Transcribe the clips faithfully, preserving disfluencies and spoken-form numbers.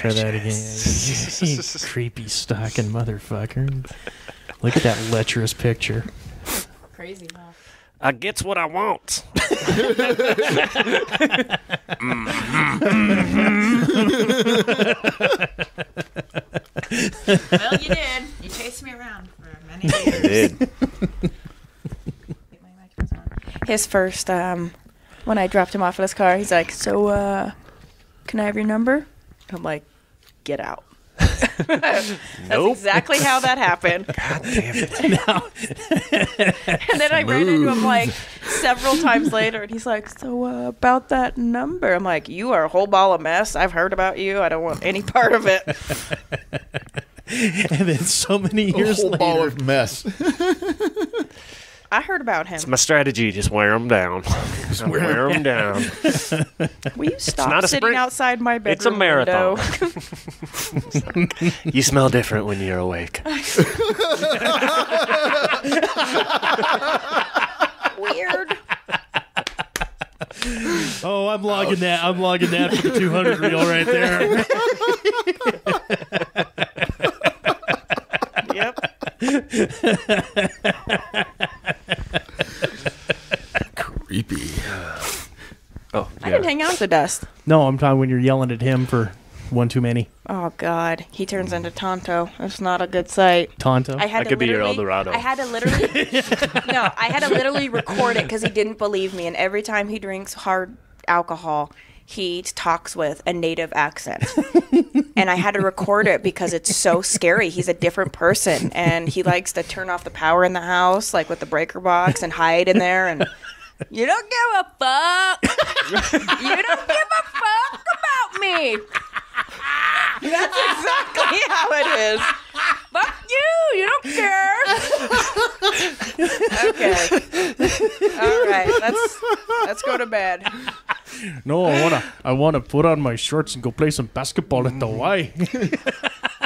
try that again. You creepy stalking motherfucker. Look at that lecherous picture. Crazy, huh? I gets what I want. Well, you did. You chased me around for many years. I did. His first, um, when I dropped him off at his car, he's like, so, uh, can I have your number? I'm like, get out. That's nope. exactly how that happened. God damn it. And then I Move. ran into him like several times later, and he's like, so uh, about that number. I'm like, you are a whole ball of mess. I've heard about you. I don't want any part of it. And then so many years a whole later. Ball of mess. I heard about him. It's my strategy. Just wear him down. Just wear him down. Will you stop sitting outside my bedroom? It's a marathon. You smell different when you're awake. Weird. Oh, I'm logging oh, that. I'm logging that for the two hundred reel right there. Yep. Creepy. Oh, yeah. I didn't hang out with the dust. No, I'm talking when you're yelling at him for one too many. Oh, God. He turns into Tonto. That's not a good sight. Tonto? I had that to could be your Eldorado. I had to literally... no, I had to literally record it because he didn't believe me. And every time he drinks hard alcohol, he talks with a native accent. And I had to record it because it's so scary. He's a different person. And he likes to turn off the power in the house, like with the breaker box, and hide in there. And... you don't give a fuck. You don't give a fuck about me. That's exactly how it is. Fuck you. You don't care. Okay. All right. Let's let's go to bed. No, I wanna I wanna put on my shorts and go play some basketball at the Y.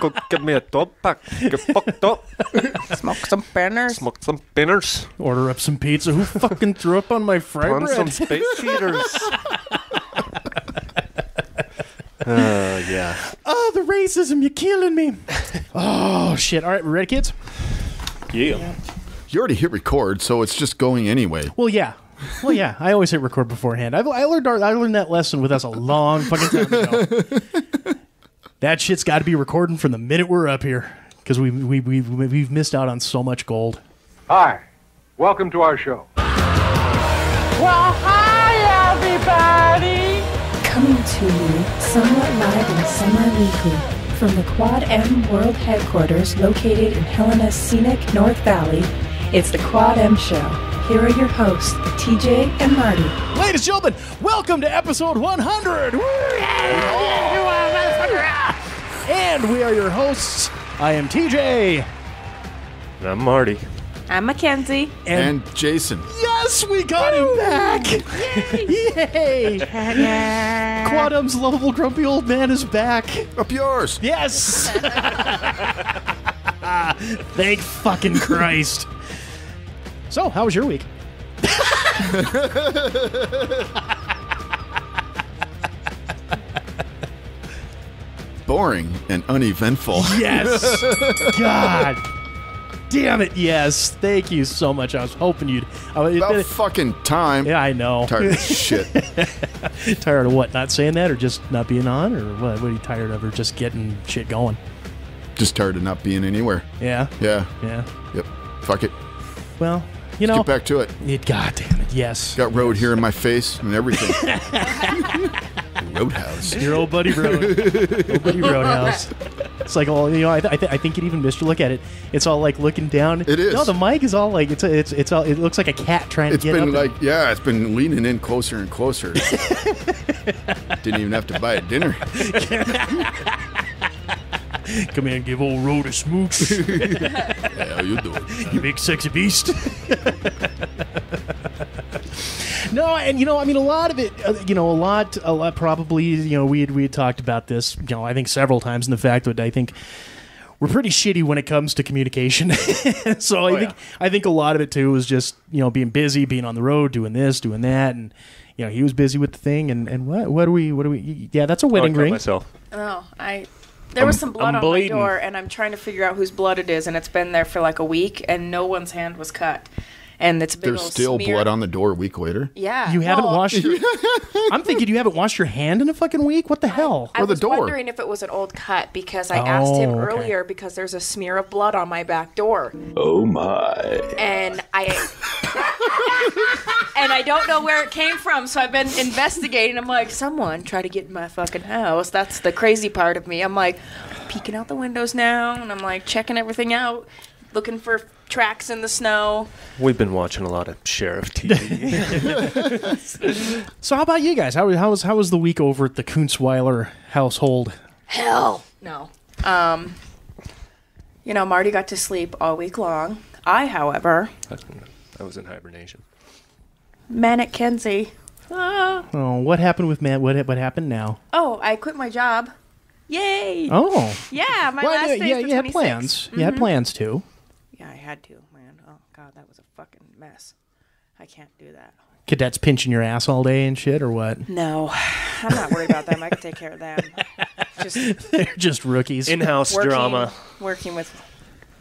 Go get me a top pack. Get fucked up. Smoke some pinners. Smoke some pinners. Order up some pizza. Who fucking threw up on my fry Run bread? Some space heaters. Oh, uh, yeah. Oh, the racism. You're killing me. Oh, shit. All right, we're ready, kids? Yeah. yeah. You already hit record, so it's just going anyway. Well, yeah. Well, yeah. I always hit record beforehand. I've, I, learned, I learned that lesson with us a long fucking time ago. That shit's got to be recording from the minute we're up here, because we, we, we, we've missed out on so much gold. Hi. Welcome to our show. Well, hi, everybody. Coming to you somewhat live and semi-weekly from the Quad M World Headquarters located in Helena's scenic North Valley, it's the Quad M Show. Here are your hosts, T J and Marty. Ladies and gentlemen, welcome to episode one hundred. Woo! Oh! And we are your hosts. I am T J. And I'm Marty. I'm Mackenzie. And, and Jason. Yes, we got Woo! him back. Yay. Yay. Quad M's lovable grumpy old man is back. Up yours. Yes. Thank fucking Christ. So, how was your week? Boring and uneventful. Yes. God damn it. Yes. Thank you so much. I was hoping you'd. I, About it, fucking time. Yeah, I know. Tired of shit. Tired of what? Not saying that, or just not being on, or what? What are you tired of, or just getting shit going? Just tired of not being anywhere. Yeah. Yeah. Yeah. Yep. Fuck it. Well. You know, Let's get back to it. it. God damn it, yes. Got road yes. here in my face and everything. Roadhouse. Your old buddy road. Old buddy roadhouse. It's like all, you know, I, th I, th I think it even missed a look at it. It's all like looking down. It is. No, the mic is all like, it's it's it's all, it looks like a cat trying it's to get up. It's been like, yeah, it's been leaning in closer and closer. Didn't even have to buy a dinner. Come here and give old Road a smooch. Yeah, how you doing? You big sexy beast. No, and you know, I mean, a lot of it, uh, you know, a lot, a lot probably, you know, we had, we had talked about this, you know, I think several times, and the fact that I think we're pretty shitty when it comes to communication. So oh, I think, yeah. I think a lot of it too was just, you know, being busy, being on the road, doing this, doing that, and. You know, he was busy with the thing, and, and what? What do we? What do we? Yeah, that's a wedding oh, I cut ring. Myself. Oh, I... There was some blood on my door, and I'm trying to figure out whose blood it is, and it's been there for like a week, and no one's hand was cut. And it's been There's still smear. blood on the door a week later? Yeah. You haven't well, washed your... I'm thinking you haven't washed your hand in a fucking week? What the hell? I, I or the was door. wondering if it was an old cut, because I oh, asked him okay. earlier, because there's a smear of blood on my back door. Oh, my. And I... and I don't know where it came from, so I've been investigating. I'm like, someone tried to get in my fucking house. That's the crazy part of me. I'm like, I'm peeking out the windows now, and I'm like, checking everything out, looking for... tracks in the snow. We've been watching a lot of Sheriff T V. So how about you guys? How, how was how was the week over at the Kuntzweiler household? Hell no. Um, you know, Marty got to sleep all week long. I, however, I was in hibernation. Manic Kenzie. Ah. Oh, what happened with Matt? What what happened now? Oh, I quit my job. Yay! Oh, yeah. My well, last yeah, day yeah, you had plans. Mm-hmm. You had plans too. Yeah, I had to, man. Oh, God, that was a fucking mess. I can't do that. Cadets pinching your ass all day and shit, or what? No. I'm not worried about them. I can take care of them. Just They're just rookies. In-house working, drama. Working with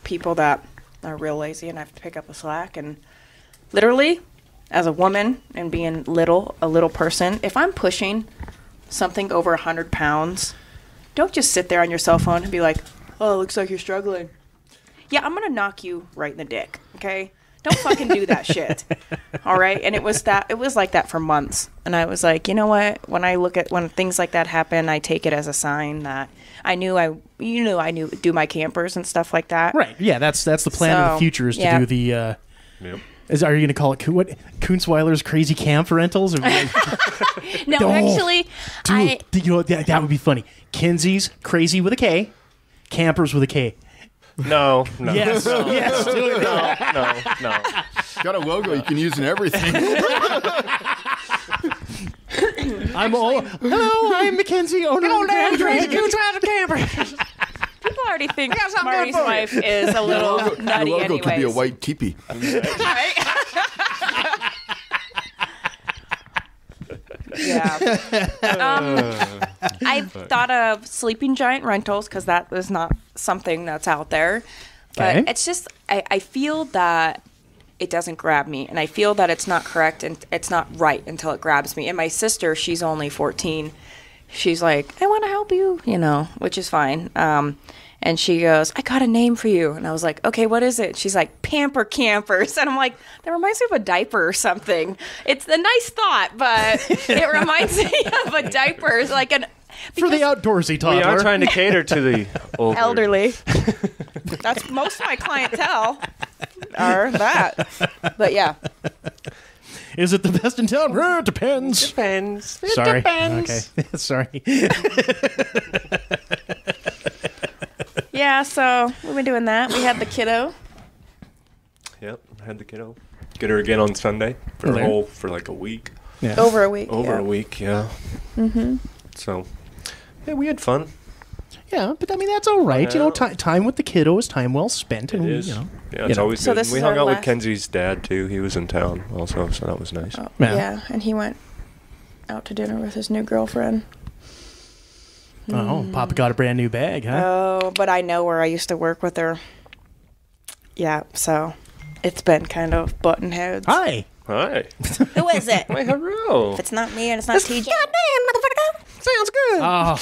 people that are real lazy and I have to pick up the slack. And literally, as a woman and being little, a little person, if I'm pushing something over one hundred pounds, don't just sit there on your cell phone and be like, oh, it looks like you're struggling. Yeah, I'm going to knock you right in the dick, okay? Don't fucking do that shit, all right? And it was that. It was like that for months. And I was like, you know what? When I look at, when things like that happen, I take it as a sign that I knew I, you know, I knew do my campers and stuff like that. Right, yeah, that's that's the plan so, of the future is to yeah. do the, uh, yep. is, are you going to call it, what, Kuntzweiler's Crazy Camp Rentals? Or like, no, oh, actually, dude, I... You know, that, that would be funny. Kinsey's Crazy with a K, Campers with a K. No, no. Yes, no, yes, do it. No, no, no. Got a logo you can use in everything. I'm all, hello, I'm Mackenzie, owner of the Crazy Kuntzweiler Campers. People already think Marty's wife is a little the logo, nutty the logo anyways. Could be a white teepee. Yeah. Um, I thought of Sleeping Giant Rentals because that is not something that's out there. But okay. it's just, I, I feel that it doesn't grab me. And I feel that it's not correct and it's not right until it grabs me. And my sister, she's only fourteen. She's like, I want to help you, you know, which is fine. Um, and she goes, I got a name for you. And I was like, okay, what is it? She's like, Pamper Campers. And I'm like, that reminds me of a diaper or something. It's a nice thought, but it reminds me of a diaper. It's like an... Because for the outdoorsy toddler. We are trying to cater to the older. elderly. That's most of my clientele are that. But yeah. Is it the best in town? Oh, it depends. It depends. It Sorry. depends. Okay. Sorry. Yeah, so we've been doing that. We had the kiddo. Yep, I had the kiddo. Get her again on Sunday for there. a whole, for like a week. Yeah. Over a week. Over yeah. a week, yeah. Mm-hmm. So... Yeah, we had fun. Yeah, but I mean that's all right. You know, time with the kiddo is time well spent, and it is. You know, yeah, it's always good. We hung out with Kenzie's dad too. He was in town also, so that was nice. Oh, yeah. yeah, and he went out to dinner with his new girlfriend. Oh, mm. Papa got a brand new bag, huh? Oh, but I know where I used to work with her. Yeah, so it's been kind of button heads. Hi, hi. Who is it? Wait, hello. If it's not me and it's not T J. Goddamn, motherfucker. Sounds good. Oh,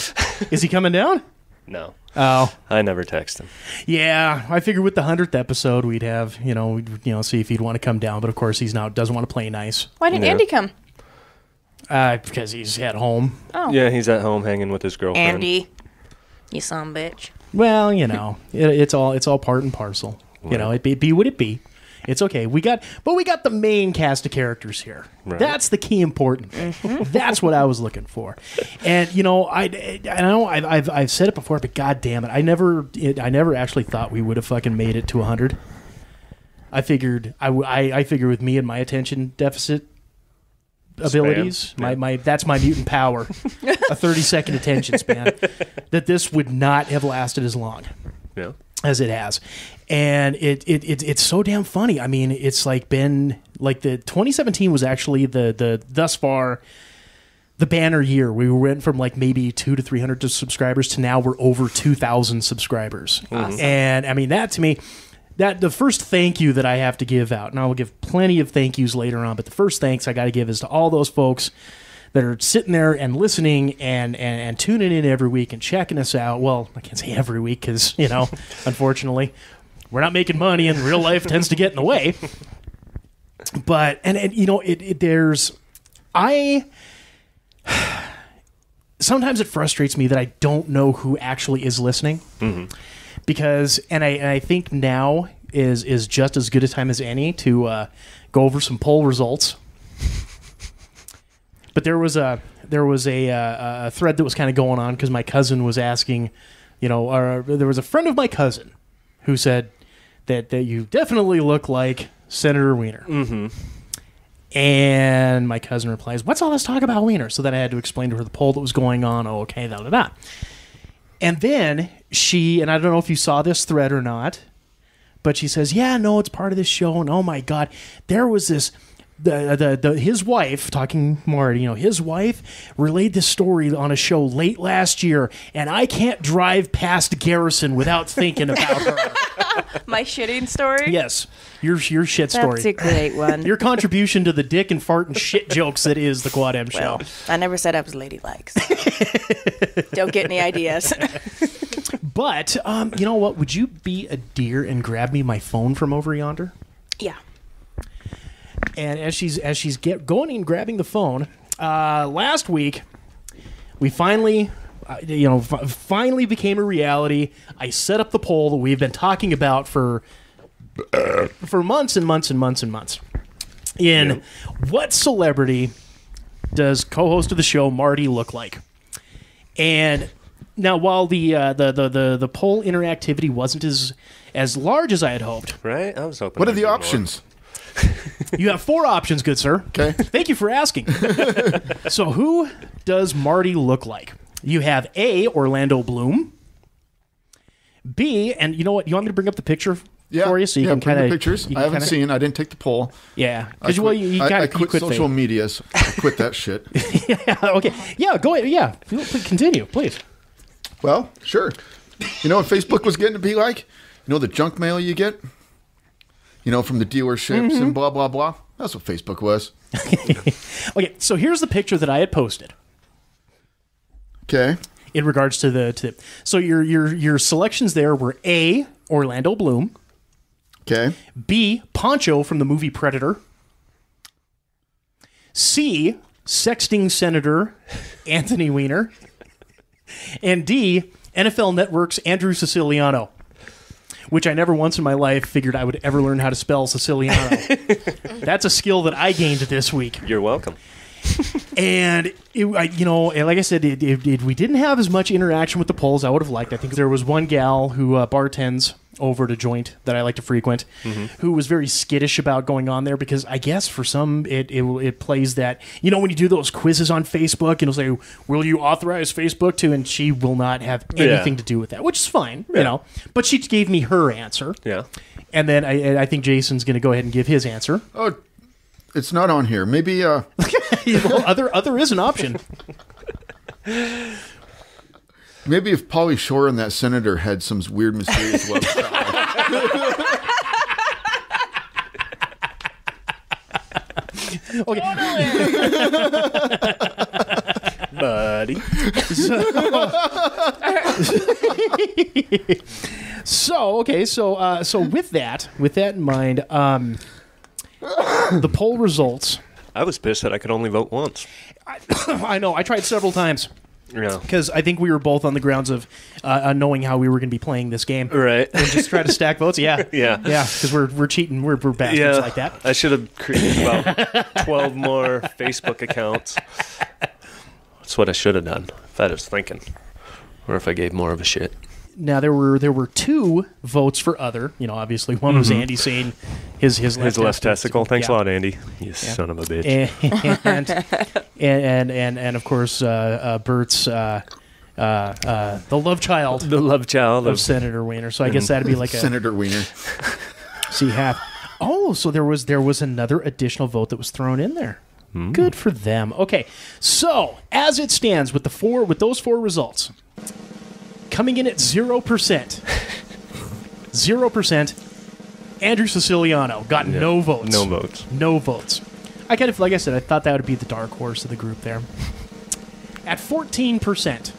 is he coming down? No. Oh, I never text him. Yeah, I figured with the hundredth episode we'd have you know we'd, you know see if he'd want to come down, but of course he's not doesn't want to play nice. Why didn't yeah. Andy come? Uh, because he's at home. Oh. Yeah, he's at home hanging with his girlfriend. Andy, you son of a bitch. Well, you know it, it's all it's all part and parcel. Right. You know it be, it be what it be. It's okay. We got, but we got the main cast of characters here. Right. That's the key important thing. Mm-hmm. That's what I was looking for. And you know, I, I know I've, I've I've said it before, but God damn it, I never it, I never actually thought we would have fucking made it to a hundred. I figured I, I I figure with me and my attention deficit abilities, my, my that's my mutant power, a thirty second attention span, that this would not have lasted as long. Yeah. As it has, and it, it it it's so damn funny. I mean, it's like been like the twenty seventeen was actually the the thus far the banner year. We went from like maybe two to three hundred subscribers to now we're over two thousand subscribers. Awesome. And I mean that to me, that the first thank you that I have to give out, and I will give plenty of thank yous later on, but the first thanks I got to give is to all those folks that are sitting there and listening and, and, and tuning in every week and checking us out. Well, I can't say every week because, you know, unfortunately, we're not making money and real life tends to get in the way. But, and, and you know, it, it there's, I, sometimes it frustrates me that I don't know who actually is listening. Mm-hmm. Because, and I, and I think now is, is just as good a time as any to uh, go over some poll results. But there was a there was a, uh, a thread that was kind of going on because my cousin was asking, you know, uh, there was a friend of my cousin who said that, that you definitely look like Senator Weiner. Mm-hmm. And my cousin replies, "What's all this talk about Weiner?" So then I had to explain to her the poll that was going on. Oh, okay, da da da. And then she, and I don't know if you saw this thread or not, but she says, "Yeah, no, it's part of this show." And oh my God, there was this. The, the, the, his wife, talking Marty, you know, his wife relayed this story on a show late last year, and I can't drive past Garrison without thinking about her. My shitting story? Yes. Your, your shit story. That's a great one. Your contribution to the dick and fart and shit jokes that is the Quad M Show. Well, I never said I was ladylike, so don't get any ideas. But, um, you know what? Would you be a dear and grab me my phone from over yonder? Yeah. And as she's as she's get going and grabbing the phone, uh, last week we finally, uh, you know, f finally became a reality. I set up the poll that we've been talking about for for months and months and months and months. In yep. What celebrity does co-host of the show Marty look like? And now, while the uh, the, the the the poll interactivity wasn't as as large as I had hoped, right? I was hoping. What are the options? More. You have four options, good sir. Okay. Thank you for asking. So who does Marty look like? You have A, Orlando Bloom. B, and you know what? You want me to bring up the picture yeah. for you? So you yeah, can kind of pictures. I haven't kinda... seen. I didn't take the poll. Yeah. Because well, you, you kinda, I, I quit, you quit social media. So I quit that shit. Yeah, okay. Yeah, go ahead. Yeah. Continue, please. Well, sure. You know what Facebook was getting to be like? You know the junk mail you get? You know, from the dealerships mm-hmm. and blah, blah, blah. That's what Facebook was. Okay, so here's the picture that I had posted. Okay. In regards to the... To the so your, your, your selections there were A, Orlando Bloom. Okay. B, Poncho from the movie Predator. C, Sexting Senator Anthony Weiner. And D, N F L Network's Andrew Siciliano. Which I never once in my life figured I would ever learn how to spell Siciliano. That's a skill that I gained this week. You're welcome. And, it, I, you know, and like I said, it, it, it, we didn't have as much interaction with the polls I would have liked. I think there was one gal who uh, bartends over at a joint that I like to frequent mm-hmm. who was very skittish about going on there because I guess for some it, it it plays that, you know, when you do those quizzes on Facebook and it'll say, will you authorize Facebook to? And she will not have anything yeah. to do with that, which is fine, yeah. you know. But she gave me her answer. Yeah. And then I, I think Jason's going to go ahead and give his answer. Oh, it's not on here. Maybe... Uh... well, other, other is an option. Maybe if Pauly Shore and that senator had some weird, mysterious love style. Okay. Buddy. So, so, okay, so uh, so with that, with that in mind, um, the poll results. I was pissed that I could only vote once. I, I know. I tried several times. Yeah, because I think we were both on the grounds of uh, knowing how we were going to be playing this game, right? And just try to stack votes. Yeah, yeah, yeah. Because we're we're cheating. We're we're bastards yeah. like that. I should have created about twelve more Facebook accounts. That's what I should have done. If I was thinking, or if I gave more of a shit. Now there were there were two votes for other. You know, obviously one mm-hmm. was Andy saying his his left, his left testicle. testicle. Thanks yeah. a lot, Andy. You yeah. son of a bitch. And and and and, and of course uh, uh, Bert's uh, uh, uh, the love child, the love child of, of Senator Weiner. So I guess that'd be like a Senator Weiner. See half. Oh, so there was there was another additional vote that was thrown in there. Mm. Good for them. Okay, so as it stands with the four with those four results, coming in at zero percent, zero percent. Andrew Siciliano got no, no votes. No votes. No votes. I kind of, like I said, I thought that would be the dark horse of the group there. At fourteen percent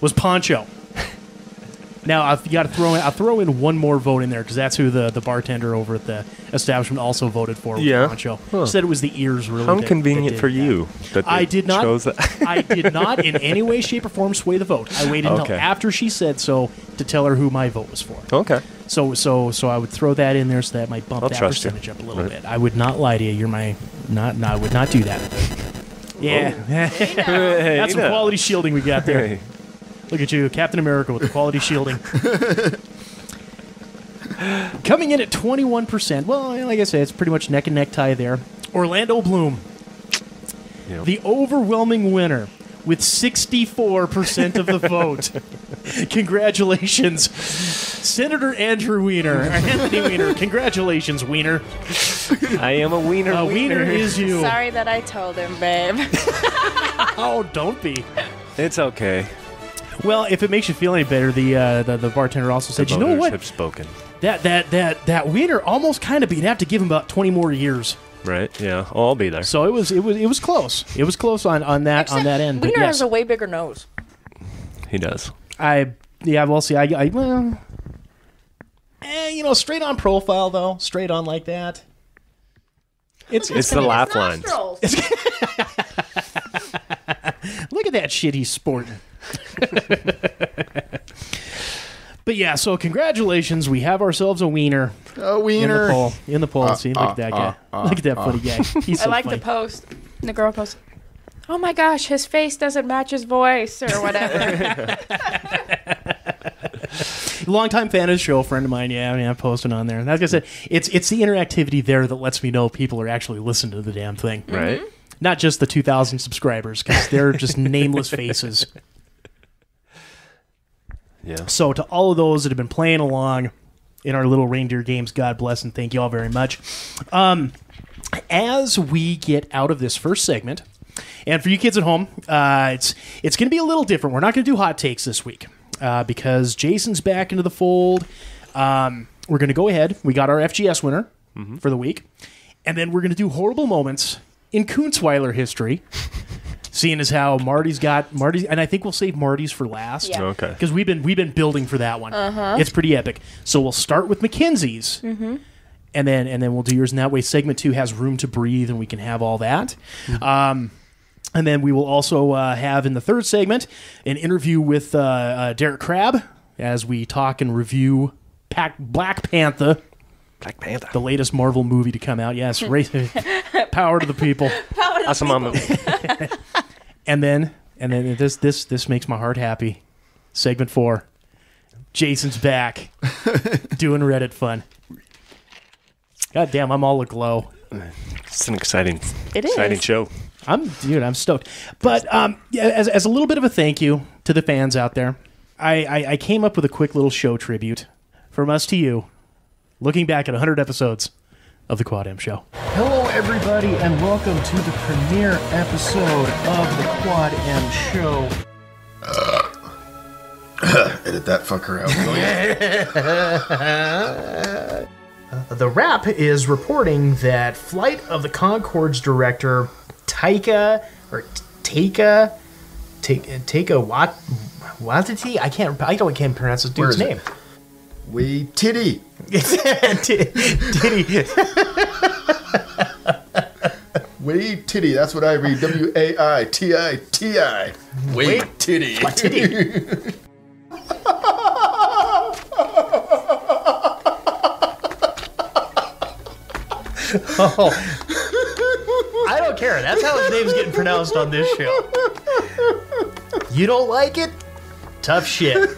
was Poncho. Now, I've got to throw in, I'll throw in one more vote in there, because that's who the, the bartender over at the establishment also voted for, was yeah. Poncho. Huh. Said it was the ears really. How that, convenient that for that. you that I did not, chose that. I did not in any way, shape, or form sway the vote. I waited okay. until after she said so to tell her who my vote was for. Okay. So so so I would throw that in there so that might bump I'll that percentage you. up a little right. bit. I would not lie to you. You're my not. No, I would not do that. Yeah, hey, that's some quality shielding we got there. Hey. Look at you, Captain America with the quality shielding. Coming in at twenty-one percent. Well, like I said, it's pretty much neck and neck tie there. Orlando Bloom, yep. the overwhelming winner with sixty-four percent of the vote. Congratulations, Senator Andrew Weiner. Anthony Weiner, congratulations, Weiner. I am a Weiner. A Weiner, Weiner is you. Sorry that I told him, babe. Oh, don't be. It's okay. Well, if it makes you feel any better, the uh, the, the bartender also said, the "You know what? Have spoken. That that that that Weiner almost kind of beat. I'd have to give him about twenty more years." Right. Yeah. Oh, I'll be there. So it was it was it was close. It was close on, on that Except on that end. Weiner yes. has a way bigger nose. He does. I yeah. Well, see, I, I well, eh, you know, straight on profile though, straight on like that. It's it's the laugh lines. Look at that shit he's sporting. But yeah, so congratulations, we have ourselves a Weiner. A Weiner in the poll. In the poll, uh, see, look at that uh, guy. Uh, look at that uh, funny guy. He's so I like funny. the post. The girl post. Oh my gosh, his face doesn't match his voice or whatever. Longtime fan of the show, friend of mine. Yeah, I mean, I'm posting on there. And like I said, it's it's the interactivity there that lets me know people are actually listening to the damn thing, right? Mm-hmm. Not just the two thousand subscribers, because they're just nameless faces. Yeah. So to all of those that have been playing along in our little reindeer games, God bless and thank you all very much. Um, as we get out of this first segment, and for you kids at home, uh, it's it's going to be a little different. We're not going to do hot takes this week uh, because Jason's back into the fold. Um, we're going to go ahead. We got our F G S winner mm-hmm. for the week, and then we're going to do horrible moments in Kuntzweiler history. Seeing as how Marty's got Marty's, and I think we'll save Marty's for last. Yeah. Okay. Because we've been we've been building for that one. Uh-huh. It's pretty epic. So we'll start with McKenzie's, mm-hmm. and then and then we'll do yours. And that way, segment two has room to breathe, and we can have all that. Mm-hmm. Um, and then we will also uh, have in the third segment an interview with uh, uh, Derek Crabb as we talk and review Pac- Black Panther. Black Panther, the latest Marvel movie to come out. Yes, race, power to the people. Power to awesome the people. And then, and then this this this makes my heart happy. Segment four, Jason's back, doing Reddit fun. God damn, I'm all aglow. It's an exciting, it exciting is. show. I'm dude, I'm stoked. But um, as as a little bit of a thank you to the fans out there, I I, I came up with a quick little show tribute from us to you, looking back at one hundred episodes of the Quad M Show. Hello, everybody, and welcome to the premiere episode of the Quad M Show. Uh, edit that fucker out. uh, the Wrap is reporting that Flight of the Conchorde's director Taika or Taika Taika Wat Waititi. I can't. I don't. I can't pronounce this dude's name. It? We titty. T- titty. Way titty. That's what I read. W A I T I T I. Way titty. My titty. Oh, I don't care. That's how his name's getting pronounced on this show. You don't like it? Tough shit.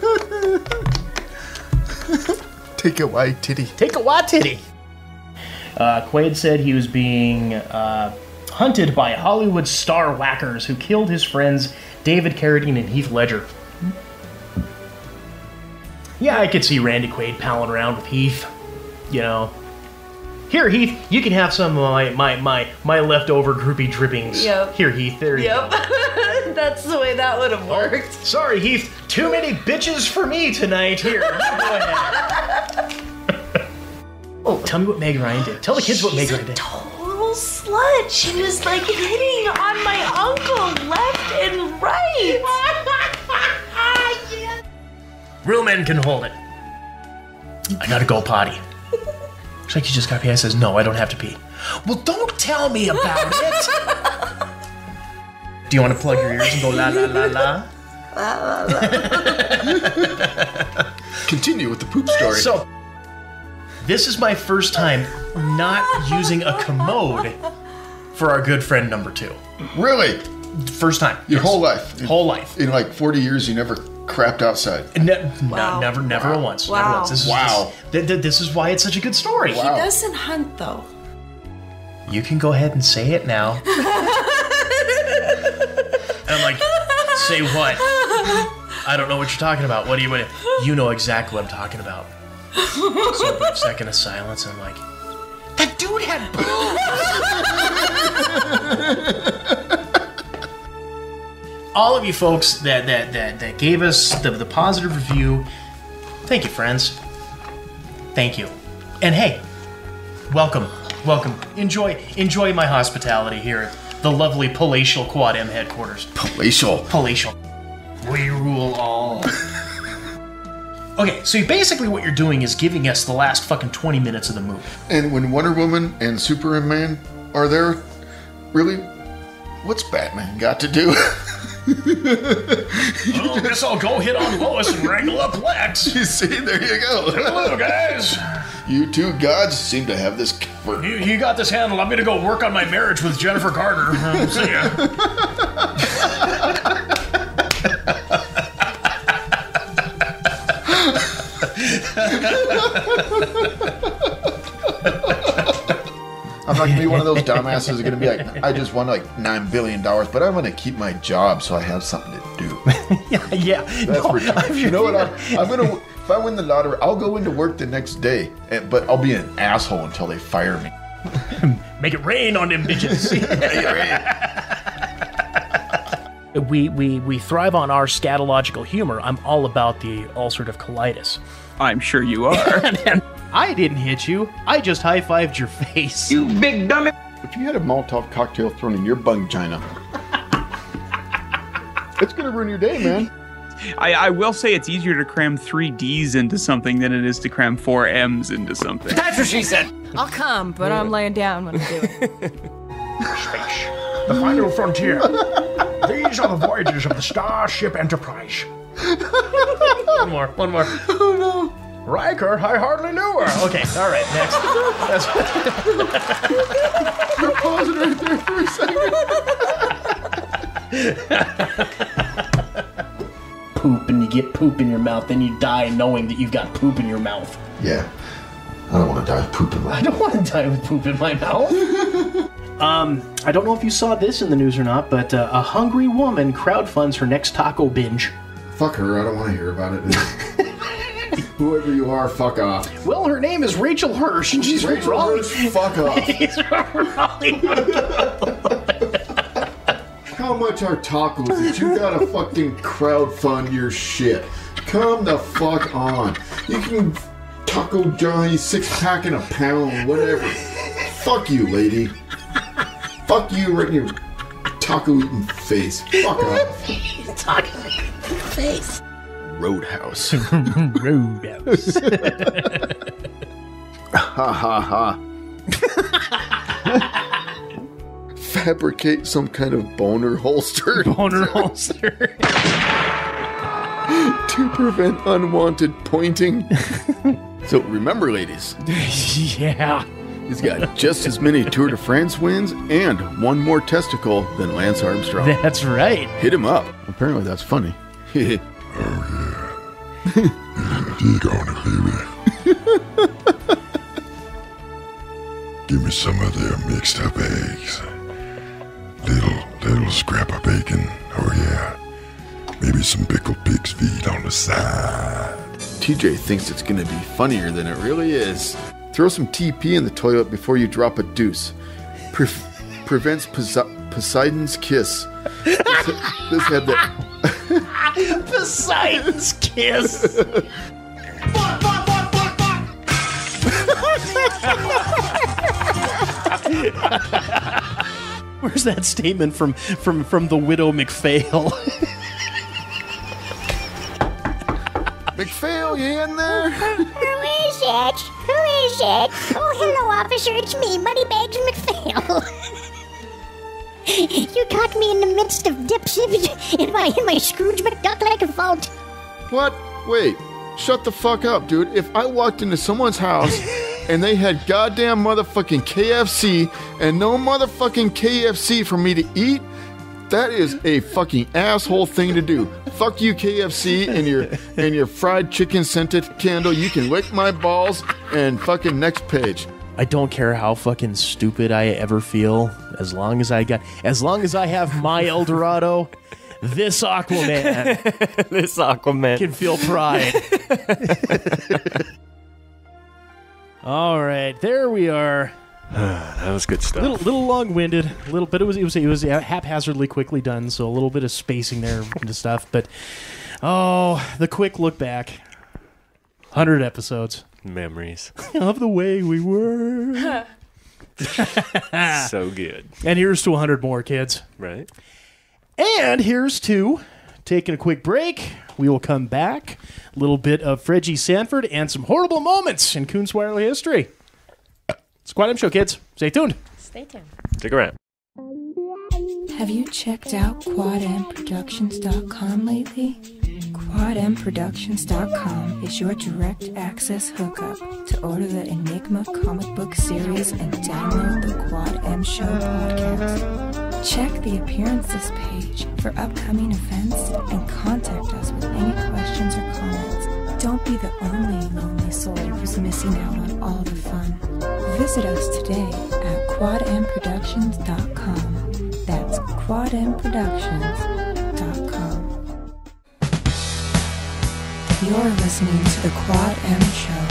Take a white titty. Take a white titty. Uh, Quaid said he was being uh, hunted by Hollywood star whackers who killed his friends David Carradine and Heath Ledger. Yeah, I could see Randy Quaid palling around with Heath. You know, Here, Heath, you can have some of my my my, my leftover droopy drippings. Yep. Here, Heath, there you yep. go. Yep, that's the way that would have worked. Oh, sorry, Heath, too many bitches for me tonight. Here, go ahead. Oh, tell me what Meg Ryan did. Tell the kids She's what Meg Ryan did. Total slut. She was like hitting on my uncle left and right. Yes. Real men can hold it. I gotta go potty. It's like you just got pee. I says, no, I don't have to pee. Well, don't tell me about it. Do you want to plug your ears and go la la la la? La la la. Continue with the poop story. So, this is my first time not using a commode for our good friend number two. Really? First time. Your yes. whole life? Whole life. In like forty years, you never... crapped outside. Ne wow. no, never, never wow. once. Wow. Never once. This is, wow. This, th this is why it's such a good story. Wow. He doesn't hunt, though. You can go ahead and say it now. And I'm like, say what? I don't know what you're talking about. What do you mean? You know exactly what I'm talking about. So a brief second of silence, and I'm like, that dude had boobs! All of you folks that that that, that gave us the, the positive review, thank you, friends. Thank you. And hey, welcome, welcome. Enjoy, enjoy my hospitality here at the lovely palatial Quad M headquarters. Palatial. Palatial. We rule all. Okay, so basically what you're doing is giving us the last fucking twenty minutes of the movie. And when Wonder Woman and Superman are there, really, what's Batman got to do? Well, guess I'll go hit on Lois and wrangle up Lex. You see, there you go. Hello, guys. You two gods seem to have this covered. You, you got this handled. I'm going to go work on my marriage with Jennifer Carter. Um, see ya. I'm not gonna be one of those dumbasses who's gonna be like, I just won like nine billion dollars, but I'm gonna keep my job so I have something to do. yeah, yeah. That's no, ridiculous. You know what? I'm, I'm gonna. If I win the lottery, I'll go into work the next day, and, but I'll be an asshole until they fire me. Make it rain on them bitches. Make it rain. We we we thrive on our scatological humor. I'm all about the ulcerative colitis. I'm sure you are. And, and, I didn't hit you. I just high-fived your face. You big dummy. If you had a Molotov cocktail thrown in your bung china, it's going to ruin your day, man. I, I will say it's easier to cram three Ds into something than it is to cram four Ms into something. That's what she said. I'll come, but I'm laying down when I do it. Space, the final frontier. These are the voyages of the Starship Enterprise. One more, one more. Oh, no. Riker, I hardly knew her. Okay, all right, next. That's You're pausing right there for a second. Poop, and you get poop in your mouth, then you die knowing that you've got poop in your mouth. Yeah, I don't want to die with poop in my mouth. I don't want to die with poop in my mouth. um, I don't know if you saw this in the news or not, but uh, a hungry woman crowdfunds her next taco binge. Fuck her, I don't want to hear about it. Whoever you are, fuck off. Well, her name is Rachel Hirsch, and she's Rachel Raleigh. Hirsch, fuck off. She's How much are tacos that you gotta fucking crowdfund your shit? Come the fuck on. You can taco giant six-pack and a pound, whatever. Fuck you, lady. Fuck you right in your taco-eating face. Fuck off. Taco-eating face. Roadhouse. Roadhouse. Ha ha ha. Fabricate some kind of boner holster. Boner holster. To prevent unwanted pointing. So remember, ladies. Yeah. He's got just as many Tour de France wins and one more testicle than Lance Armstrong. That's right. Hit him up. Apparently that's funny. Oh, yeah. Dig on it, baby. Give me some of their mixed up eggs. Little, little scrap of bacon. Oh, yeah. Maybe some pickled pig's feet on the side. T J thinks it's going to be funnier than it really is. Throw some T P in the toilet before you drop a deuce. Pre- prevents Pose- Poseidon's kiss. This, this had the Poseidon's kiss. Fuck, fuck, fuck, fuck, fuck. Where's that statement from from, from the widow McPhail? McPhail, you in there? Who is it? Who is it? Oh, hello, officer. It's me, Moneybags McPhail. You caught me in the midst of dipsy in my in my Scrooge McDuck like a fault. What? Wait. Shut the fuck up, dude. If I walked into someone's house and they had goddamn motherfucking K F C and no motherfucking K F C for me to eat, that is a fucking asshole thing to do. Fuck you, K F C, and your and your fried chicken scented candle. You can lick my balls and fucking next page. I don't care how fucking stupid I ever feel, as long as I got, as long as I have my El Dorado. This Aquaman, this Aquaman can feel pride. All right, there we are. That was good stuff. Little, little long-winded, a little bit. It was, it was, it was haphazardly, quickly done. So a little bit of spacing there and stuff. But oh, the quick look back. Hundred episodes, memories of the way we were. So good. And here's to a hundred more, kids. Right. And here's to taking a quick break. We will come back. A little bit of Reggie Sanford and some horrible moments in Coonswirely history. It's Quad M Show, kids. Stay tuned. Stay tuned. Stick around. Have you checked out Quad M Productions dot com lately? Quad M Productions dot com is your direct access hookup to order the Enigma comic book series and download the Quad M Show podcast. Check the appearances page for upcoming events and contact us with any questions or comments. Don't be the only lonely soul who's missing out on all the fun. Visit us today at Quad M Productions dot com. That's Quad M Productions dot com. You're listening to the Quad M Show,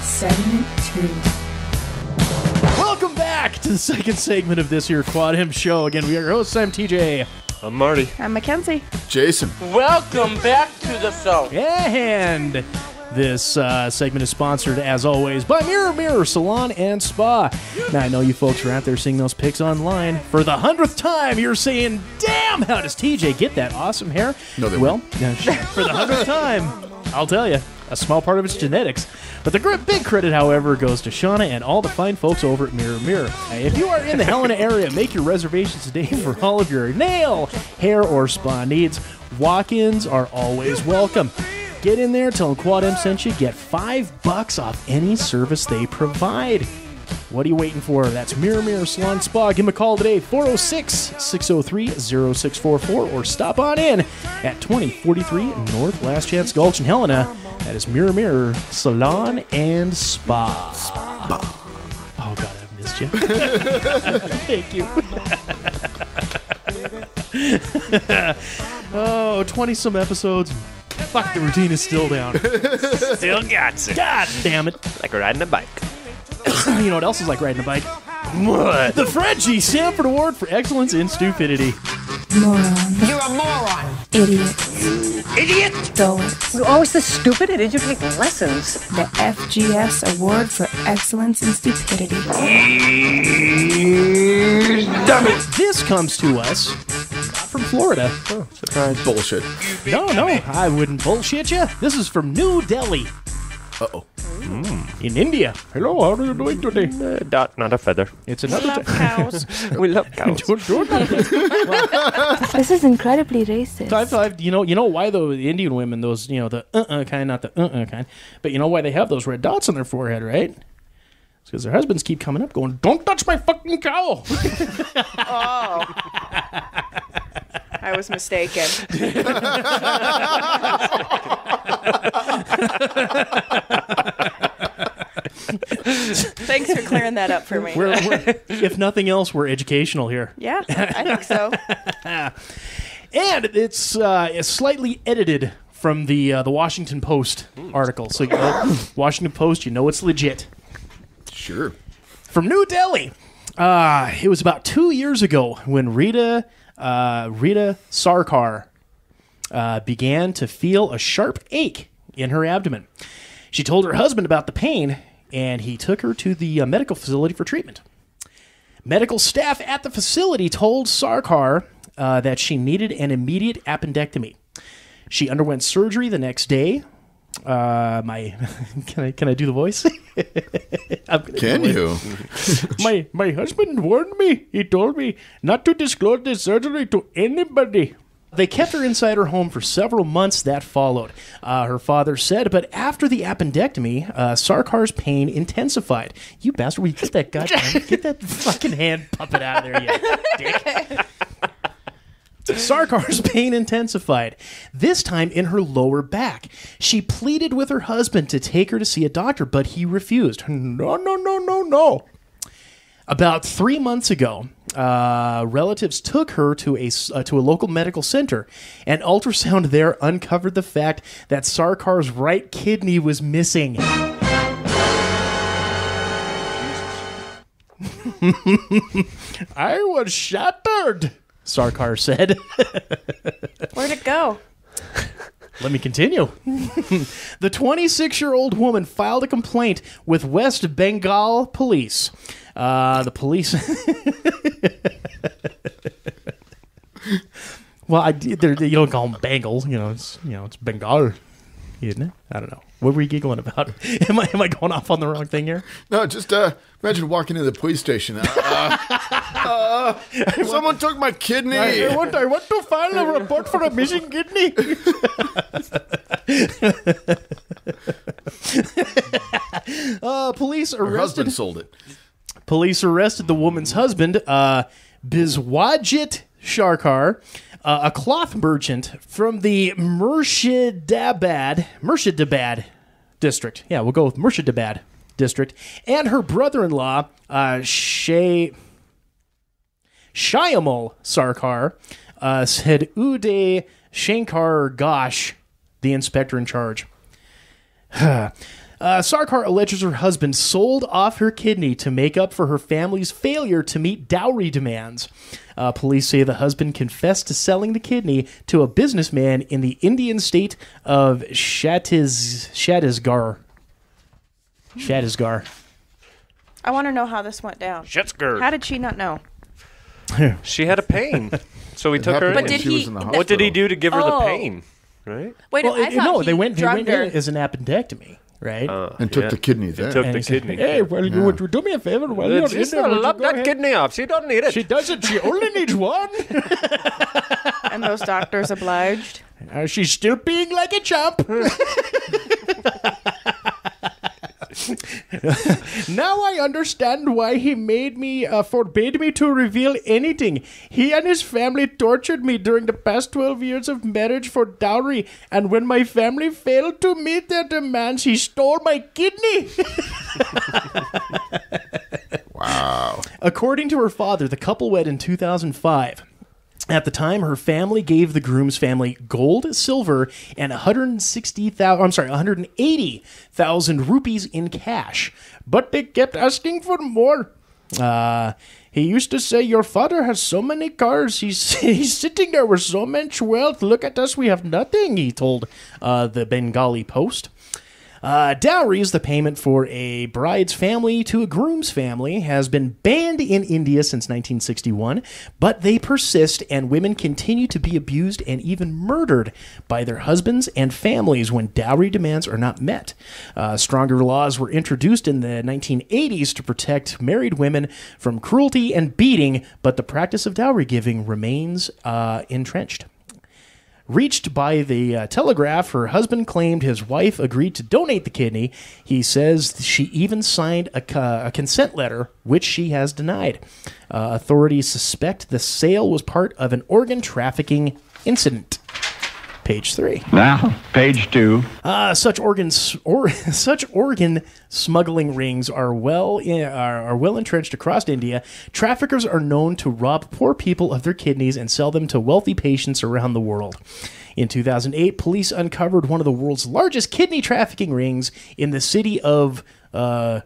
Segment two. Welcome back to the second segment of this here Quad M Show. Again, we are your hosts. I'm T J. I'm Marty. I'm Mackenzie. Jason. Welcome back to the show. And this uh, segment is sponsored, as always, by Mirror Mirror Salon and Spa. Now, I know you folks are out there seeing those pics online. For the hundredth time, you're saying, damn, how does T J get that awesome hair? No, they Well, no, for the hundredth time, I'll tell you. A small part of its genetics. But the big credit, however, goes to Shauna and all the fine folks over at Mirror Mirror. If you are in the Helena area, make your reservations today for all of your nail, hair, or spa needs. Walk-ins are always welcome. Get in there, tell them Quad M sent you, get five bucks off any service they provide. What are you waiting for? That's Mirror Mirror Salon Spa. Give them a call today, four oh six, six oh three, oh six four four, or stop on in at twenty forty-three North Last Chance Gulch in Helena. That is Mirror Mirror Salon and Spa. Spa. Oh, God, I've missed you. Thank you. Oh, twenty-some episodes. Fuck, the routine is still down. Still got it. God damn it. Like riding a bike. You know what else is like riding a bike? What? The Reggie Sanford Award for Excellence in Stupidity. Moron. You're a moron. Idiot. Idiot. Dope. You're always the stupid. Did you take lessons? The F G S Award for Excellence in Stupidity. Dumb it. This comes to us from Florida. Oh, surprise. Bullshit. No, no, I wouldn't bullshit you. This is from New Delhi. Uh-oh. Mm. In India. Hello, how are you doing today? Uh, dot, not a feather. It's another. We love cows. We love cows. Don't, don't, don't. Well, this is incredibly racist. Five, five, you know, you know why though? The Indian women, those, you know, the uh-uh kind, not the uh-uh kind, but you know why they have those red dots on their forehead, right? It's because their husbands keep coming up, going, "Don't touch my fucking cow." Oh. I was mistaken. Thanks for clearing that up for me. We're, we're, if nothing else, we're educational here. Yeah, I think so. And it's, uh, it's slightly edited from the uh, the Washington Post article. So you know, Washington Post, you know it's legit. Sure. From New Delhi. Uh, it was about two years ago when Rita uh, Rita Sarkar uh, began to feel a sharp ache in her abdomen. She told her husband about the pain, and he took her to the uh, medical facility for treatment. Medical staff at the facility told Sarkar uh, that she needed an immediate appendectomy. She underwent surgery the next day. Uh, my can I can I do the voice? Can you? my my husband warned me. He told me not to disclose this surgery to anybody. They kept her inside her home for several months that followed, uh, her father said. But after the appendectomy, uh, Sarkar's pain intensified. You bastard! We get that goddamn get that fucking hand puppet out of there, you dick. Sarkar's pain intensified, this time in her lower back. She pleaded with her husband to take her to see a doctor, but he refused. No, no, no, no, no. About three months ago, uh, relatives took her to a, uh, to a local medical center, and ultrasound there uncovered the fact that Sarkar's right kidney was missing. I was shattered. Sarkar said. Where'd it go? Let me continue. The twenty-six-year-old woman filed a complaint with West Bengal police. Uh, the police... well, I, you don't call them Bengal. You know, it's, you know, it's Bengal, isn't it? I don't know. What were you giggling about? Am I, am I going off on the wrong thing here? No, just uh, imagine walking into the police station. Uh, uh, someone took my kidney. I want, I want to file a report for a missing kidney. uh, police arrested. Her husband sold it. Police arrested the woman's husband, uh, Biswajit Sarkar. Uh, a cloth merchant from the Murshidabad, Murshidabad district. Yeah, we'll go with Murshidabad district. And her brother-in-law, uh, Shay, Shyamal Sarkar, uh, said Uday Shankar Ghosh, the inspector in charge. Uh, Sarkar alleges her husband sold off her kidney to make up for her family's failure to meet dowry demands. Uh, police say the husband confessed to selling the kidney to a businessman in the Indian state of Chhattis, Chhattisgarh. Chhattisgarh. I want to know how this went down. Chhattisgarh. How did she not know? She had a pain, so we took her in. But did he, what did he do to give her oh. the pain? Right? Wait, well, I it, no, they went, they went in as an appendectomy. Right? Uh, and took yeah. the kidney there. And took and the said, kidney. Hey, well, yeah. would you do me a favor? Well, you She's going to lop that ahead? kidney off. She doesn't need it. She doesn't. She only needs one. And those doctors obliged. Uh, she's still being like a chump. Now I understand why he made me, uh, forbade me to reveal anything. He and his family tortured me during the past twelve years of marriage for dowry, and when my family failed to meet their demands, he stole my kidney. Wow. According to her father, the couple wed in two thousand five. At the time, her family gave the groom's family gold, silver, and one hundred sixty thousand, I'm sorry, one hundred eighty thousand rupees in cash. But they kept asking for more. Uh, he used to say, your father has so many cars. He's, he's sitting there with so much wealth. Look at us. We have nothing, he told uh, the Bengali Post. Uh, dowry is the payment for a bride's family to a groom's family, has been banned in India since nineteen sixty-one, but they persist and women continue to be abused and even murdered by their husbands and families when dowry demands are not met. Uh, stronger laws were introduced in the nineteen eighties to protect married women from cruelty and beating, but the practice of dowry giving remains uh, entrenched. Reached by the uh, Telegraph, her husband claimed his wife agreed to donate the kidney. He says she even signed a, co a consent letter, which she has denied. Uh, authorities suspect the sale was part of an organ trafficking incident. Page three. Now, page two. Uh, such organs, or such organ smuggling rings are well in, are, are well entrenched across India. Traffickers are known to rob poor people of their kidneys and sell them to wealthy patients around the world. In two thousand eight, police uncovered one of the world's largest kidney trafficking rings in the city of uh,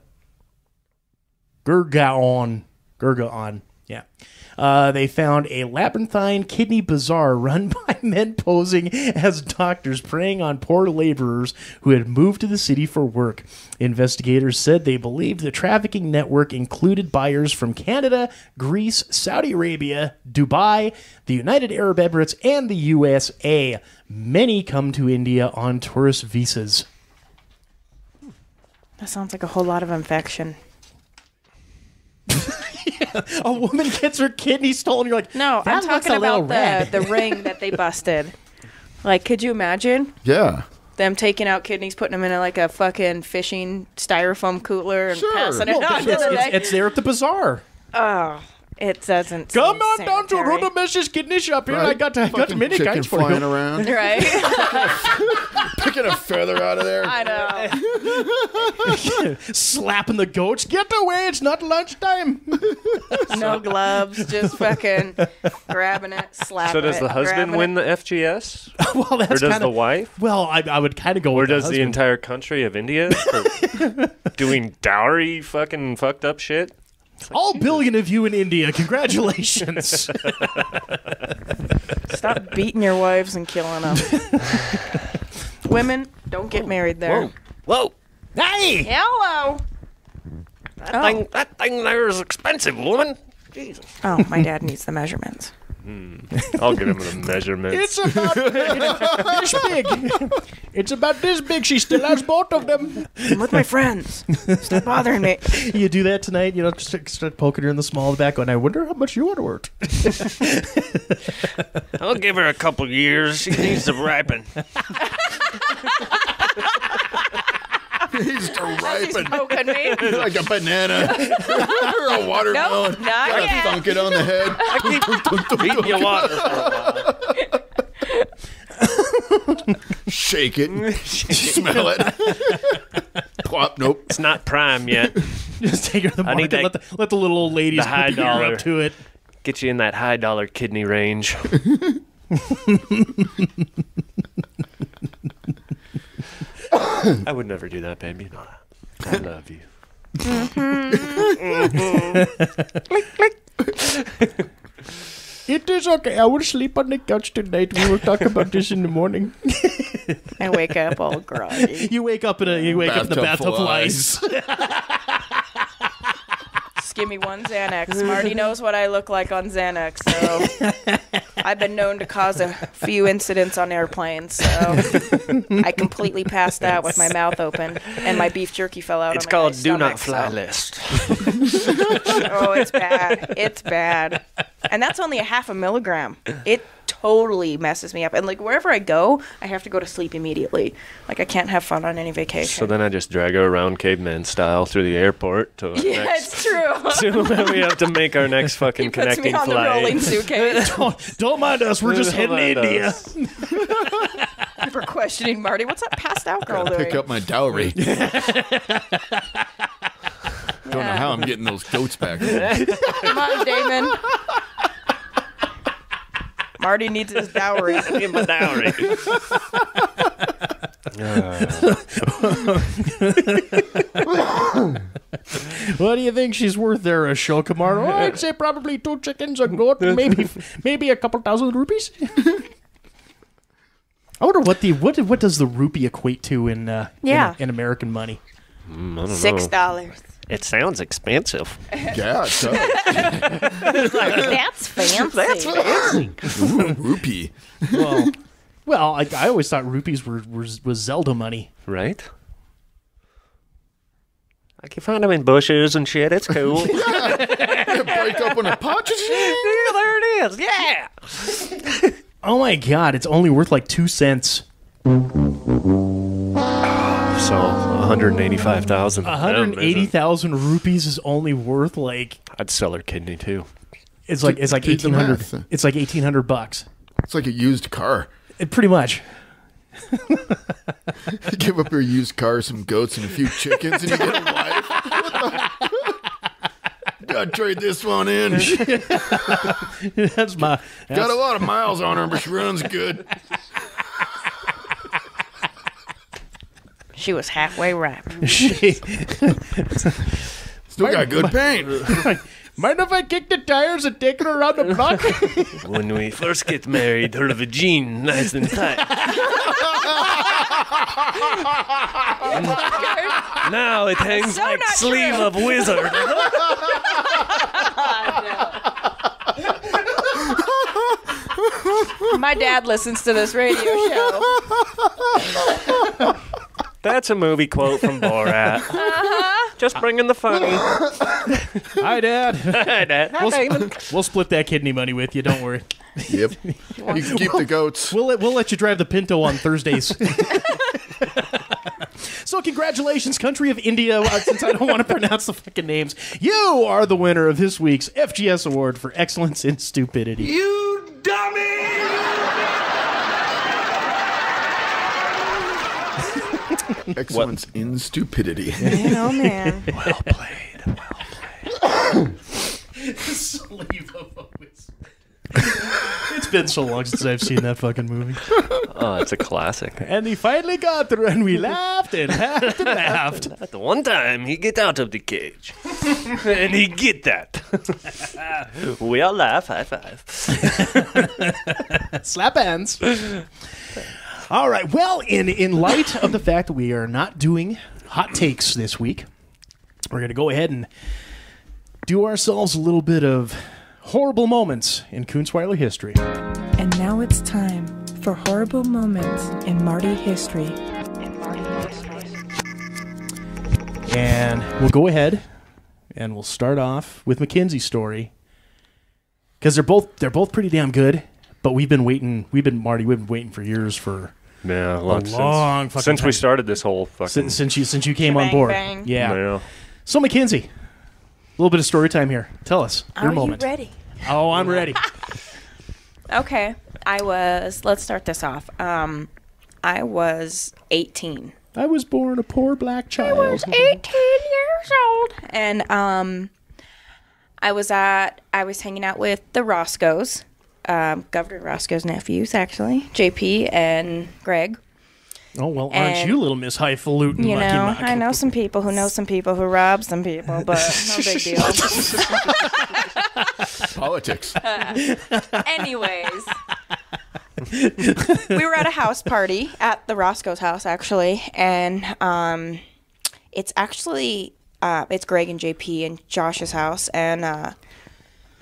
Gergaon. Gergaon. Yeah. Uh, they found a labyrinthine kidney bazaar run by men posing as doctors preying on poor laborers who had moved to the city for work. Investigators said they believed the trafficking network included buyers from Canada, Greece, Saudi Arabia, Dubai, the United Arab Emirates, and the U S A. Many come to India on tourist visas. That sounds like a whole lot of infection. Yeah. A woman gets her kidney stolen. You're like, no, I'm talking about the, the ring that they busted. Like, could you imagine? Yeah. Them taking out kidneys, putting them in a, like a fucking fishing styrofoam cooler and sure. passing well, it on. It's, it's, it's there at the bazaar. Oh, it doesn't. Come on down to Rudomesh's kidney shop here. Right. I got to, I got many kinds for flying you. Around. Right. Picking a feather out of there. I know. Slapping the goats. Get away. It's not lunchtime. No gloves. Just fucking grabbing it, slapping it. So does it, the husband win it. The F G S? Well, that's or does kinda, the wife? Well, I, I would kind of go or with the Or does husband. The entire country of India for doing dowry fucking fucked up shit? Like, all billion of you in India, congratulations. Stop beating your wives and killing them. Women, don't get whoa, married there. Whoa. Whoa. Hey! Hello! That, oh. thing, that thing there is expensive, woman. Jesus. Oh, my dad needs the measurements. Mm. I'll give him the measurements. It's about this big. It's about this big. She still has both of them. I'm with my friends. Stop bothering me. You do that tonight, you know, just start poking her in the small of the back, going, I wonder how much you want to work. I'll give her a couple years. She needs to ripen. He's ripen. Poking me. Like a banana or a watermelon. Nope, not Gotta yet. Thunk it on the head. I keep beating your water for a while. Shake it. Smell it. Plop. Nope. It's not prime yet. Just take her to the market. Let the, let the little old ladies put the ear up to it. Get you in that high dollar kidney range. I would never do that, babe. You know that. I love you. It is okay. I will sleep on the couch tonight. We will talk about this in the morning. I wake up all groggy. You wake up in a you wake bathtub up in the bathtub of lice. Just give me one Xanax. Marty knows what I look like on Xanax, so I've been known to cause a few incidents on airplanes, so I completely passed out with my mouth open, and my beef jerky fell out. It's on my called "Do Not Fly" list. Oh, it's bad! It's bad, and that's only a half a milligram. It totally messes me up, and like wherever I go, I have to go to sleep immediately. Like I can't have fun on any vacation. So then I just drag her around caveman style through the airport to yeah, next, it's true. So then we have to make our next fucking he puts connecting me on flight. The rolling suitcase. don't, don't mind us. We're just heading to India. For questioning Marty, what's that passed out girl doing? Pick up my dowry. Don't know how I'm getting those goats back. Come on, Damon. Marty needs his dowry. I need my dowry. uh. What do you think she's worth there, Ashoka Martin? Oh, I'd say probably two chickens, a goat, maybe maybe a couple thousand rupees. I wonder what the what what does the rupee equate to in uh, yeah. in, in American money? Mm, I don't Six know. dollars. It sounds expensive. Yeah, it does. Like, that's fancy. That's fancy. Ooh, rupee. Well, well I, I always thought rupees were, were was Zelda money. Right? I can find them in bushes and shit. It's cool. Yeah. Break open a pouch and shit. There it is. Yeah. Oh, my God. It's only worth like two cents. So one hundred eighty-five thousand. one hundred eighty thousand rupees is only worth like. I'd sell her kidney too. It's like it's like eighteen hundred. It's like eighteen hundred bucks. It's like a used car. It pretty much. You give up your used car, some goats, and a few chickens, and you get a wife. What the? Gotta trade this one in. That's my. That's... Got a lot of miles on her, but she runs good. She was halfway ripe. She... Still got good paint. Mind if I kick the tires and take her around the block? When we first get married, her vagina nice and tight. Now it hangs so like sleeve true. Of wizard. My dad listens to this radio show. That's a movie quote from Borat. Uh-huh. Just bringing the funny. Hi, Dad. Hi, Dad. We'll, Hi, Damon. We'll split that kidney money with you. Don't worry. Yep. You can keep we'll, the goats. We'll let, we'll let you drive the Pinto on Thursdays. So congratulations, country of India, since I don't want to pronounce the fucking names. You are the winner of this week's F G S Award for Excellence in Stupidity. You dummy! Excellence what? In stupidity. You know, man. Well played. Well played. Sleeve of a wizard. It's been so long since I've seen that fucking movie. Oh, it's a classic. And he finally got through, and we laughed and laughed and laughed. At the one time, he get out of the cage, and he get that. We all laugh. High five. Slap hands. All right. Well, in in light of the fact that we are not doing hot takes this week, we're gonna go ahead and do ourselves a little bit of. Horrible moments in Kunzweiler history. And now it's time for horrible moments in Marty history. In Marty history. And we'll go ahead and we'll start off with Mackenzie's story because they're both they're both pretty damn good. But we've been waiting, we've been Marty, we've been waiting for years for yeah, a, a long since, fucking since time. we started this whole fucking since, since you since you came bang, on board. Bang. Yeah. yeah. So Mackenzie. A little bit of story time here. Tell us your Are moment. Are you ready? Oh, I'm ready. Okay. I was, let's start this off. Um, I was eighteen. I was born a poor black child. I was eighteen years old. And um, I was at, I was hanging out with the Roscoes, um, Governor Roscoe's nephews, actually, J P and Greg. Oh, well, aren't and, you little Miss Highfalutin? You know, Lucky I know some people who know some people who rob some people, but no big deal. Politics. Uh, anyways, we were at a house party at the Roscoe's house, actually, and um, it's actually, uh, it's Greg and J P and Josh's house, and uh,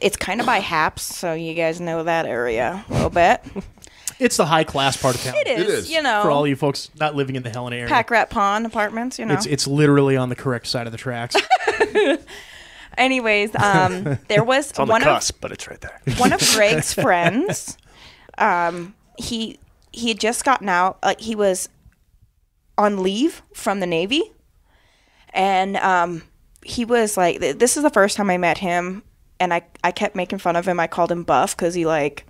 it's kind of by Haps, so you guys know that area a little bit. It's the high class part of town. It is, it is, you know, for all you folks not living in the Helena area. Pack Rat Pond apartments, you know. It's it's literally on the correct side of the tracks. Anyways, um, there was it's on one the cusp, of but it's right there. One of Greg's friends. Um, he he had just gotten out. Like uh, he was on leave from the Navy, and um, he was like, "This is the first time I met him," and I I kept making fun of him. I called him Buff because he like.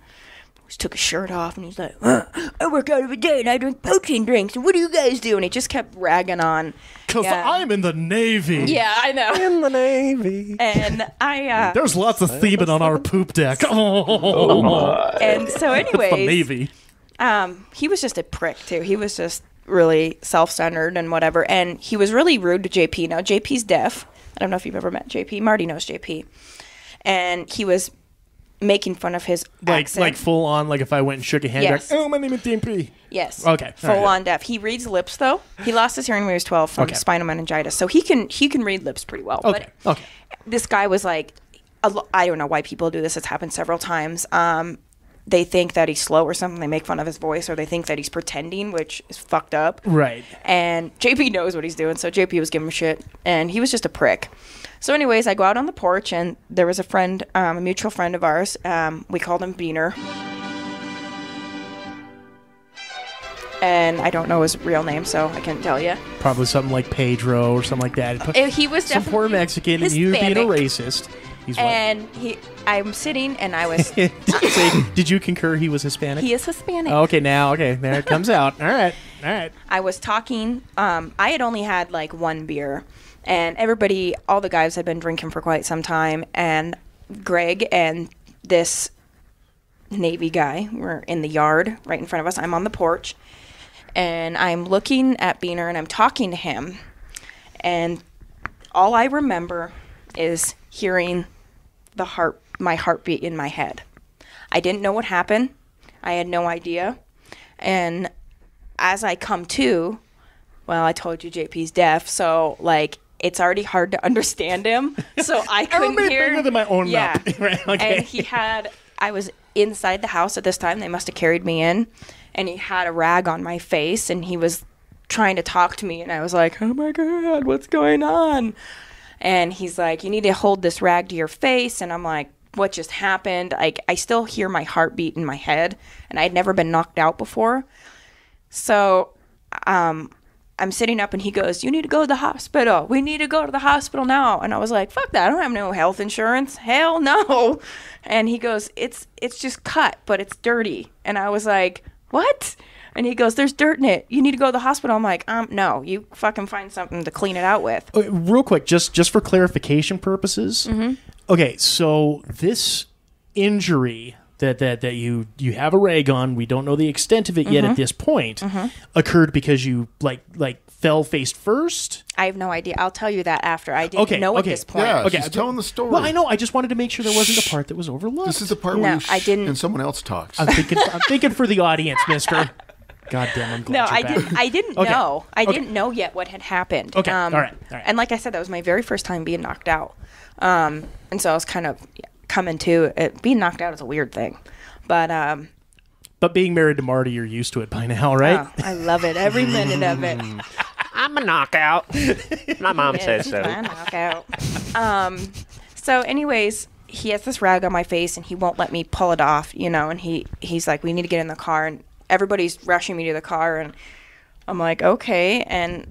He took his shirt off and he's like, huh, I work out every day and I drink protein drinks. What do you guys do? And he just kept ragging on. Because yeah. I'm in the Navy. Yeah, I know. In the Navy. And I. Uh, There's lots of thieving on our poop deck. Oh, oh my. And so, anyways. The Navy. Um, he was just a prick, too. He was just really self-centered and whatever. And he was really rude to J P. Now, J P's deaf. I don't know if you've ever met J P. Marty knows J P. And he was. Making fun of his like, accent. Like full on, like if I went and shook a hand, yes. Like, oh, my name is D M P. Yes. Okay. Full right. on deaf. He reads lips, though. He lost his hearing when he was twelve from okay. spinal meningitis. So he can he can read lips pretty well. Okay. But okay. This guy was like, I don't know why people do this. It's happened several times. Um, they think that he's slow or something. They make fun of his voice or they think that he's pretending, which is fucked up. Right. And J P knows what he's doing. So J P was giving him shit. And he was just a prick. So anyways, I go out on the porch, and there was a friend, um, a mutual friend of ours. Um, we called him Beaner. And I don't know his real name, so I can't tell you. Probably something like Pedro or something like that. Uh, he was some definitely poor Mexican, Hispanic. And you being a racist. He's and white. he, I'm sitting, and I was... did, you say, did you concur he was Hispanic? He is Hispanic. Oh, okay, now, okay, there it comes out. All right, all right. I was talking. Um, I had only had, like, one beer. And everybody, all the guys had been drinking for quite some time. And Greg and this Navy guy were in the yard right in front of us. I'm on the porch. And I'm looking at Beaner and I'm talking to him. And all I remember is hearing the heart, my heartbeat in my head. I didn't know what happened. I had no idea. And as I come to, well, I told you J P's deaf, so like it's already hard to understand him. So I couldn't I hear. Bigger than my own yeah. mouth. Right? Okay. And he had, I was inside the house at this time. They must have carried me in. And he had a rag on my face, and he was trying to talk to me. And I was like, oh, my God, what's going on? And he's like, you need to hold this rag to your face. And I'm like, what just happened? Like, I still hear my heartbeat in my head, and I'd never been knocked out before. So um, I'm sitting up, and he goes, you need to go to the hospital. We need to go to the hospital now. And I was like, fuck that. I don't have no health insurance. Hell no. And he goes, it's it's just cut, but it's dirty. And I was like, what? And he goes, there's dirt in it. You need to go to the hospital. I'm like, um, no, you fucking find something to clean it out with. Okay, real quick, just, just for clarification purposes. Mm-hmm. Okay, so this injury that, that, that you, you have a rag on, we don't know the extent of it mm-hmm. yet at this point, mm-hmm. occurred because you like like fell face first? I have no idea. I'll tell you that after. I didn't okay, know okay. at this point. Yeah, okay, she's telling the story. Well, I know. I just wanted to make sure there wasn't a part that was overlooked. This is the part no, where you I didn't. and someone else talks. I'm thinking, I'm thinking for the audience, mister. God damn, I'm glad no, you're I back. Didn't, I didn't okay. know. I okay. didn't know yet what had happened. Okay, um, all right. all right. And like I said, that was my very first time being knocked out. Um, and so I was kind of coming to it. Being knocked out is a weird thing. But um, but being married to Marty, you're used to it by now, right? Oh, I love it. Every minute of it. I'm a knockout. My mom yes, says so. I'm a knockout. Um, so anyways, he has this rag on my face, and he won't let me pull it off, you know, and he, he's like, we need to get in the car, and everybody's rushing me to the car, and I'm like, okay. And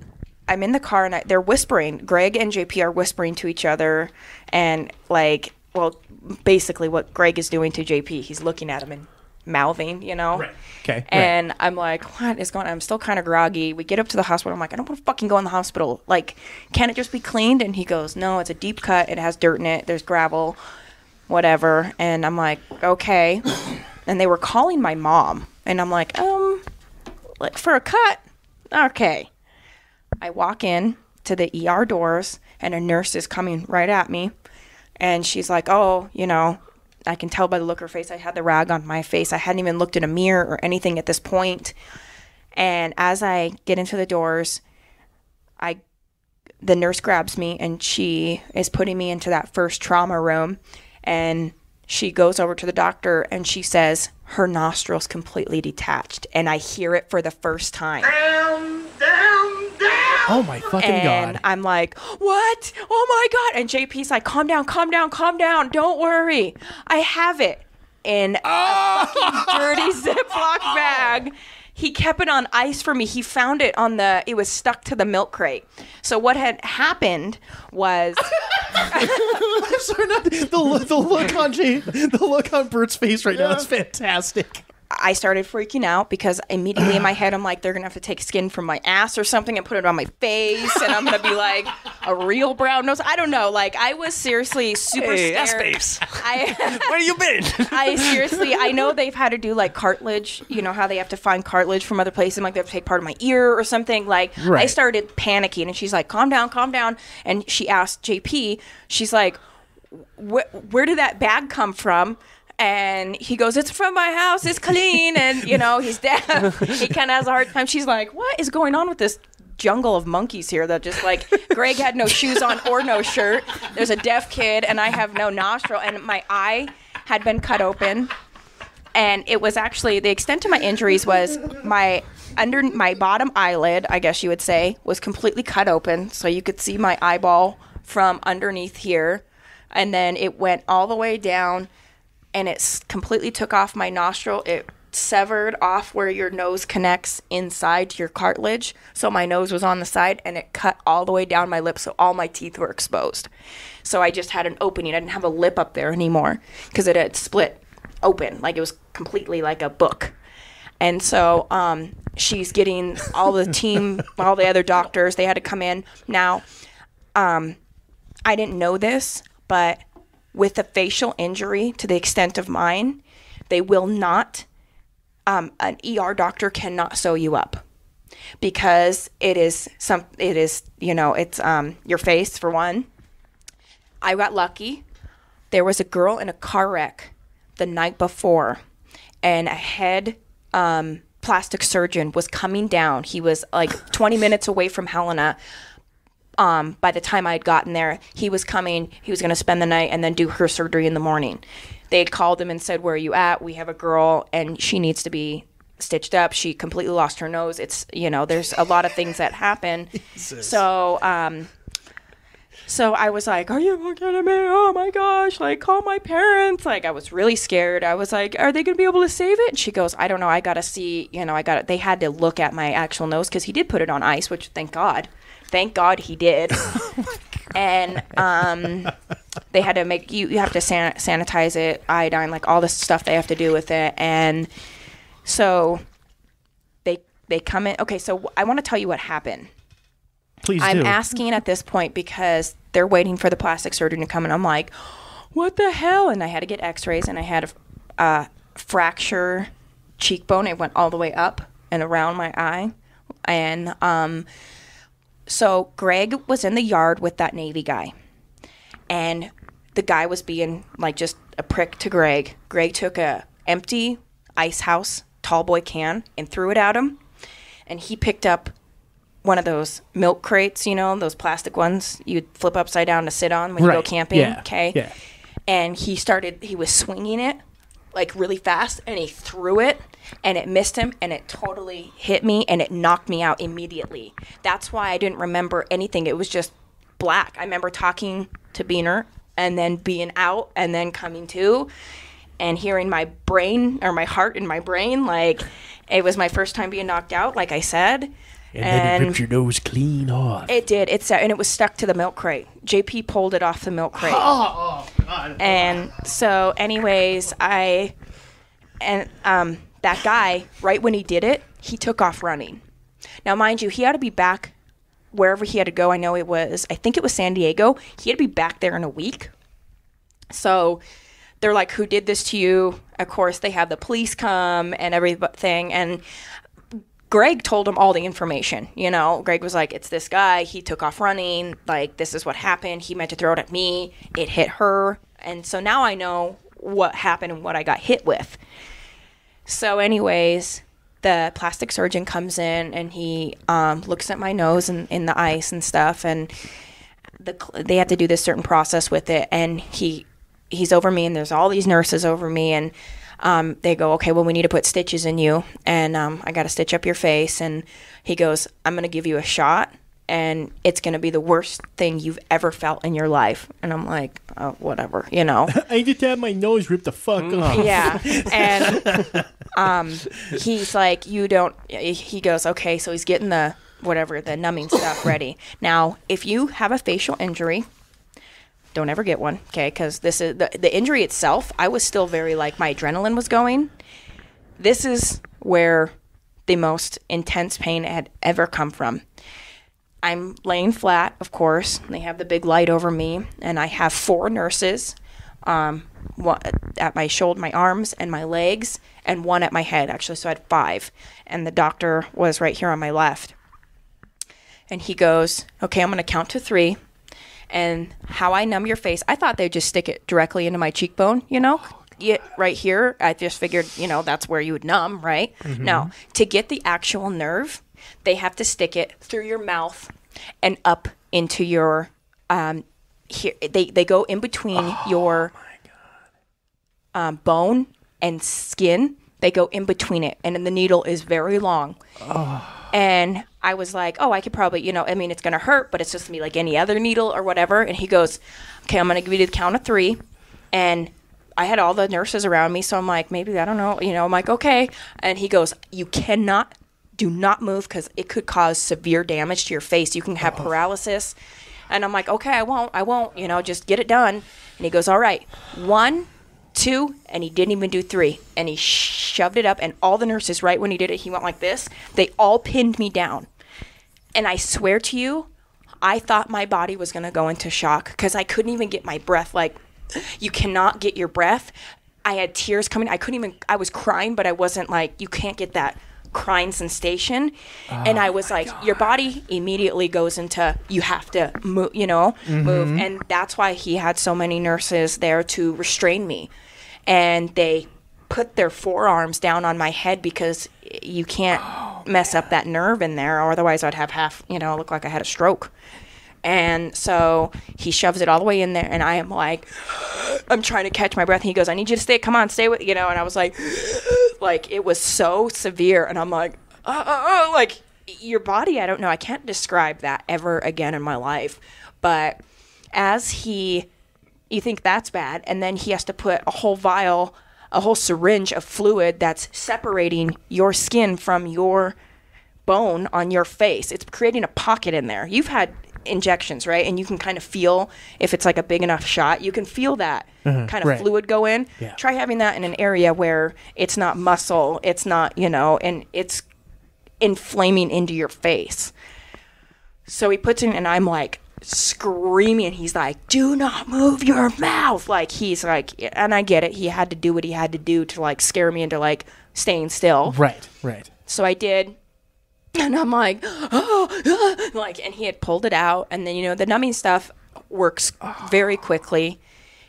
I'm in the car, and I, they're whispering. Greg and J P are whispering to each other, and like, well, basically what Greg is doing to J P, he's looking at him and mouthing, you know? Right. Okay. And right. I'm like, what is going on? I'm still kind of groggy. We get up to the hospital. I'm like, I don't want to fucking go in the hospital. Like, can it just be cleaned? And he goes, no, it's a deep cut. It has dirt in it. There's gravel, whatever. And I'm like, okay. And they were calling my mom. And I'm like, um, like for a cut? Okay. I walk in to the E R doors, and a nurse is coming right at me. And she's like, oh, you know, I can tell by the look of her face. I had the rag on my face. I hadn't even looked in a mirror or anything at this point. And as I get into the doors, I, the nurse grabs me, and she is putting me into that first trauma room. And she goes over to the doctor, and she says, her nostril's completely detached. And I hear it for the first time. Down, down, down. Oh, my fucking and God. And I'm like, what? Oh, my God. And J P's like, calm down, calm down, calm down. Don't worry. I have it in oh! a fucking dirty Ziploc bag. He kept it on ice for me. He found it on the, it was stuck to the milk crate. So what had happened was. I'm sorry, not, the, the, look on Jay, the look on Bert's face right yeah. now is fantastic. I started freaking out because immediately in my head, I'm like, they're going to have to take skin from my ass or something and put it on my face. And I'm going to be like a real brown nose. I don't know. Like, I was seriously super hey, scared. Ass face. I, Where you been? I seriously, I know they've had to do like cartilage, you know, how they have to find cartilage from other places. Like, they have to take part of my ear or something. Like, right. I started panicking, and she's like, calm down, calm down. And she asked J P, she's like, wh where did that bag come from? And he goes, it's from my house, it's clean, and, you know, he's deaf. He kind of has a hard time. She's like, what is going on with this jungle of monkeys here that just, like, Greg had no shoes on or no shirt. There's a deaf kid, and I have no nostril, and my eye had been cut open. And it was actually, the extent of my injuries was my under my bottom eyelid, I guess you would say, was completely cut open. So you could see my eyeball from underneath here. And then it went all the way down. And it completely took off my nostril. It severed off where your nose connects inside to your cartilage. So my nose was on the side, and it cut all the way down my lip, so all my teeth were exposed. So I just had an opening. I didn't have a lip up there anymore because it had split open. Like, it was completely like a book. And so um, she's getting all the team, all the other doctors. They had to come in. Now, um, I didn't know this, but with a facial injury to the extent of mine, they will not, um, an E R doctor cannot sew you up, because it is some, it is, you know, it's um, your face for one. I got lucky. There was a girl in a car wreck the night before, and a head um, plastic surgeon was coming down. He was like twenty minutes away from Helena. Um, by the time I had gotten there, he was coming. He was going to spend the night and then do her surgery in the morning. They had called him and said, "Where are you at? We have a girl, and she needs to be stitched up. She completely lost her nose." It's, you know, there's a lot of things that happen. Jesus. So, um, so I was like, "Are you looking at me? Oh my gosh! Like, call my parents!" Like, I was really scared. I was like, "Are they going to be able to save it?" And she goes, "I don't know. I got to see. You know, I got. They had to look at my actual nose because he did put it on ice, which thank God." Thank God he did. Oh my God. And um, they had to make you, you have to san sanitize it, iodine, like all this stuff they have to do with it. And so they they come in. Okay, so I want to tell you what happened. Please I'm do. asking at this point because they're waiting for the plastic surgeon to come, and I'm like, what the hell? And I had to get x-rays, and I had a uh, fracture cheekbone. It went all the way up and around my eye. And um so Greg was in the yard with that Navy guy, and the guy was being like just a prick to Greg. Greg took a empty Ice House tall boy can and threw it at him, and he picked up one of those milk crates, you know, those plastic ones you'd flip upside down to sit on when right. you go camping. Yeah. Okay. Yeah. And he started, he was swinging it like really fast, and he threw it, and it missed him, and it totally hit me, and it knocked me out immediately. That's why I didn't remember anything. It was just black. I remember talking to Beaner and then being out and then coming to and hearing my brain or my heart in my brain. Like, it was my first time being knocked out, like I said. And, and then it ripped your nose clean off. It did. It's, and it was stuck to the milk crate. J P pulled it off the milk crate. Oh, oh God. And so anyways, I... and um. That guy, right when he did it, he took off running. Now, mind you, he had to be back wherever he had to go. I know it was, I think it was San Diego. He had to be back there in a week. So they're like, who did this to you? Of course, they have the police come and everything. And Greg told him all the information. You know, Greg was like, it's this guy. He took off running. Like, this is what happened. He meant to throw it at me. It hit her. And so now I know what happened and what I got hit with. So anyways, the plastic surgeon comes in, and he um, looks at my nose and in the ice and stuff, and the, they have to do this certain process with it. And he he's over me, and there's all these nurses over me, and um, they go, okay, well, we need to put stitches in you, and um, I got to stitch up your face. And he goes, I'm going to give you a shot, and it's going to be the worst thing you've ever felt in your life. And I'm like, oh, whatever, you know. I just had my nose ripped the fuck off. Yeah. And um, he's like, you don't, he goes, okay, so he's getting the, whatever, the numbing stuff ready. Now, if you have a facial injury, don't ever get one, okay, because this is, the, the injury itself, I was still very, like, my adrenaline was going. This is where the most intense pain had ever come from. I'm laying flat, of course. They have the big light over me, and I have four nurses um, one at my shoulder, my arms, and my legs, and one at my head, actually. So I had five, and the doctor was right here on my left. And he goes, okay, I'm going to count to three, and how I numb your face, I thought they'd just stick it directly into my cheekbone, you know, yeah, right here. I just figured, you know, that's where you would numb, right? Mm-hmm. No, to get the actual nerve, they have to stick it through your mouth and up into your um, here. They they go in between oh, your my God. Um, bone and skin. They go in between it, and then the needle is very long. Oh. And I was like, oh, I could probably, you know, I mean, it's gonna hurt, but it's just gonna be like any other needle or whatever. And he goes, okay, I'm gonna give you the count of three, and I had all the nurses around me, so I'm like, maybe I don't know, you know, I'm like, okay. And he goes, you cannot. Do not move because it could cause severe damage to your face. You can have Uh-oh. paralysis. And I'm like, okay, I won't. I won't. You know, just get it done. And he goes, all right, one, two, and he didn't even do three. And he shoved it up. And all the nurses, right when he did it, he went like this. They all pinned me down. And I swear to you, I thought my body was going to go into shock because I couldn't even get my breath. Like, you cannot get your breath. I had tears coming. I couldn't even – I was crying, but I wasn't like, you can't get that crying sensation. Oh, and I was like, God. Your body immediately goes into, you have to move, you know, mm-hmm. move. And that's why he had so many nurses there to restrain me. And they put their forearms down on my head because you can't oh, mess man. up that nerve in there. Or otherwise I'd have half, you know, look like I had a stroke. And so he shoves it all the way in there, and I am like, I'm trying to catch my breath. And he goes, I need you to stay. Come on, stay with, you know. And I was like, like, it was so severe. And I'm like, oh, oh, oh, like, your body, I don't know. I can't describe that ever again in my life. But as he, you think that's bad. And then he has to put a whole vial, a whole syringe of fluid that's separating your skin from your bone on your face. It's creating a pocket in there. You've had injections, right? And you can kind of feel if it's like a big enough shot, you can feel that mm-hmm, kind of right. fluid go in. Yeah. Try having that in an area where it's not muscle, it's not, you know, and it's inflaming into your face. So he puts in, and I'm like screaming. He's like, do not move your mouth. Like, he's like, and I get it. He had to do what he had to do to like scare me into like staying still. Right, right. So I did. And I'm like, oh, oh, like, and he had pulled it out. And then, you know, the numbing stuff works very quickly.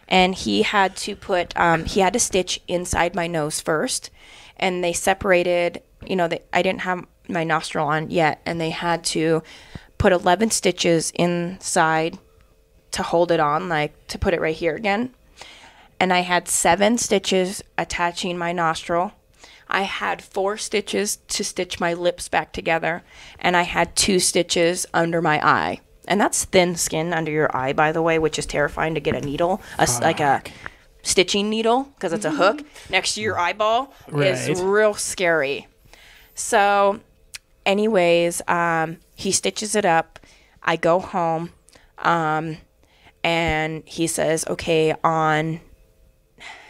And he had to put, um, he had to stitch inside my nose first. And they separated, you know, they, I didn't have my nostril on yet. And they had to put eleven stitches inside to hold it on, like to put it right here again. And I had seven stitches attaching my nostril. I had four stitches to stitch my lips back together, and I had two stitches under my eye. And that's thin skin under your eye, by the way, which is terrifying to get a needle, a, like a stitching needle, because it's a hook next to your eyeball. Right. Is real scary. So anyways, um, he stitches it up. I go home, um, and he says, okay, on...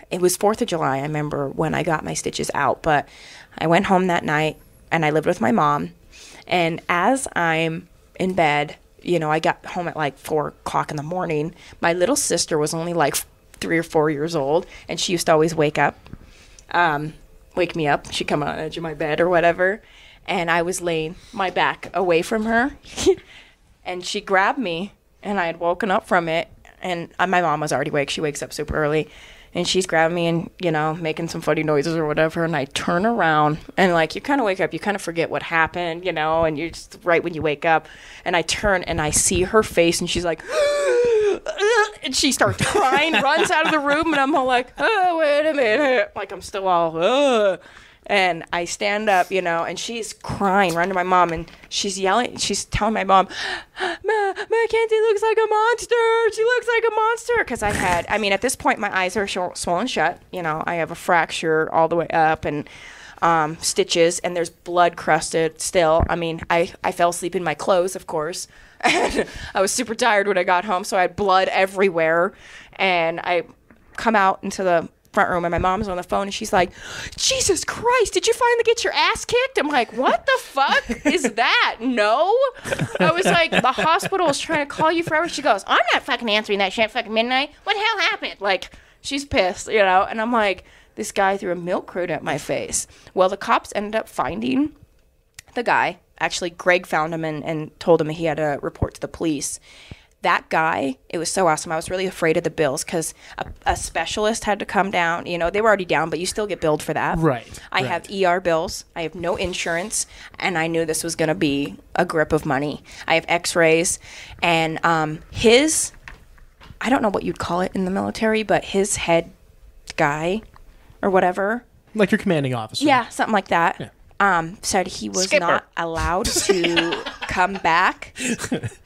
It was fourth of July, I remember, when I got my stitches out. But I went home that night, and I lived with my mom. And as I'm in bed, you know, I got home at like four o'clock in the morning. My little sister was only like three or four years old, and she used to always wake up, um, wake me up. She'd come on the edge of my bed or whatever. And I was laying my back away from her. And she grabbed me, and I had woken up from it. And my mom was already awake. She wakes up super early. And she's grabbing me and, you know, making some funny noises or whatever. And I turn around and, like, you kind of wake up. You kind of forget what happened, you know, and you're just right when you wake up. And I turn and I see her face, and she's like, and she starts crying, runs out of the room. And I'm all like, oh, wait a minute. Like, I'm still all, oh. And I stand up, you know, and she's crying, running to my mom, and she's yelling. She's telling my mom, Ma, Mackenzie looks like a monster. She looks like a monster. Because I had, I mean, at this point, my eyes are sh swollen shut. You know, I have a fracture all the way up and um, stitches, and there's blood crusted still. I mean, I, I fell asleep in my clothes, of course. And I was super tired when I got home, so I had blood everywhere. And I come out into the front room, and my mom's on the phone, and she's like, Jesus Christ, did you finally get your ass kicked? I'm like, what the fuck is that? No. I was like, the hospital is trying to call you forever. She goes, I'm not fucking answering that shit at fucking midnight. What the hell happened? Like, she's pissed, you know? And I'm like, this guy threw a milk crate at my face. Well, the cops ended up finding the guy. Actually, Greg found him and, and told him he had to report to the police. That guy, it was so awesome. I was really afraid of the bills because a, a specialist had to come down. You know, they were already down, but you still get billed for that. Right. I right. have E R bills. I have no insurance, and I knew this was going to be a grip of money. I have x-rays, and um, his, I don't know what you'd call it in the military, but his head guy or whatever. Like your commanding officer. Yeah, something like that. Yeah. Um, said he was Skipper. not allowed to come back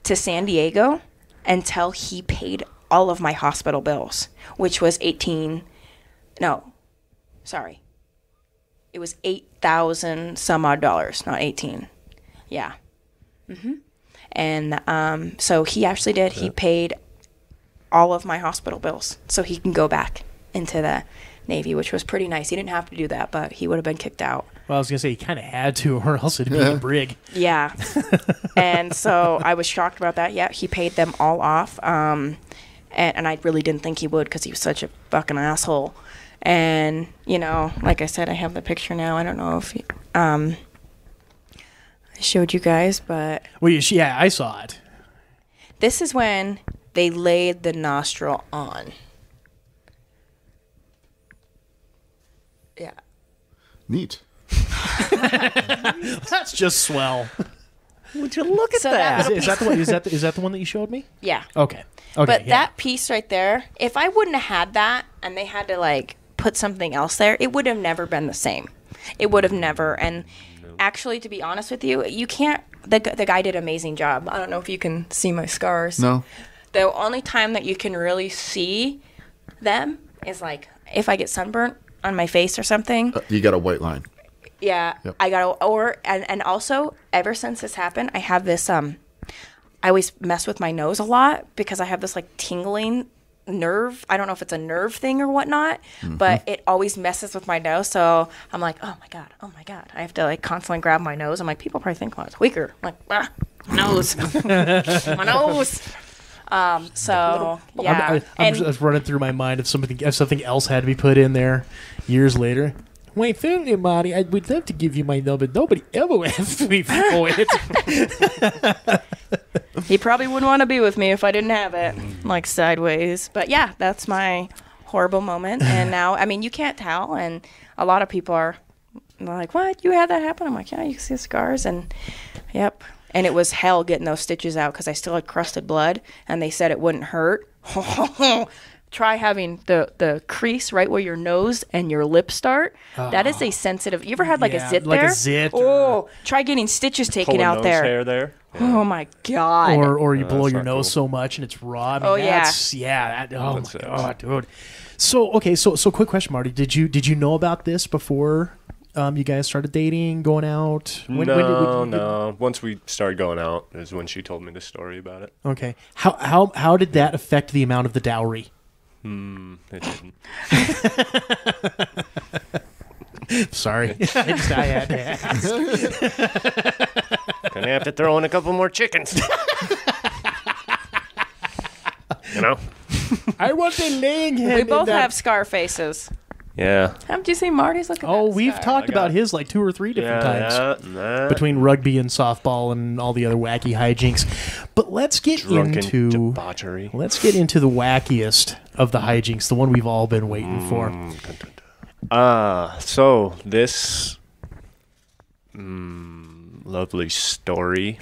to San Diego until he paid all of my hospital bills, which was eighteen, no, sorry, it was eight thousand some odd dollars, not eighteen, yeah, mm-hmm. And um, so he actually did. He paid all of my hospital bills, so he can go back into the Navy, which was pretty nice. He didn't have to do that, but he would have been kicked out. Well, I was going to say, he kind of had to, or else it'd be yeah. a brig. Yeah. And so I was shocked about that. Yeah, he paid them all off. Um, and, and I really didn't think he would, because he was such a fucking asshole. And, you know, like I said, I have the picture now. I don't know if he, um, I showed you guys, but... Well, yeah, I saw it. This is when they laid the nostril on. Yeah. Neat. That's just swell. Would you look at so that? that is, is, that the one, is, that the, is that the one that you showed me? Yeah. Okay. Okay. But yeah. That piece right there, if I wouldn't have had that and they had to like put something else there, it would have never been the same. It would have never. And no. Actually, to be honest with you, you can't. The, the guy did an amazing job. I don't know if you can see my scars. No. The only time that you can really see them is like if I get sunburnt on my face or something. Uh, you got a white line. Yeah, yep. I got a, or and and also ever since this happened, I have this um, I always mess with my nose a lot because I have this like tingling nerve. I don't know if it's a nerve thing or whatnot, mm-hmm. but it always messes with my nose. So I'm like, oh my god, oh my god, I have to like constantly grab my nose. I'm like, people probably think I'm a tweaker. I'm like, ah, nose, my nose. Um, so yeah, I'm, I, I'm and, just running through my mind if something if something else had to be put in there years later. My family, Marty, I would love to give you my number. Nobody ever asked me for it. He probably wouldn't want to be with me if I didn't have it, like sideways. But yeah, that's my horrible moment. And now, I mean, you can't tell. And a lot of people are like, what? You had that happen? I'm like, yeah, you can see the scars. And yep. And it was hell getting those stitches out because I still had crusted blood. And they said it wouldn't hurt. Try having the, the crease right where your nose and your lips start. Oh. That is a sensitive. You ever had like yeah, a zit like there? Like a zit. Oh, try getting stitches taken out nose there. Hair there. Yeah. Oh my god. Or or you no, blow your nose cool. so much and it's raw. I mean, oh that's, yeah. Yeah. That, oh that's my god, dude. So okay, so so quick question, Marty. Did you did you know about this before um, you guys started dating, going out? When, no, when did, when, no. Did... Once we started going out is when she told me the story about it. Okay. How how how did that affect the amount of the dowry? Hmm, it didn't. Sorry. I just I had to ask. Gonna have to throw in a couple more chickens. You know? I want a laying hen. We both have scar faces. Yeah. Haven't you seen Marty's looking at? Oh, we've scar. talked about his like two or three different yeah, times. That, that. Between rugby and softball and all the other wacky hijinks. But let's get Drunken into debauchery. Let's get into the wackiest of the hijinks, the one we've all been waiting mm. for. Ah, uh, so this mm, lovely story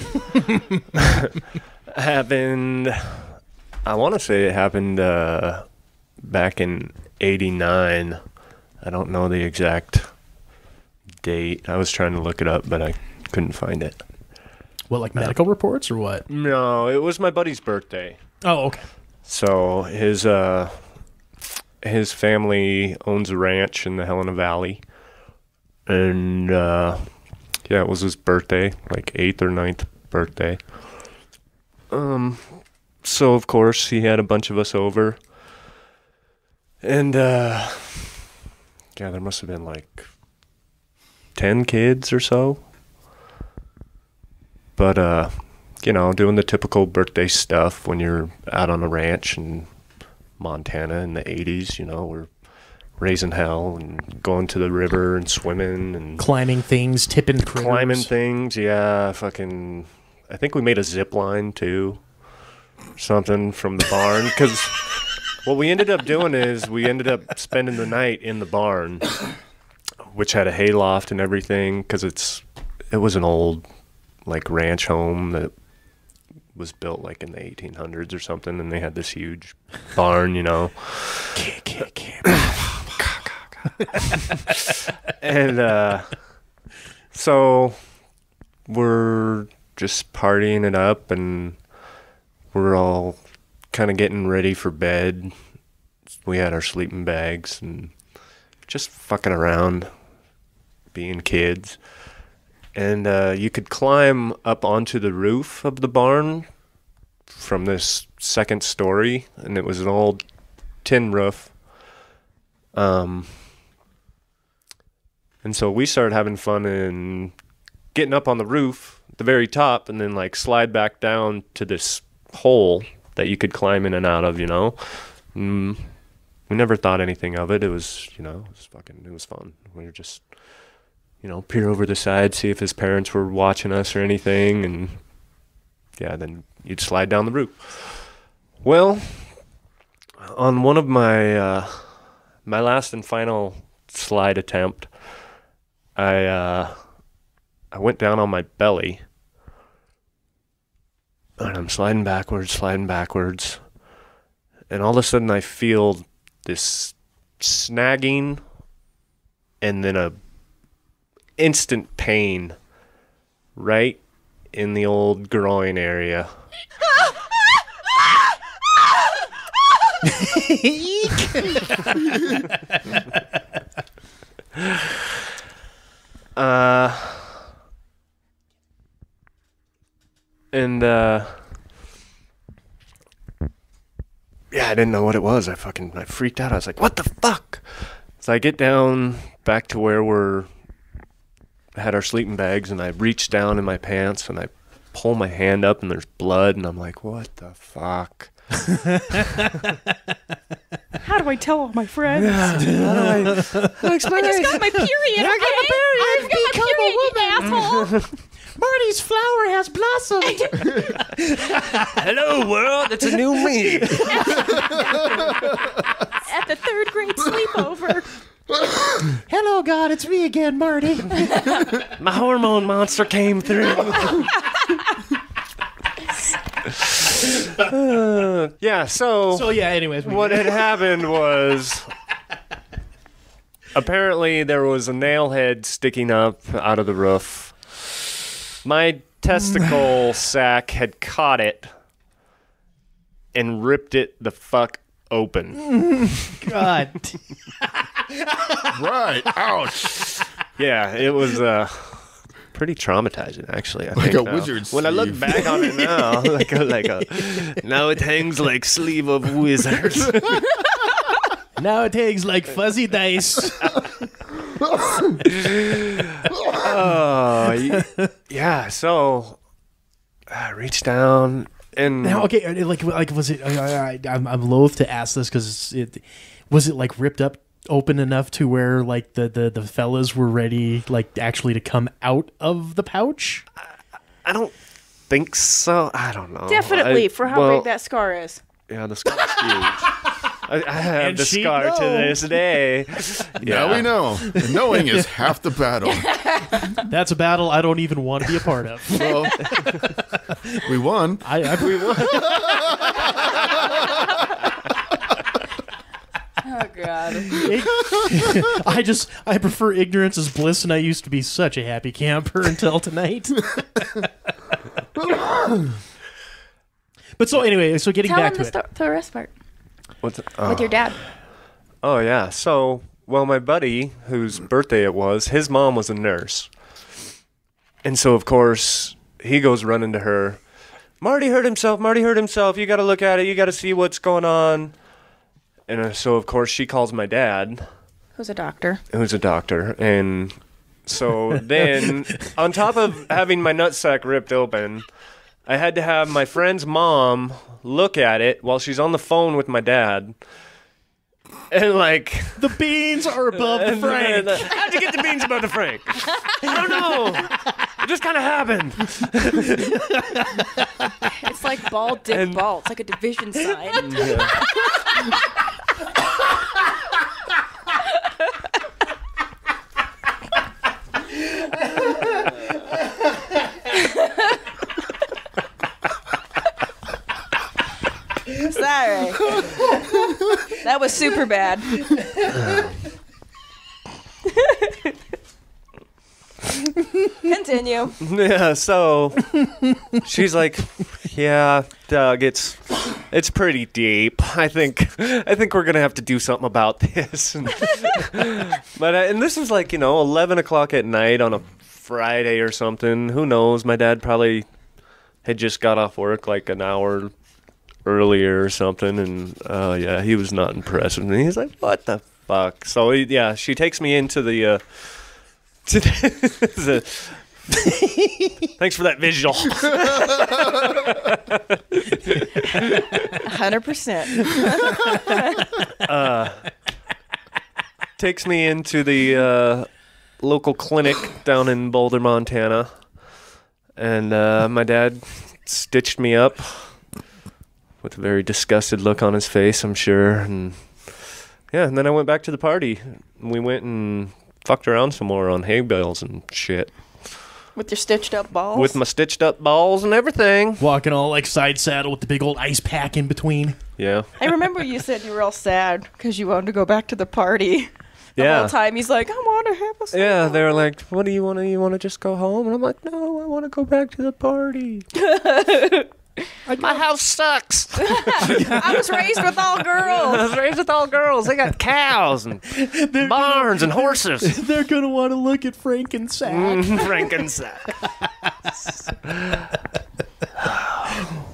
happened. I want to say it happened uh, back in eighty-nine. I don't know the exact date. I was trying to look it up, but I couldn't find it. What, like medical uh, reports or what? No, it was my buddy's birthday. Oh, okay. So his uh, his family owns a ranch in the Helena Valley. And, uh, yeah, it was his birthday, like eighth or ninth birthday. Um, so, of course, he had a bunch of us over. And, uh... yeah, there must have been like ten kids or so. But, uh, you know, doing the typical birthday stuff when you're out on a ranch in Montana in the eighties, you know, we're raising hell and going to the river and swimming and climbing things, tipping critters. Climbing things, yeah. Fucking, I think we made a zip line too, something from the barn because. What we ended up doing is we ended up spending the night in the barn, which had a hayloft and everything, because it's it was an old like ranch home that was built like in the eighteen hundreds or something, and they had this huge barn, you know. And uh, so we're just partying it up, and we're all kind of getting ready for bed. We had our sleeping bags and just fucking around, being kids. And uh, you could climb up onto the roof of the barn from this second story, and it was an old tin roof. Um, and so we started having fun and getting up on the roof, the very top, and then like slide back down to this hole that you could climb in and out of, you know. Mm, we never thought anything of it. It was, you know, it was fucking, it was fun. We were just you know, peer over the side, see if his parents were watching us or anything, and yeah, then you'd slide down the roof. Well, on one of my uh, my last and final slide attempt, I uh, I went down on my belly, and I'm sliding backwards, sliding backwards, and all of a sudden I feel this snagging, and then a instant pain right in the old groin area. uh, and uh, yeah, I didn't know what it was. I fucking I freaked out. I was like, "What the fuck?" So I get down back to where we're had our sleeping bags, and I reach down in my pants and I pull my hand up and there's blood, and I'm like, what the fuck? How do I tell all my friends? Yeah, how do I, I, explain I just got my period. I okay? got my period. I've become got my period, a woman. Asshole. Marty's flower has blossomed. Hello, world. It's a new me. At the third grade sleepover. Hello, God, it's me again, Marty. My hormone monster came through. uh, yeah, so... So, yeah, anyways. What had happened was... Apparently, there was a nail head sticking up out of the roof. My testicle sack had caught it and ripped it the fuck open. God. Right. Ouch. Yeah, it was uh, pretty traumatizing, actually. I like think a now. wizard's When sleeve. I look back on it now, like a, like a, now it hangs like sleeve of wizards. Now it hangs like fuzzy dice. Oh, yeah. So I reached down and now, okay, like like was it? I, I, I'm I'm loath to ask this because it was it like ripped up. Open enough to where like the, the, the fellas were ready like actually to come out of the pouch? I, I don't think so. I don't know. Definitely I, for how well, big that scar is. Yeah, the scar is huge. I, I have and the scar knows. to this day. Yeah. Now we know. Knowing is half the battle. That's a battle I don't even want to be a part of. Well, we won. I, I, we won. Oh, God. It, I just, I prefer ignorance is bliss, and I used to be such a happy camper until tonight. But so anyway, so getting Tell back to the it. Tell him the rest part. What's, uh, With your dad. Oh, yeah. So, well, my buddy, whose birthday it was, his mom was a nurse. And so, of course, he goes running to her. Marty hurt himself. Marty hurt himself. You got to look at it. You got to see what's going on. And so, of course, she calls my dad. Who's a doctor. Who's a doctor. And so then, on top of having my nutsack ripped open, I had to have my friend's mom look at it while she's on the phone with my dad. And, like... The beans are above the Frank. The, how'd you get the beans above the Frank? I don't know. It just kind of happened. It's like ball, dick, and, ball. It's like a division sign. Yeah. Sorry. That was super bad. Continue. Yeah, so she's like, yeah, Doug, it's it's pretty deep. I think I think we're gonna have to do something about this. And, but I, and this is like, you know, eleven o'clock at night on a Friday or something. Who knows? My dad probably had just got off work like an hour earlier or something, and uh, yeah, he was not impressed with me. He's like, "What the fuck?" So he, yeah, she takes me into the. Uh, to the Thanks for that visual. one hundred percent. uh, takes me into the uh, local clinic down in Boulder, Montana. And uh, my dad stitched me up with a very disgusted look on his face, I'm sure. And yeah, and then I went back to the party. We went and fucked around some more on hay bales and shit. With your stitched up balls? With my stitched up balls and everything. Walking all like side saddle with the big old ice pack in between. Yeah. I remember you said you were all sad because you wanted to go back to the party. The yeah. whole time he's like, I want to have a song. Yeah, they were like, what do you want to, you want to just go home? And I'm like, no, I want to go back to the party. My house sucks. I was raised with all girls. I was raised with all girls. They got cows and they're barns gonna, and horses. They're going to want to look at Frankensack. Mm, Frankensack.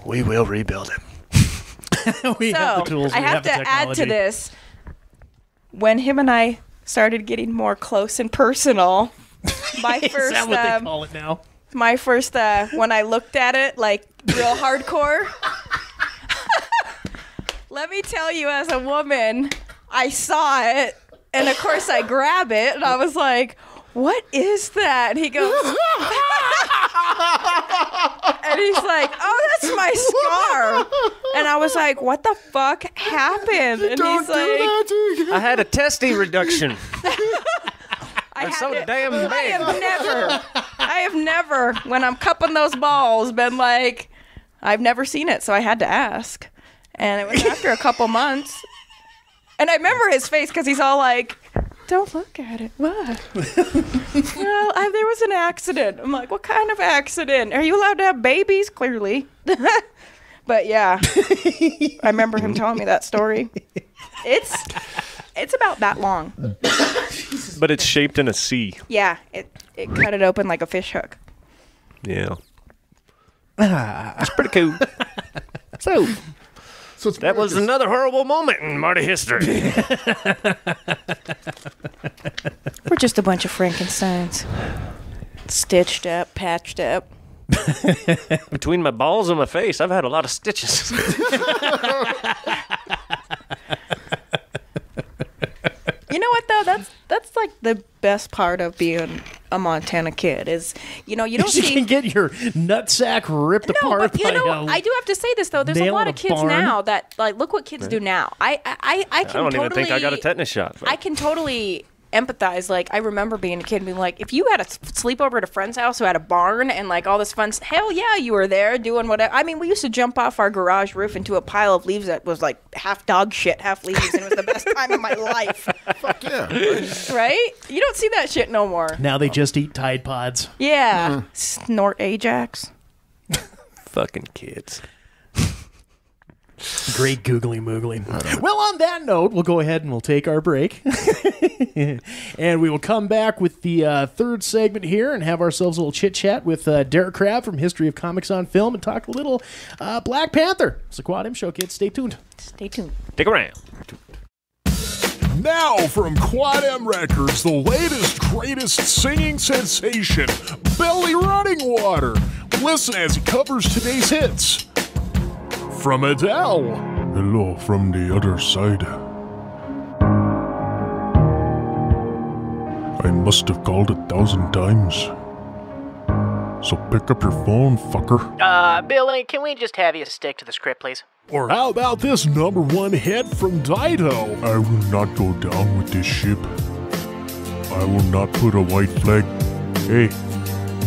We will rebuild him. we so, have the tools. I we have, have to add to this. When him and I started getting more close and personal, my first Is that what um, they call it now? My first uh, when I looked at it like real hardcore. Let me tell you, as a woman, I saw it, and of course I grab it, and I was like, "What is that?" And he goes, and he's like, "Oh, that's my scar." And I was like, "What the fuck happened?" And Don't he's do like, that, "I had a testy reduction." I, so to, damn big. I have never, I have never, when I'm cupping those balls, been like, I've never seen it, so I had to ask. And it was after a couple months. And I remember his face because he's all like, don't look at it. What? Well, I, there was an accident. I'm like, what kind of accident? Are you allowed to have babies? Clearly. But yeah, I remember him telling me that story. It's... It's about that long. But it's shaped in a C. Yeah, it, it cut it open like a fish hook. Yeah. That's pretty cool. So, so that was another horrible moment in Marty history. We're just a bunch of Frankensteins. Stitched up, patched up. Between my balls and my face, I've had a lot of stitches. You know what though? That's that's like the best part of being a Montana kid is, you know, you don't you see... You can get your nutsack ripped no, apart. But, you know, a, I do have to say this though. There's a lot of kids barn. now that like look what kids right. do now. I I I, I can totally. I don't totally, even think I got a tetanus shot. But. I can totally empathize. Like I remember being a kid and being like, if you had a sleepover at a friend's house who had a barn and like all this fun, hell yeah, you were there doing whatever. I mean, we used to jump off our garage roof into a pile of leaves that was like half dog shit, half leaves, and it was the best time of my life. Fuck yeah. Right? You don't see that shit no more. Now they just eat Tide Pods. Yeah. Mm-hmm. Snort Ajax. Fucking kids. Great googly moogly. Well, on that note, we'll go ahead and we'll take our break. And we will come back with the uh, third segment here and have ourselves a little chit-chat with uh, Derek Crabb from History of Comics on Film and talk a little uh, Black Panther. It's the Quad M Show, kids. Stay tuned. Stay tuned. Stick around. Now from Quad M Records, the latest, greatest singing sensation, Belly Running Water. Listen as he covers today's hits. From Adele. Hello from the other side. I must have called a thousand times. So pick up your phone, fucker. Uh, Billy, can we just have you stick to the script, please? Or how about this number one hit from Dido? I will not go down with this ship. I will not put a white flag. Hey,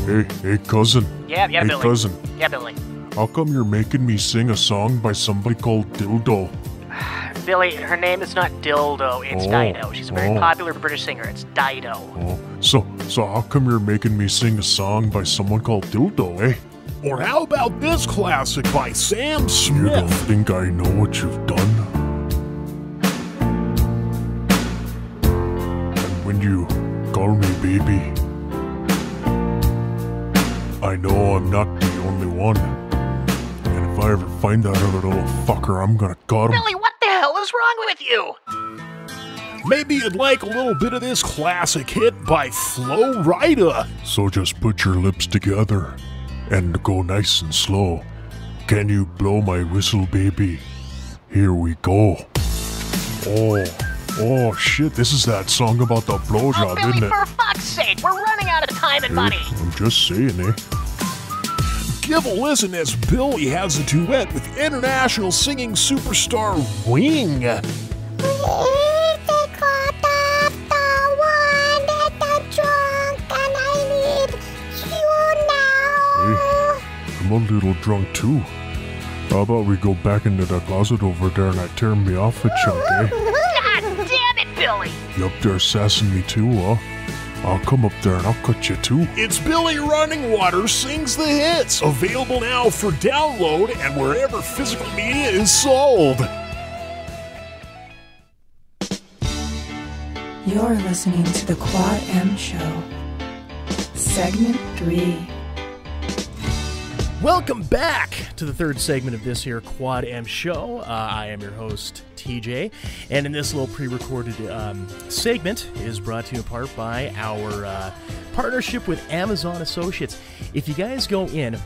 hey, hey, cousin. Yeah, yeah, hey, Billy. Cousin. Yeah, Billy. How come you're making me sing a song by somebody called Dildo? Billy, her name is not Dildo, it's oh, Dido. She's a very oh. popular British singer, it's Dido. Oh. So, so how come you're making me sing a song by someone called Dildo, eh? Or how about this classic by Sam Smith? You don't think I know what you've done? And when you call me baby, I know I'm not the only one. If I ever find out about a little fucker, I'm gonna cut him. Billy, what the hell is wrong with you? Maybe you'd like a little bit of this classic hit by Flo Rida. So just put your lips together and go nice and slow. Can you blow my whistle, baby? Here we go. Oh, Oh shit, this is that song about the blowjob, oh, isn't it? For fuck's sake, we're running out of time and hey, money. I'm just saying, eh? Give a listen as Billy has a duet with international singing superstar Wing. I'm a little drunk too. How about we go back into the closet over there and I tear me off a chunk, eh? God damn it, Billy! You up there sassing me too, huh? I'll come up there and I'll cut you too. It's Billy Running Water Sings the Hits, available now for download and wherever physical media is sold. You're listening to the Quad M Show, Segment three. Welcome back to the third segment of this here Quad M Show. Uh, I am your host, T J, and in this little pre-recorded um, segment is brought to you in part by our uh, partnership with Amazon Associates. If you guys go in,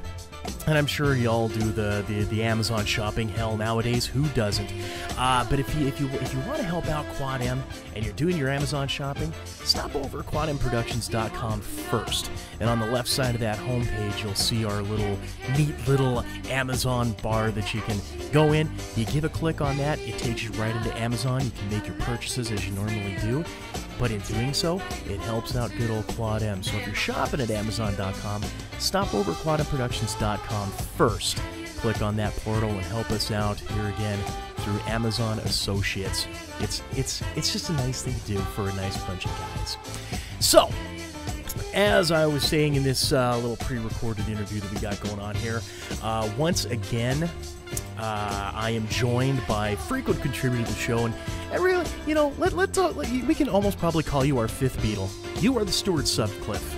and I'm sure y'all do the, the, the Amazon shopping hell nowadays. Who doesn't? Uh, but if you if you if you want to help out Quad M and you're doing your Amazon shopping, stop over at Quad M Productions dot com first. And on the left side of that homepage, you'll see our little neat little Amazon bar that you can go in. You give a click on that, it takes you right into Amazon. You can make your purchases as you normally do. But in doing so, it helps out good old Quad M. So if you're shopping at Amazon dot com, stop over at Quad M Productions dot com first. Click on that portal and help us out here again through Amazon Associates. It's it's it's just a nice thing to do for a nice bunch of guys. So, as I was saying in this uh, little pre-recorded interview that we got going on here, uh, once again, uh, I am joined by frequent contributor to the show, and I really, you know, let, let's uh, let, we can almost probably call you our fifth Beatle. You are the Stuart Sutcliffe.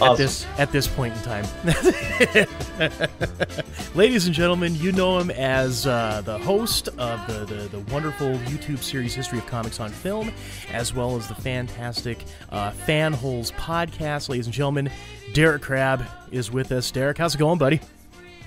Awesome. At this at this point in time. Ladies and gentlemen, you know him as uh, the host of the, the, the wonderful YouTube series History of Comics on Film, as well as the fantastic uh, Fan Holes podcast. Ladies and gentlemen, Derek Crabb is with us. Derek, how's it going, buddy?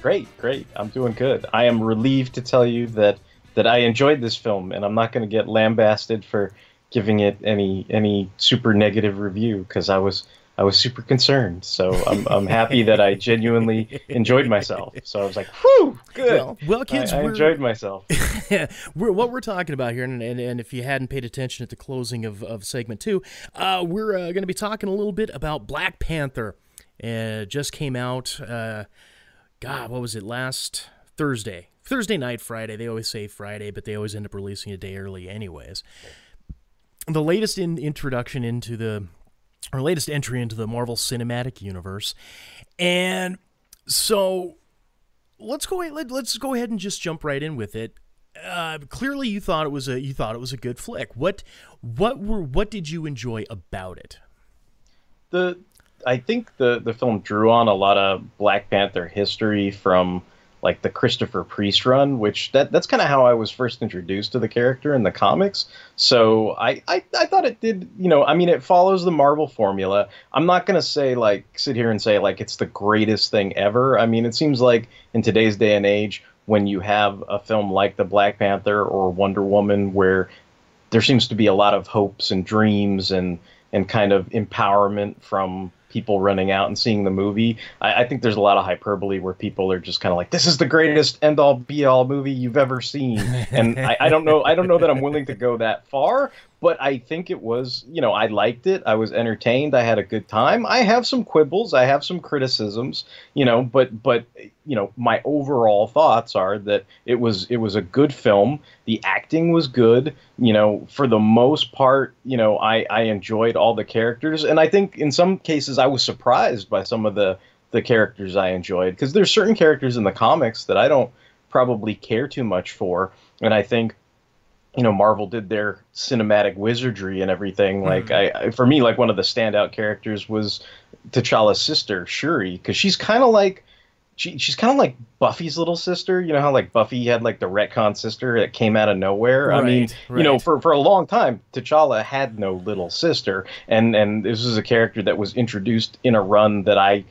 Great, great. I'm doing good. I am relieved to tell you that, that I enjoyed this film, and I'm not going to get lambasted for giving it any any super negative review, because I was... I was super concerned, so I'm, I'm happy that I genuinely enjoyed myself. So I was like, whew, good. Well, well kids, I, I enjoyed myself. we're, what we're talking about here, and, and, and if you hadn't paid attention at the closing of, of segment two, uh, we're uh, going to be talking a little bit about Black Panther. It just came out, uh, God, what was it, last Thursday? Thursday night, Friday. They always say Friday, but they always end up releasing a day early anyways. The latest in, introduction into the... our latest entry into the Marvel Cinematic Universe. And so let's go ahead, let, let's go ahead and just jump right in with it. Uh, clearly you thought it was a you thought it was a good flick. What what were what did you enjoy about it? The I think the the film drew on a lot of Black Panther history from like the Christopher Priest run, which that that's kind of how I was first introduced to the character in the comics. So I, I, I thought it did, you know, I mean, it follows the Marvel formula. I'm not going to say like sit here and say like it's the greatest thing ever. I mean, it seems like in today's day and age, when you have a film like the Black Panther or Wonder Woman, where there seems to be a lot of hopes and dreams and and kind of empowerment from people running out and seeing the movie. I, I think there's a lot of hyperbole where people are just kind of like, this is the greatest end all be all movie you've ever seen. And I, I don't know. I don't know that I'm willing to go that far, but I think it was, you know, I liked it. I was entertained. I had a good time. I have some quibbles. I have some criticisms, you know, but, but, you know, my overall thoughts are that it was, it was a good film. The acting was good. You know, for the most part, you know, I, I enjoyed all the characters. And I think in some cases I was surprised by some of the, the characters I enjoyed, because there's certain characters in the comics that I don't probably care too much for. And I think, you know, Marvel did their cinematic wizardry and everything. Like, mm-hmm. I, I, for me, like one of the standout characters was T'Challa's sister, Shuri, because she's kind of like, she, she's kind of like Buffy's little sister. You know how like Buffy had like the retcon sister that came out of nowhere. Right, I mean, right. You know, for, for a long time, T'Challa had no little sister. And, and this is a character that was introduced in a run that I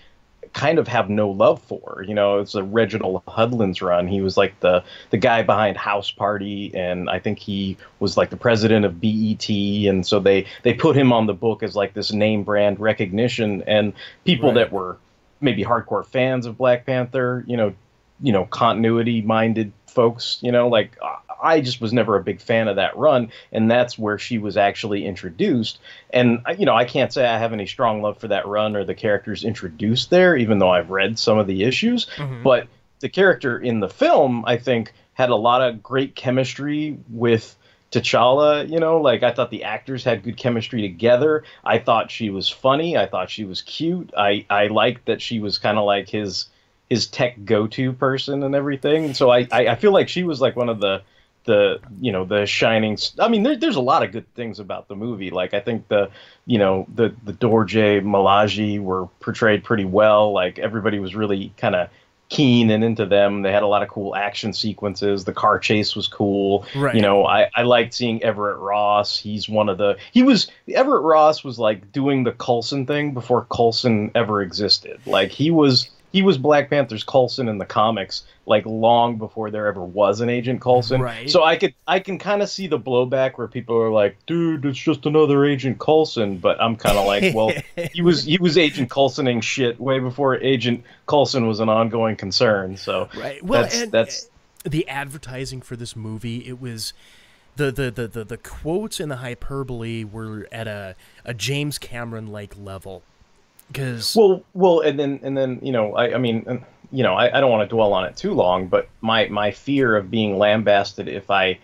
kind of have no love for. You know, it's a Reginald Hudlin's run. He was like the the guy behind House Party, and I think he was like the president of B E T, and so they they put him on the book as like this name brand recognition, and people right. that were maybe hardcore fans of Black Panther, you know, you know, continuity minded folks, you know, like I just was never a big fan of that run. And that's where she was actually introduced. And, you know, I can't say I have any strong love for that run or the characters introduced there, even though I've read some of the issues. Mm-hmm. But the character in the film, I think, had a lot of great chemistry with T'Challa. You know, like I thought the actors had good chemistry together. I thought she was funny. I thought she was cute. I, I liked that she was kind of like his his tech go-to person and everything. So I, I, I feel like she was like one of the the you know the shining I mean there, there's a lot of good things about the movie. Like I think the you know the the Dora Milaje were portrayed pretty well. Like everybody was really kind of keen and into them. They had a lot of cool action sequences. The car chase was cool. Right. You know, I, I liked seeing Everett Ross. He's one of the, he was, Everett Ross was like doing the Coulson thing before Coulson ever existed. Like he was, he was Black Panther's Coulson in the comics, like long before there ever was an Agent Coulson. Right. So I could, I can kind of see the blowback where people are like, dude, it's just another Agent Coulson. But I'm kind of like, well, he was, he was Agent Coulsoning shit way before Agent Coulson was an ongoing concern. So right. Well, that's, and that's the advertising for this movie. It was the, the, the, the, the quotes and the hyperbole were at a, a James Cameron like level. Cause well, well, and then, and then, you know, I, I mean, you know, I, I don't want to dwell on it too long, but my, my fear of being lambasted if I,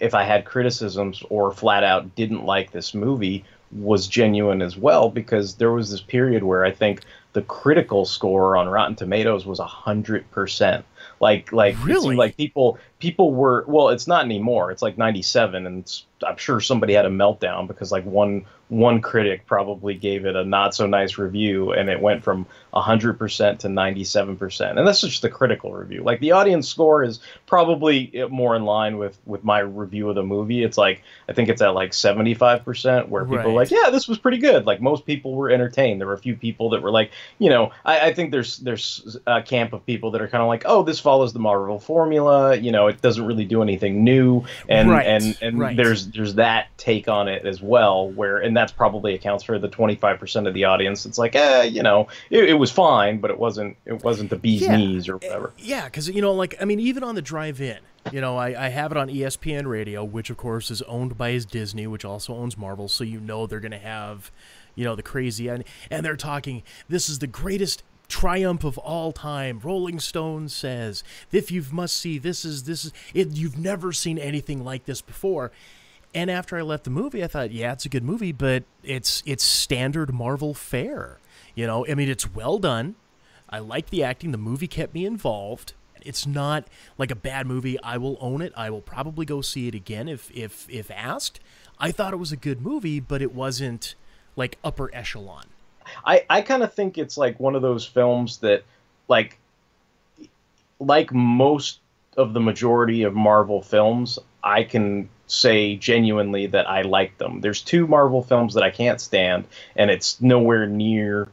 if I had criticisms or flat out didn't like this movie was genuine as well, because there was this period where I think the critical score on Rotten Tomatoes was a hundred percent. Like, like, really? Like people, people were, well, it's not anymore. It's like ninety-seven, and it's, I'm sure somebody had a meltdown because like one, one critic probably gave it a not so nice review, and it went from a hundred percent to ninety-seven percent. And that's just the critical review. Like the audience score is probably more in line with, with my review of the movie. It's like, I think it's at like seventy-five percent where people right. are like, yeah, this was pretty good. Like most people were entertained. There were a few people that were like, you know, I, I think there's, there's a camp of people that are kind of like, oh, this follows the Marvel formula, you know, it doesn't really do anything new, and right, and and right. there's there's that take on it as well, where, and that's probably accounts for the twenty-five percent of the audience. It's like, eh, you know, it, it was fine, but it wasn't it wasn't the bee's yeah. knees or whatever. Yeah, because you know, like I mean, even on the drive-in, you know, I, I have it on E S P N Radio, which of course is owned by Disney, which also owns Marvel, so you know they're gonna have, you know, the crazy and and they're talking. This is the greatest triumph of all time. Rolling Stone says, if you must see, this is, this is it. You've never seen anything like this before. And after I left the movie, I thought, yeah, it's a good movie, but it's, it's standard Marvel fare. You know, I mean, it's well done. I liked the acting. The movie kept me involved. It's not like a bad movie. I will own it. I will probably go see it again if, if, if asked. I thought it was a good movie, but it wasn't like upper echelon. I, I kind of think it's like one of those films that, like, like most of the majority of Marvel films, I can say genuinely that I like them. There's two Marvel films that I can't stand, and it's nowhere near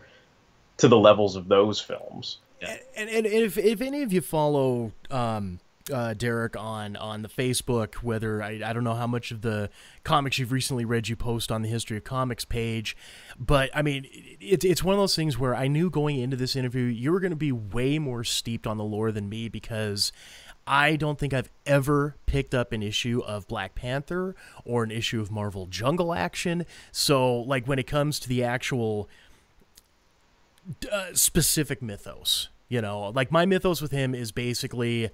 to the levels of those films. Yeah. And, and, and if, if any of you follow um, uh, Derek on, on the Facebook, whether I, I don't know how much of the comics you've recently read you post on the History of Comics page, but I mean, it, it's one of those things where I knew going into this interview, you were going to be way more steeped on the lore than me, because I don't think I've ever picked up an issue of Black Panther or an issue of Marvel Jungle Action. So, like, when it comes to the actual uh, specific mythos, you know, like my mythos with him is basically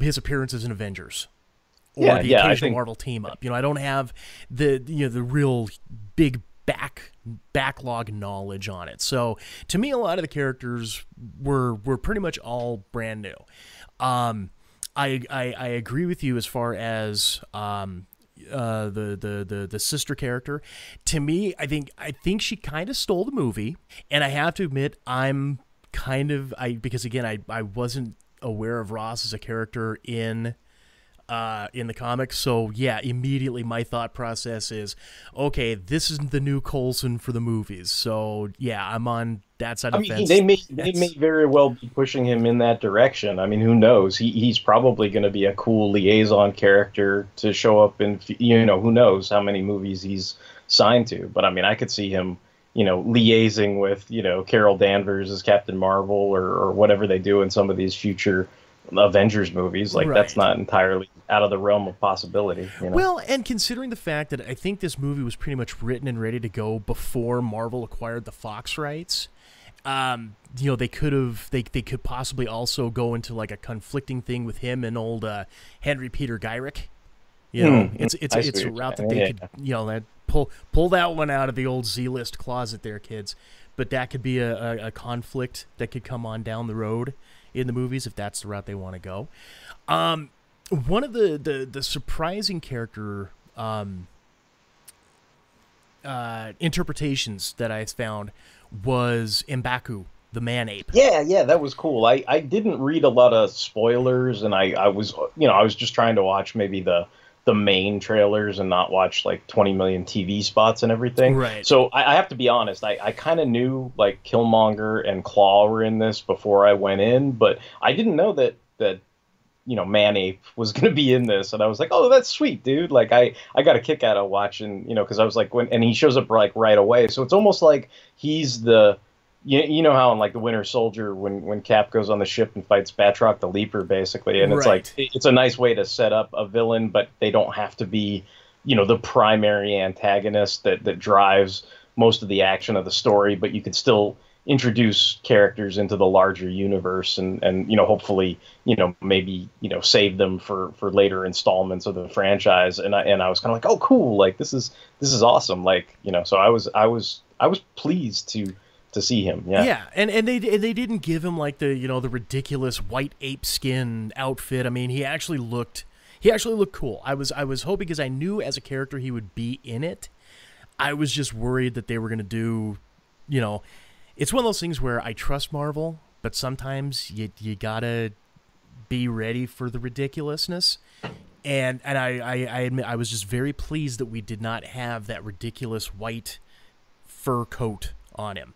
his appearances in Avengers or yeah, the yeah, occasional Marvel team up. You know, I don't have the, you know, the real big back backlog knowledge on it. So, to me, a lot of the characters were were pretty much all brand new. Um, I, I, I agree with you as far as, um, uh, the, the, the, the sister character. To me, I think, I think she kind of stole the movie, and I have to admit, I'm kind of, I, because again, I, I wasn't aware of Ross as a character in, uh, in the comics. So yeah, immediately my thought process is, okay, this is the new Coulson for the movies. So yeah, I'm on that side I of the fence. They may, they may very well be pushing him in that direction. I mean, who knows? He, he's probably going to be a cool liaison character to show up in, you know, who knows how many movies he's signed to. But I mean, I could see him, you know, liaising with, you know, Carol Danvers as Captain Marvel, or, or whatever they do in some of these future Avengers movies. Like, right. That's not entirely out of the realm of possibility. You know? Well, and considering the fact that I think this movie was pretty much written and ready to go before Marvel acquired the Fox rights, um, you know, they could have, they, they could possibly also go into like a conflicting thing with him and old uh, Henry Peter Gyrick. You know, mm, it's it's it's a route that they yeah. could, you know, that pull pull that one out of the old Z-list closet there, kids. But that could be a, a, a conflict that could come on down the road in the movies if that's the route they want to go. Um, one of the the the surprising character um, uh, interpretations that I found was M'Baku, the man ape. Yeah, yeah, that was cool. I I didn't read a lot of spoilers, and I I was you know I was just trying to watch maybe the. the main trailers and not watch like twenty million T V spots and everything. Right. So I, I have to be honest, I, I kind of knew like Killmonger and Claw were in this before I went in, but I didn't know that, that, you know, Manape was going to be in this. And I was like, oh, that's sweet, dude. Like I, I got a kick out of watching, you know, cause I was like, when, and he shows up like right away. So it's almost like he's the, You, you know how in like the Winter Soldier when when Cap goes on the ship and fights Batroc the Leaper basically, and it's right. like it's a nice way to set up a villain, but they don't have to be, you know, the primary antagonist that that drives most of the action of the story, but you could still introduce characters into the larger universe and and you know hopefully you know maybe you know save them for for later installments of the franchise. And I and I was kind of like, oh cool, like this is this is awesome, like you know. So I was I was I was pleased to. to see him. Yeah. Yeah. And, and they, they didn't give him like the, you know, the ridiculous white ape skin outfit. I mean, he actually looked, he actually looked cool. I was, I was hoping, cause I knew as a character he would be in it. I was just worried that they were going to do, you know, it's one of those things where I trust Marvel, but sometimes you, you gotta be ready for the ridiculousness. And, and I, I, I admit, I was just very pleased that we did not have that ridiculous white fur coat on him.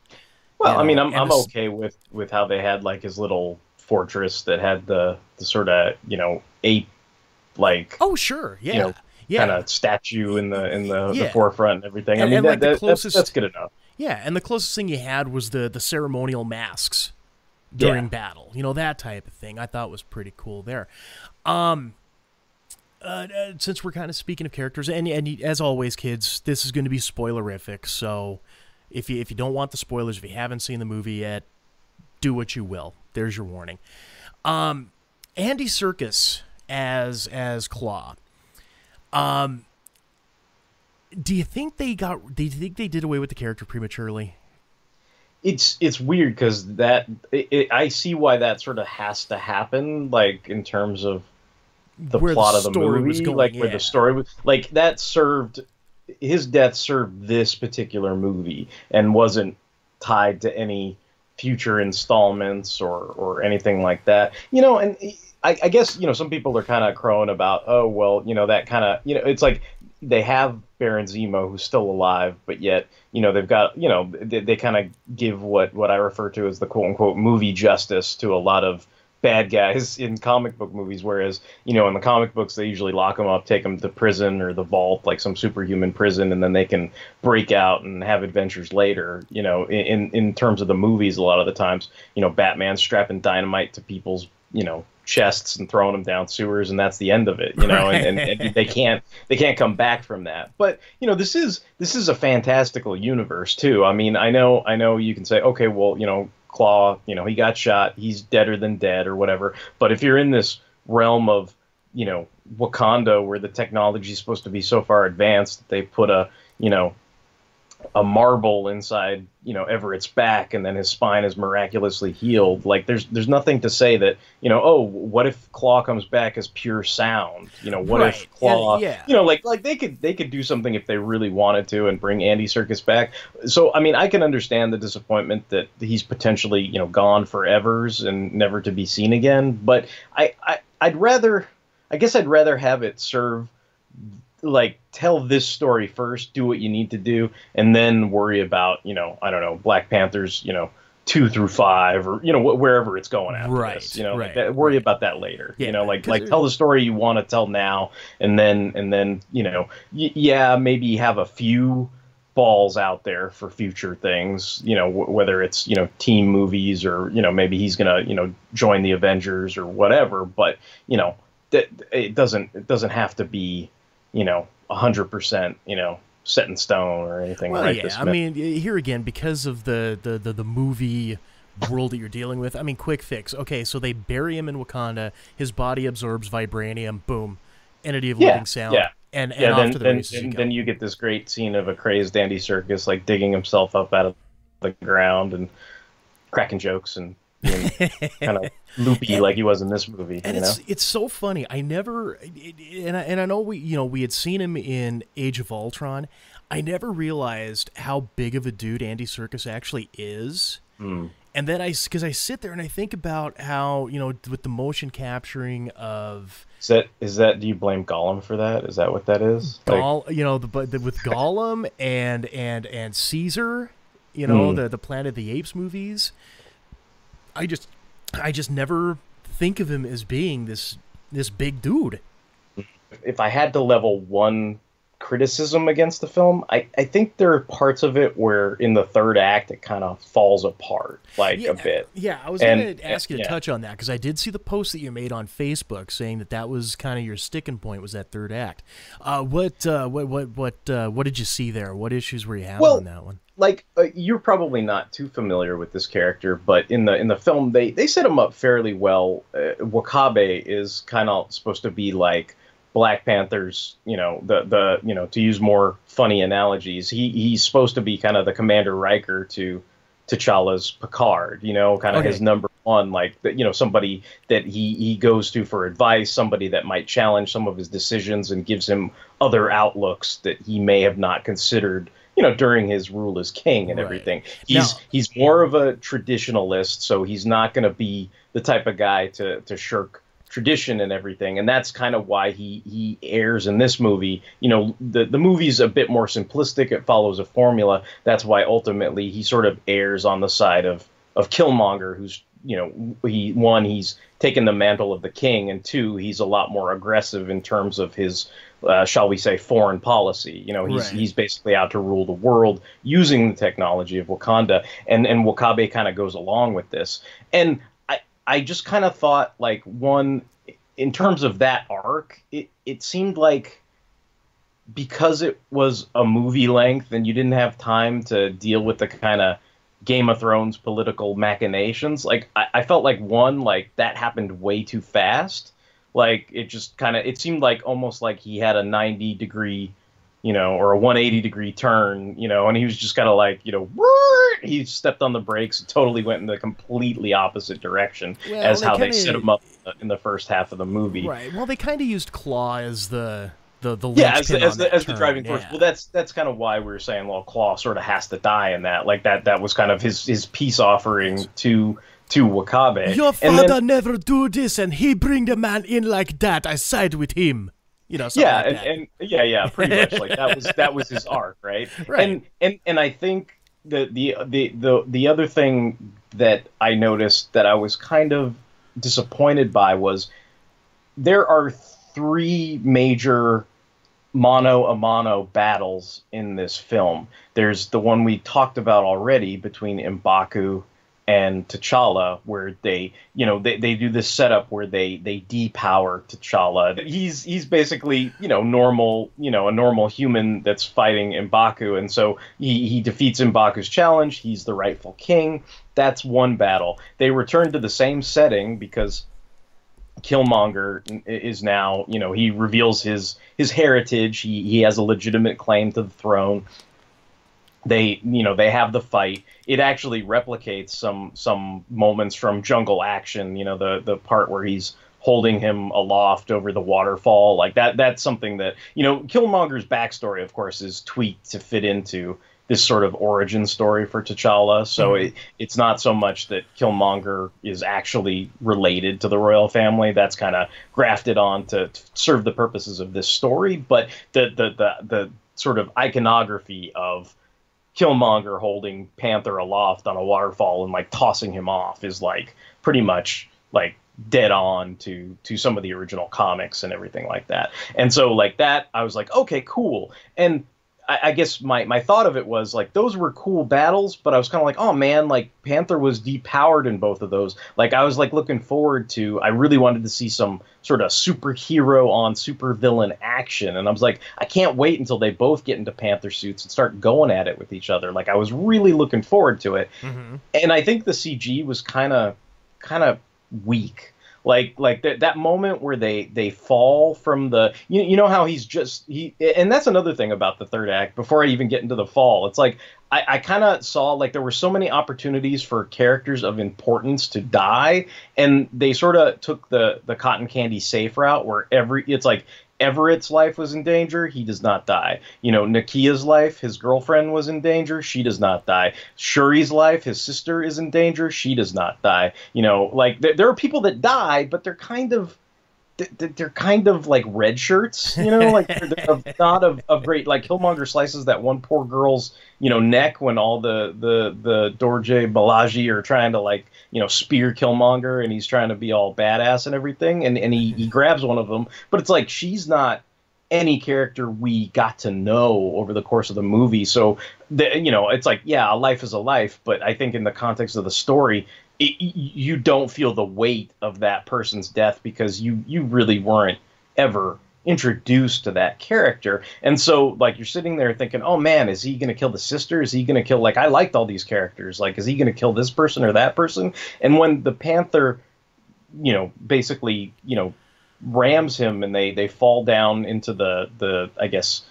Well, I mean, I'm I'm okay with with how they had like his little fortress that had the the sort of you know ape like oh sure yeah you know, yeah kind of statue in the in the, yeah. the forefront and everything. And, I mean, and, that, like, the that, closest, that's, that's good enough. Yeah, and the closest thing you had was the the ceremonial masks during yeah. battle, you know, that type of thing. I thought was pretty cool there. Um, uh, since we're kind of speaking of characters, and and as always, kids, this is going to be spoilerific, so. If you, if you don't want the spoilers, if you haven't seen the movie yet, do what you will. There's your warning. Um, Andy Serkis as as Claw. Um, do you think they got? Do you think they did away with the character prematurely? It's it's weird because that it, it, I see why that sort of has to happen. Like in terms of the where plot the of the movie, was going, like yeah. where the story was, like that served. His death served this particular movie and wasn't tied to any future installments or, or anything like that. You know, and I, I guess, you know, some people are kind of crowing about, oh, well, you know, that kind of, you know, it's like they have Baron Zemo who's still alive, but yet, you know, they've got, you know, they, they kind of give what, what I refer to as the quote unquote movie justice to a lot of bad guys in comic book movies, whereas you know in the comic books they usually lock them up, take them to prison or the vault, like some superhuman prison, and then they can break out and have adventures later. You know, in in terms of the movies, a lot of the times, you know, Batman's strapping dynamite to people's you know chests and throwing them down sewers, and that's the end of it. You know, and, and, and they can't they can't come back from that. But you know, this is this is a fantastical universe too. I mean, I know I know you can say, okay, well, you know. Claw, you know, he got shot, he's deader than dead or whatever. But if you're in this realm of, you know, Wakanda, where the technology is supposed to be so far advanced that they put a, you know, a marble inside, you know, Everett's back and then his spine is miraculously healed. Like there's there's nothing to say that, you know, oh, what if Claw comes back as pure sound? You know, what right. if Claw yeah, yeah. you know, like like they could they could do something if they really wanted to and bring Andy Serkis back. So I mean I can understand the disappointment that he's potentially, you know, gone forevers and never to be seen again. But I, I I'd rather I guess I'd rather have it serve, like, tell this story first, do what you need to do, and then worry about, you know, I don't know, Black Panther's, you know, two through five, or, you know, wherever it's going after right, this, you know, right, that, worry right. about that later, yeah, you know, like, like tell the story you want to tell now. And then, and then, you know, y yeah, maybe have a few balls out there for future things, you know, w whether it's, you know, team movies or, you know, maybe he's going to, you know, join the Avengers or whatever, but, you know, that it doesn't, it doesn't have to be, you know, a hundred percent, you know, set in stone or anything well, right yeah. this minute. I mean, here again, because of the, the, the, the movie world that you're dealing with, I mean, quick fix. Okay, so they bury him in Wakanda, his body absorbs vibranium, boom, entity of yeah, living sound. Yeah. And, and yeah, then, the then, then, you then you get this great scene of a crazed Andy Serkis, like, digging himself up out of the ground and cracking jokes and being kind of loopy like he was in this movie. And you it's, know? it's so funny. I never, it, and, I, and I know we, you know, we had seen him in Age of Ultron. I never realized how big of a dude Andy Serkis actually is. Mm. And then I, because I sit there and I think about how, you know, with the motion capturing of... Is that, is that, do you blame Gollum for that? Is that what that is? Goll, like, you know, the, the, with Gollum and, and, and Caesar, you know, mm. the, the Planet of the Apes movies, I just, I just never think of him as being this, this big dude. If I had to level one criticism against the film, I, I think there are parts of it where in the third act it kind of falls apart, like, yeah, a bit. Yeah, I was going to ask you to yeah. touch on that, because I did see the post that you made on Facebook saying that that was kind of your sticking point, was that third act. Uh, what, uh, what what what uh, what did you see there? What issues were you having well, on that one? Like, uh, you're probably not too familiar with this character, but in the in the film they they set him up fairly well. Uh, Wakabe is kind of supposed to be like Black Panther's, you know, the, the, you know, to use more funny analogies, he, he's supposed to be kind of the Commander Riker to T'Challa's Picard, you know, kind of okay. his number one, like, you know, somebody that he, he goes to for advice, somebody that might challenge some of his decisions and gives him other outlooks that he may have not considered, you know, during his rule as king and right. everything. He's now, he's more of a traditionalist, so he's not going to be the type of guy to, to shirk tradition and everything, and that's kind of why he he airs in this movie. You know, the the movie's a bit more simplistic, it follows a formula. That's why ultimately he sort of airs on the side of of Killmonger, who's, you know, he one he's taken the mantle of the king, and two, he's a lot more aggressive in terms of his uh, shall we say foreign policy. You know, he's right. he's basically out to rule the world using the technology of Wakanda, and and Wakabe kind of goes along with this. And I just kind of thought, like, one, in terms of that arc, it, it seemed like because it was a movie length and you didn't have time to deal with the kind of Game of Thrones political machinations, like, I, I felt like, one, like, that happened way too fast. Like, it just kind of, it seemed like almost like he had a ninety degree, you know, or a one eighty degree turn, you know, and he was just kind of like, you know, whoosh, he stepped on the brakes and totally went in the completely opposite direction well, as they how kinda, they set him up in the first half of the movie. Right. Well, they kind of used Claw as the the the yeah as the, as, the, as the driving force. Yeah. Well, that's that's kind of why we were saying, well, Claw sort of has to die in that. Like that that was kind of his his peace offering to to Wakabe. Your father then, never do this, and he bring the man in like that. I side with him. You know, yeah, like and, and yeah, yeah, pretty much like that was that was his arc, right? Right. And and and I think the the the the the other thing that I noticed that I was kind of disappointed by was there are three major mano-a-mano battles in this film. There's the one we talked about already between M'Baku and T'Challa, where they, you know, they, they do this setup where they they depower T'Challa. He's he's basically, you know, normal, you know, a normal human that's fighting M'Baku, and so he, he defeats M'Baku's challenge. He's the rightful king. That's one battle. They return to the same setting because Killmonger is now, you know, he reveals his his heritage. He he has a legitimate claim to the throne. They, you know, they have the fight. It actually replicates some some moments from Jungle Action. You know, the the part where he's holding him aloft over the waterfall, like that. That's something that, you know, Killmonger's backstory, of course, is tweaked to fit into this sort of origin story for T'Challa. So mm-hmm. it, it's not so much that Killmonger is actually related to the royal family. That's kind of grafted on to, to serve the purposes of this story. But the the the, the sort of iconography of Killmonger holding Panther aloft on a waterfall and like tossing him off is like pretty much like dead on to to some of the original comics and everything like that. And so like that, I was like, okay, cool. And I, I guess my my thought of it was like, those were cool battles, but I was kind of like, oh man, like Panther was depowered in both of those. Like I was like looking forward to, I really wanted to see some sort of superhero on supervillain action. And I was like, I can't wait until they both get into Panther suits and start going at it with each other. Like I was really looking forward to it. Mm-hmm. And I think the C G was kind of kind of weak. Like like th- that moment where they they fall from the, you, you know how he's just, he, and that's another thing about the third act, before I even get into the fall, it's like I, I kind of saw like there were so many opportunities for characters of importance to die, and they sort of took the the cotton candy safe route where every, it's like Everett's life was in danger, he does not die. You know, Nakia's life, his girlfriend, was in danger, she does not die. Shuri's life, his sister, is in danger, she does not die. You know, like th- there are people that die, but they're kind of th- they're kind of like red shirts, you know, like they're, they're of, not of, of great, like Killmonger slices that one poor girl's, you know, neck when all the the the Dora Milaje are trying to like, you know, spear Killmonger, and he's trying to be all badass and everything, and, and he, he grabs one of them, but it's like, she's not any character we got to know over the course of the movie, so, the, you know, it's like, yeah, a life is a life, but I think in the context of the story, it, you don't feel the weight of that person's death, because you, you really weren't ever introduced to that character. And so like you're sitting there thinking, oh man, is he gonna kill the sister, is he gonna kill, like I liked all these characters, like is he gonna kill this person or that person? And when the Panther, you know, basically, you know, rams him and they they fall down into the the I guess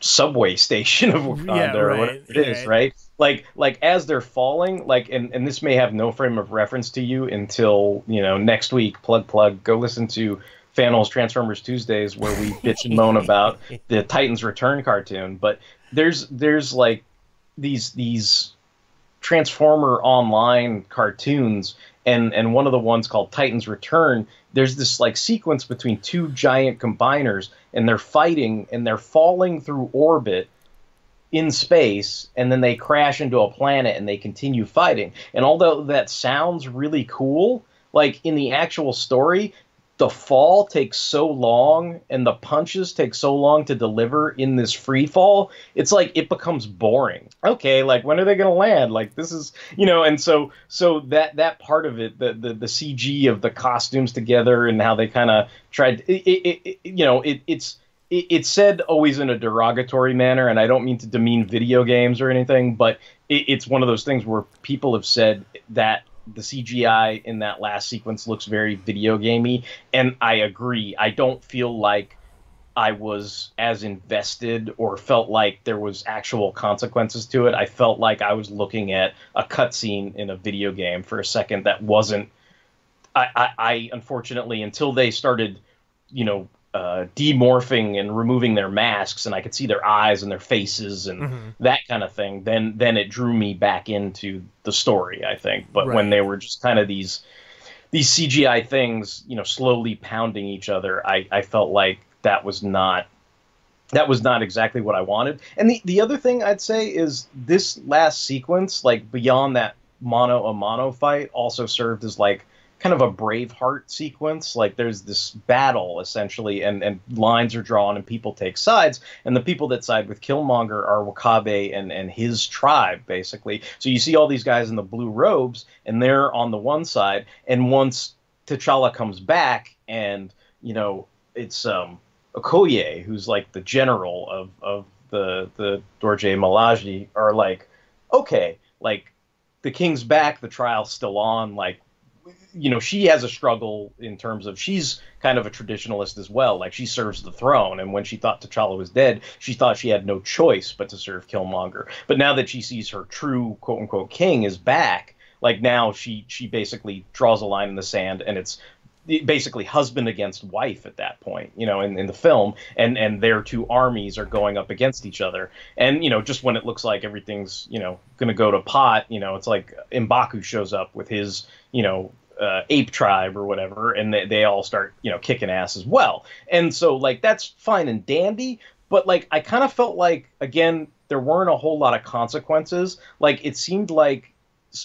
subway station of Wakanda, yeah, right, or whatever it is, right, right? Like, like as they're falling, like, and, and this may have no frame of reference to you until, you know, next week, plug plug go listen to Fan Holes Transformers Tuesdays, where we bitch and moan about the Titans Return cartoon, but there's there's like these these Transformer online cartoons, and and one of the ones called Titans Return, there's this like sequence between two giant combiners, and they're fighting and they're falling through orbit in space, and then they crash into a planet and they continue fighting. And although that sounds really cool, like in the actual story, the fall takes so long and the punches take so long to deliver in this free fall, it's like it becomes boring. Okay, like when are they going to land? Like this is, you know, and so so that that part of it, the the, the C G of the costumes together and how they kind of tried, it, it, it, you know, it it's it, it's said always in a derogatory manner, and I don't mean to demean video games or anything, but it, it's one of those things where people have said that the C G I in that last sequence looks very video gamey, and I agree. I don't feel like I was as invested or felt like there was actual consequences to it. I felt like I was looking at a cutscene in a video game for a second that wasn't. I, I, I unfortunately, until they started, you know, uh, demorphing and removing their masks, and I could see their eyes and their faces and mm-hmm. that kind of thing, then then it drew me back into the story, I think. But right. when they were just kind of these these C G I things, you know, slowly pounding each other, I, I felt like that was not that was not exactly what I wanted. And the, the other thing I'd say is this last sequence, like beyond that mano a mano fight, also served as like kind of a Braveheart sequence. Like there's this battle essentially, and, and lines are drawn and people take sides, and the people that side with Killmonger are Wakabe and, and his tribe basically. So you see all these guys in the blue robes, and they're on the one side, and once T'Challa comes back and, you know, it's um, Okoye, who's like the general of, of the, the Dora Milaje, are like, okay, like the king's back, the trial's still on, like, you know, she has a struggle in terms of she's kind of a traditionalist as well. Like she serves the throne. And when she thought T'Challa was dead, she thought she had no choice but to serve Killmonger. But now that she sees her true quote unquote king is back, like now she she basically draws a line in the sand, and it's basically husband against wife at that point, you know, in, in the film, and, and their two armies are going up against each other. And, you know, just when it looks like everything's, you know, going to go to pot, you know, it's like M'Baku shows up with his, you know, Uh, ape tribe or whatever, and they, they all start, you know, kicking ass as well. And so, like, that's fine and dandy, but, like, I kind of felt like, again, there weren't a whole lot of consequences. Like, it seemed like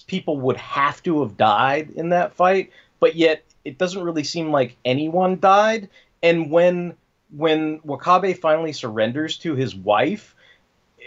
people would have to have died in that fight, but yet it doesn't really seem like anyone died. And when, when Wakabe finally surrenders to his wife,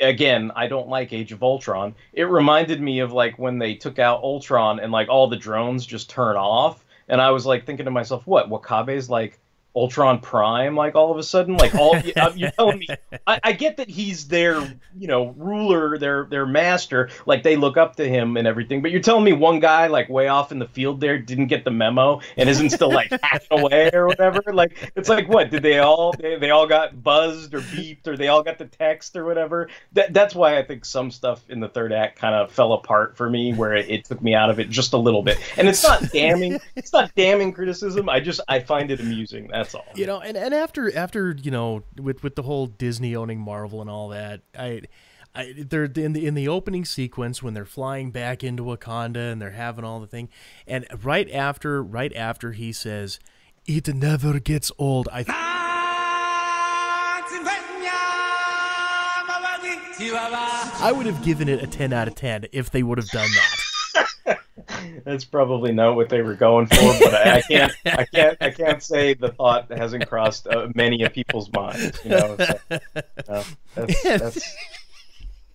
again, I don't like Age of Ultron. It reminded me of, like, when they took out Ultron and, like, all the drones just turn off. And I was, like, thinking to myself, what, Wakabe's, like, Ultron Prime, like, all of a sudden? Like, all you, you're telling me... I, I get that he's their, you know, ruler, their, their master. Like, they look up to him and everything. But you're telling me one guy, like, way off in the field there didn't get the memo and isn't still, like, hacking away or whatever? Like, it's like, what, did they all... They, they all got buzzed or beeped or they all got the text or whatever? That, that's why I think some stuff in the third act kind of fell apart for me, where it, it took me out of it just a little bit. And it's not damning. It's not damning criticism. I just... I find it amusing. That's all. You know, and, and after after you know, with with the whole Disney owning Marvel and all that, I, I they're in the in the opening sequence when they're flying back into Wakanda and they're having all the thing, and right after right after he says, "It never gets old." I. I would have given it a ten out of ten if they would have done that. That's probably not what they were going for, but I, I can't, I can't, I can't say the thought hasn't crossed uh, many of people's minds. You know, so, uh, that's, that's,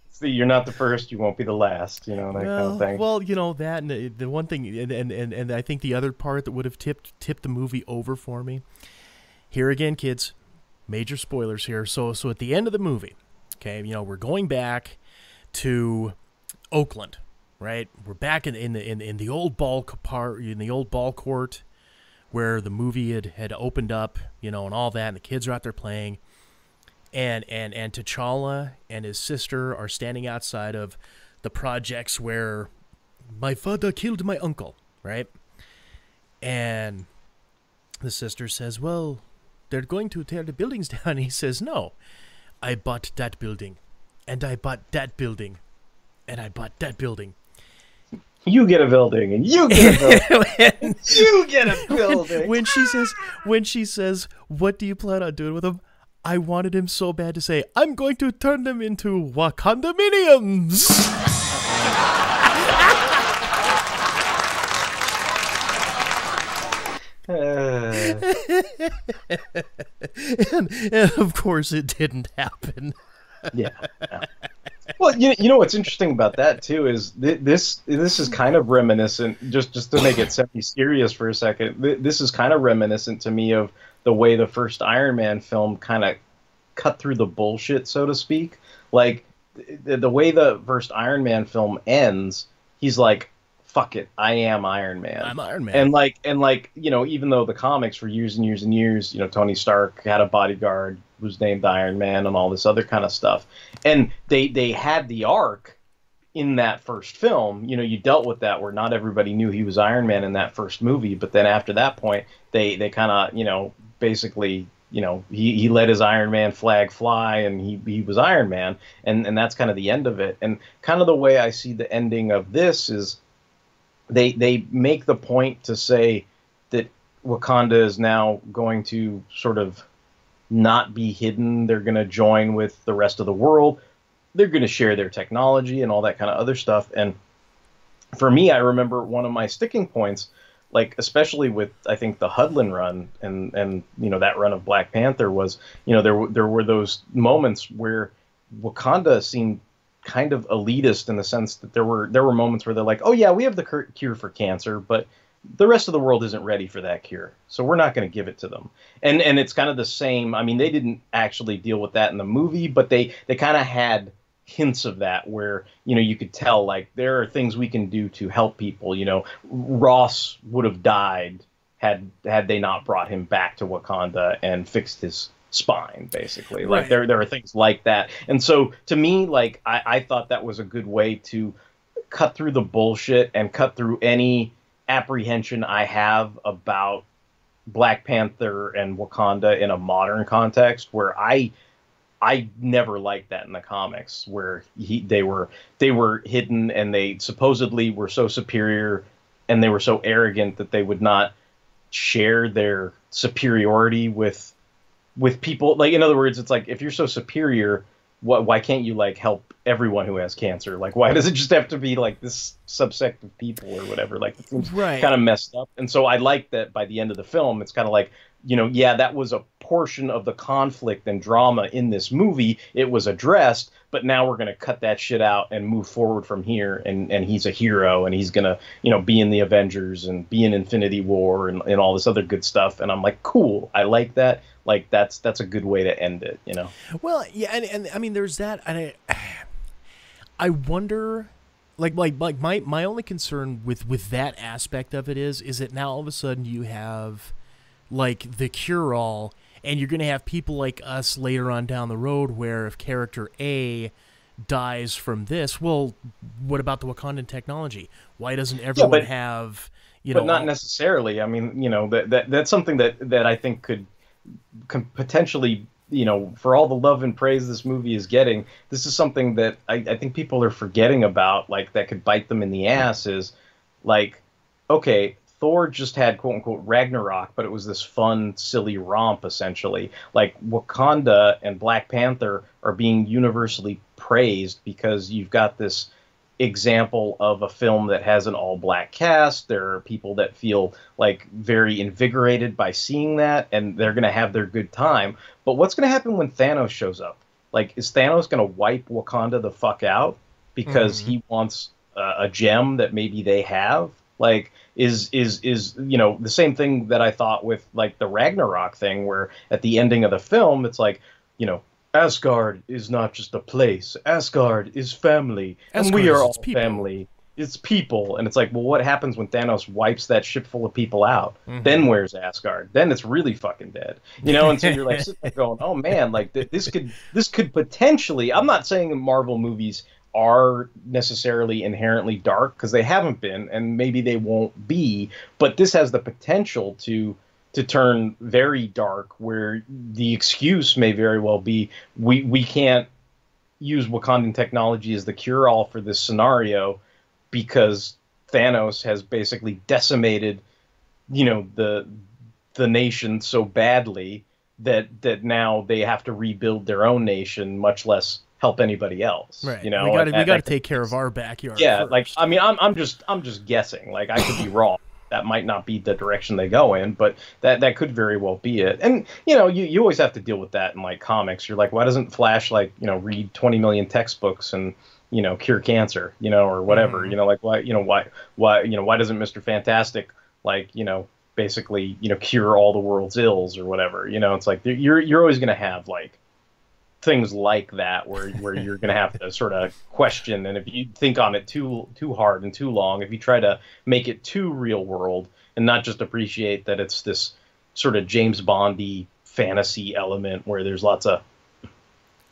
see, you're not the first, you won't be the last. You know, that well, kind of thing. Well, you know that, and the one thing, and and and, and I think the other part that would have tipped tipped the movie over for me. Here again, kids, major spoilers here. So, so at the end of the movie, okay, you know, we're going back to Oakland. Right, we're back in in the in, in the old ball part in the old ball court where the movie had had opened up, you know, and all that, and the kids are out there playing, and and and T'Challa and his sister are standing outside of the projects where my father killed my uncle, right? And the sister says, "Well, they're going to tear the buildings down." And he says, "No, I bought that building, and I bought that building, and I bought that building." You get a building, and you get a building. And you get a building. When, when she says, when she says, "What do you plan on doing with him?" I wanted him so bad to say, "I'm going to turn them into Wakandominiums." uh. and, and of course, it didn't happen. Yeah. No. Well, you, you know what's interesting about that too is th this this is kind of reminiscent, just just to make it semi serious for a second. Th this is kind of reminiscent to me of the way the first Iron Man film kind of cut through the bullshit, so to speak. Like th the way the first Iron Man film ends, he's like, "Fuck it, I am Iron Man." I'm Iron Man. And like and like you know, even though the comics for years and years and years, you know, Tony Stark had a bodyguard was named Iron Man and all this other kind of stuff. And they they had the arc in that first film. You know, you dealt with that where not everybody knew he was Iron Man in that first movie, but then after that point, they they kind of, you know, basically, you know, he, he let his Iron Man flag fly and he, he was Iron Man. And, and that's kind of the end of it. And kind of the way I see the ending of this is they they make the point to say that Wakanda is now going to sort of not be hidden. They're going to join with the rest of the world. They're going to share their technology and all that kind of other stuff. And for me, I remember one of my sticking points, like especially with, I think, the Hudlin run and, and you know, that run of Black Panther was, you know, there, there were those moments where Wakanda seemed kind of elitist in the sense that there were, there were moments where they're like, "Oh yeah, we have the cure for cancer, but the rest of the world isn't ready for that cure, so we're not going to give it to them." And and it's kind of the same. I mean, they didn't actually deal with that in the movie, but they they kind of had hints of that where, you know, you could tell, like, there are things we can do to help people. You know, Ross would have died had had they not brought him back to Wakanda and fixed his spine, basically. Like, right. there there are things like that. And so to me, like, I, I thought that was a good way to cut through the bullshit and cut through any apprehension I have about Black Panther and Wakanda in a modern context, where I I never liked that in the comics, where he, they were they were hidden and they supposedly were so superior and they were so arrogant that they would not share their superiority with with people. Like, in other words, it's like, if you're so superior, what, why can't you like help everyone who has cancer? Like, why does it just have to be like this subsect of people or whatever? Like, it seems right. kind of messed up. And so I like that by the end of the film, it's kind of like, you know, yeah, that was a portion of the conflict and drama in this movie. It was addressed, but now we're going to cut that shit out and move forward from here. And, and he's a hero, and he's going to, you know, be in the Avengers and be in Infinity War and, and all this other good stuff. And I'm like, cool, I like that. Like, that's that's a good way to end it, you know? Well, yeah, and, and I mean, there's that. And I, I wonder, like, like, like my, my only concern with, with that aspect of it is, is that now all of a sudden you have... like the cure-all, and you're going to have people like us later on down the road where if character A dies from this, well, what about the Wakandan technology? Why doesn't everyone yeah, but, have, you but know... But not necessarily. I mean, you know, that, that that's something that, that I think could, could potentially, you know, for all the love and praise this movie is getting, this is something that I, I think people are forgetting about, like, that could bite them in the ass is, like, okay... Thor just had quote unquote Ragnarok, but it was this fun, silly romp essentially. Like Wakanda and Black Panther are being universally praised because you've got this example of a film that has an all black cast. There are people that feel like very invigorated by seeing that, and they're going to have their good time. But what's going to happen when Thanos shows up? Like, is Thanos going to wipe Wakanda the fuck out because mm-hmm. he wants uh, a gem that maybe they have? Like, is, is, is, you know, the same thing that I thought with, like, the Ragnarok thing, where at the ending of the film, it's like, you know, Asgard is not just a place. Asgard is family. Asgard, and we are all people. family. It's people. And it's like, well, what happens when Thanos wipes that ship full of people out? Mm-hmm. Then where's Asgard? Then it's really fucking dead. You know, and so you're like sitting there going, oh, man, like, th this could, this could potentially, I'm not saying Marvel movies are necessarily inherently dark, because they haven't been, and maybe they won't be, but this has the potential to to turn very dark, where the excuse may very well be we we can't use Wakandan technology as the cure-all for this scenario because Thanos has basically decimated, you know, the the nation so badly that that now they have to rebuild their own nation, much less help anybody else, right? You know, we got like, to take care of our backyard. Yeah, first. like I mean, I'm I'm just I'm just guessing. Like, I could be wrong. That might not be the direction they go in, but that that could very well be it. And you know, you you always have to deal with that in like comics. You're like, why doesn't Flash like you know read twenty million textbooks and you know cure cancer, you know, or whatever? Mm-hmm. You know, like why you know why why you know why doesn't Mister Fantastic like you know basically you know cure all the world's ills or whatever? You know, it's like you're you're always gonna have like things like that where where you're going to have to sort of question, and if you think on it too too hard and too long, if you try to make it too real world and not just appreciate that it's this sort of James Bondy fantasy element where there's lots of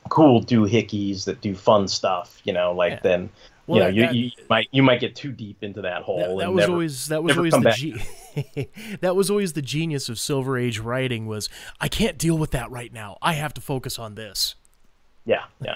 cool doohickeys that do fun stuff, you know, like yeah. then well, you know that, you, you might you might get too deep into that hole. That, that and was never, always that was always the that was always the genius of Silver Age writing was I can't deal with that right now. I have to focus on this. Yeah, yeah.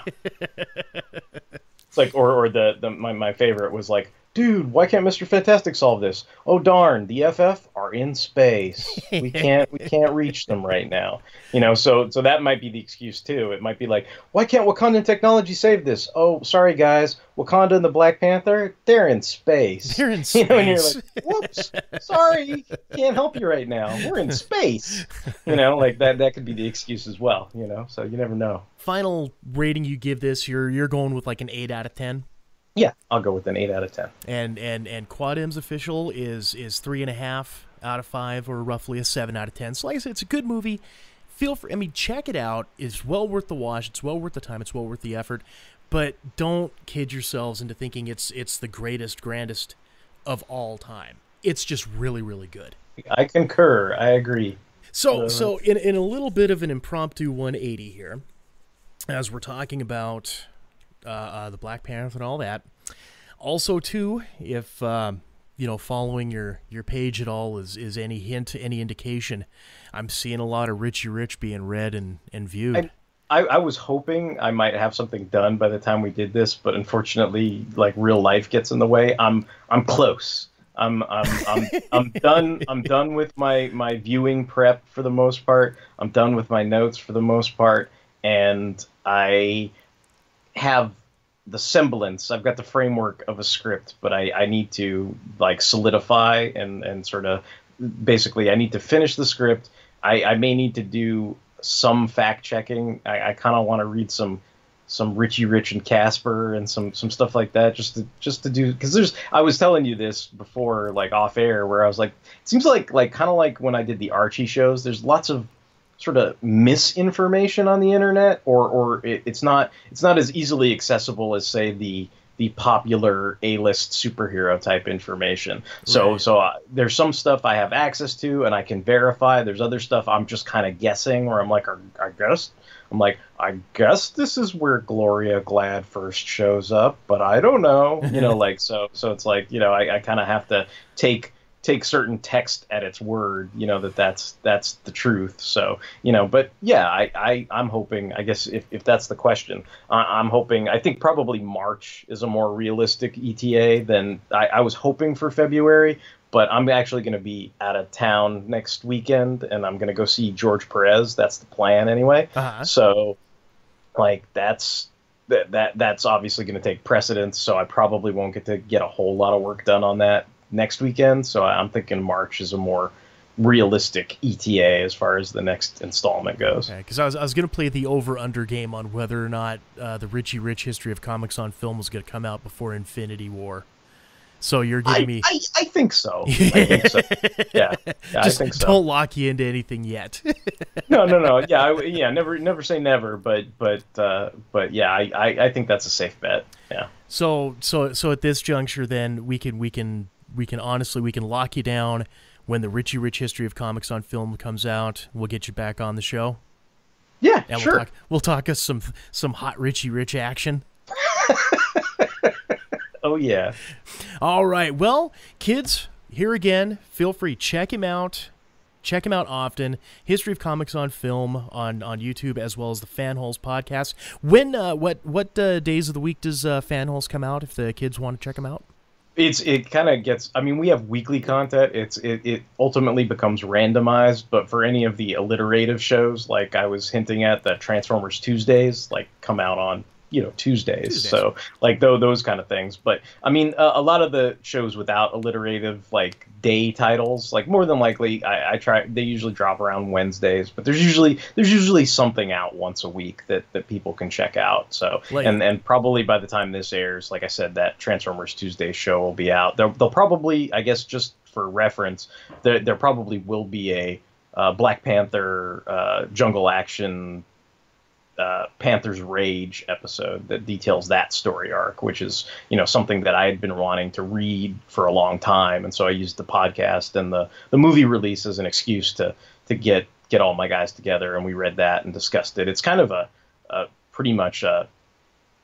It's like, or, or the, the my, my favorite was like, dude, why can't Mister Fantastic solve this? Oh, darn, the F F are in space. We can't we can't reach them right now. You know, so so that might be the excuse, too. It might be like, why can't Wakandan technology save this? Oh, sorry, guys. Wakanda and the Black Panther, they're in space. They're in space. You know, and you're like, whoops, sorry, can't help you right now. We're in space. You know, like that that could be the excuse as well, you know, so you never know. Final rating you give this, you're you're going with like an eight out of ten. Yeah, I'll go with an eight out of ten. And and and Quad M's official is is three and a half out of five, or roughly a seven out of ten. So like I said, it's a good movie. Feel free, I mean, check it out. It's well worth the watch. It's well worth the time. It's well worth the effort. But don't kid yourselves into thinking it's it's the greatest, grandest of all time. It's just really, really good. I concur. I agree. So uh, so in in a little bit of an impromptu one eighty here, as we're talking about. Uh, uh, the Black Panther and all that. Also, too, if uh, you know, following your your page at all is is any hint, any indication. I'm seeing a lot of Richie Rich being read and and viewed. I I, I was hoping I might have something done by the time we did this, but unfortunately, like, real life gets in the way. I'm I'm close. I'm I'm I'm, I'm done. I'm done with my my viewing prep for the most part. I'm done with my notes for the most part, and I have the semblance. I've got the framework of a script, but I I need to like solidify and and sort of basically I need to finish the script. I I may need to do some fact checking. I, I kind of want to read some, some Richie Rich and Casper and some, some stuff like that. Just to, just to do, cause there's, I was telling you this before, like off air, where I was like, it seems like, like kind of like when I did the Archie shows, there's lots of sort of misinformation on the internet, or, or it, it's not, it's not as easily accessible as, say, the, the popular A-list superhero type information. So, right. so I, there's some stuff I have access to and I can verify. There's other stuff I'm just kind of guessing, where I'm like, I, I guess, I'm like, I guess this is where Gloria Glad first shows up, but I don't know, you know, like, so, so it's like, you know, I, I kind of have to take, take certain text at its word, you know, that that's, that's the truth. So, you know, but yeah, I, I, I'm hoping, I guess if, if that's the question, I, I'm hoping, I think probably March is a more realistic E T A than I, I was hoping for February, but I'm actually going to be out of town next weekend and I'm going to go see George Perez. That's the plan anyway. Uh-huh. So like, that's, that, that that's obviously going to take precedence. So I probably won't get to get a whole lot of work done on that next weekend, so I'm thinking March is a more realistic E T A as far as the next installment goes. Okay, because I was, I was going to play the over-under game on whether or not uh, the Richie Rich History of Comics on Film was going to come out before Infinity War. So you're giving I, me... I, I think so. I think so. Yeah, yeah Just I think so. Don't lock you into anything yet. no, no, no. Yeah, I, yeah. Never, never say never. But, but, uh, but yeah, I, I, I think that's a safe bet. Yeah. So, so, so at this juncture, then we can, we can. We can honestly, we can lock you down when the Richie Rich History of Comics on Film comes out. We'll get you back on the show. Yeah, and sure. We'll talk, we'll talk us some some hot Richie Rich action. Oh, yeah. All right. Well, kids, here again, feel free. Check him out. Check him out often. History of Comics on Film on, on YouTube, as well as the Fan Holes podcast. When, uh, what, what uh, days of the week does uh, Fan Holes come out if the kids want to check them out? It's it kind of gets. I mean, we have weekly content. It's it, it ultimately becomes randomized. But for any of the alliterative shows, like I was hinting at, that Transformers Tuesdays, like come out on you know Tuesdays. Tuesdays. So like though those kind of things. But I mean, uh, a lot of the shows without alliterative like day titles, like more than likely, I, I try. They usually drop around Wednesdays. But there's usually there's usually something out once a week that that people can check out. So like, and and probably by the time this airs, like I said, that Transformers Tuesday show will be out. They'll, they'll probably, I guess, just for reference, there there probably will be a uh, Black Panther uh, Jungle Action. Uh, Panther's Rage episode that details that story arc, which is, you know, something that I had been wanting to read for a long time. And so I used the podcast and the, the movie release as an excuse to, to get, get all my guys together. And we read that and discussed it. It's kind of a, a pretty much a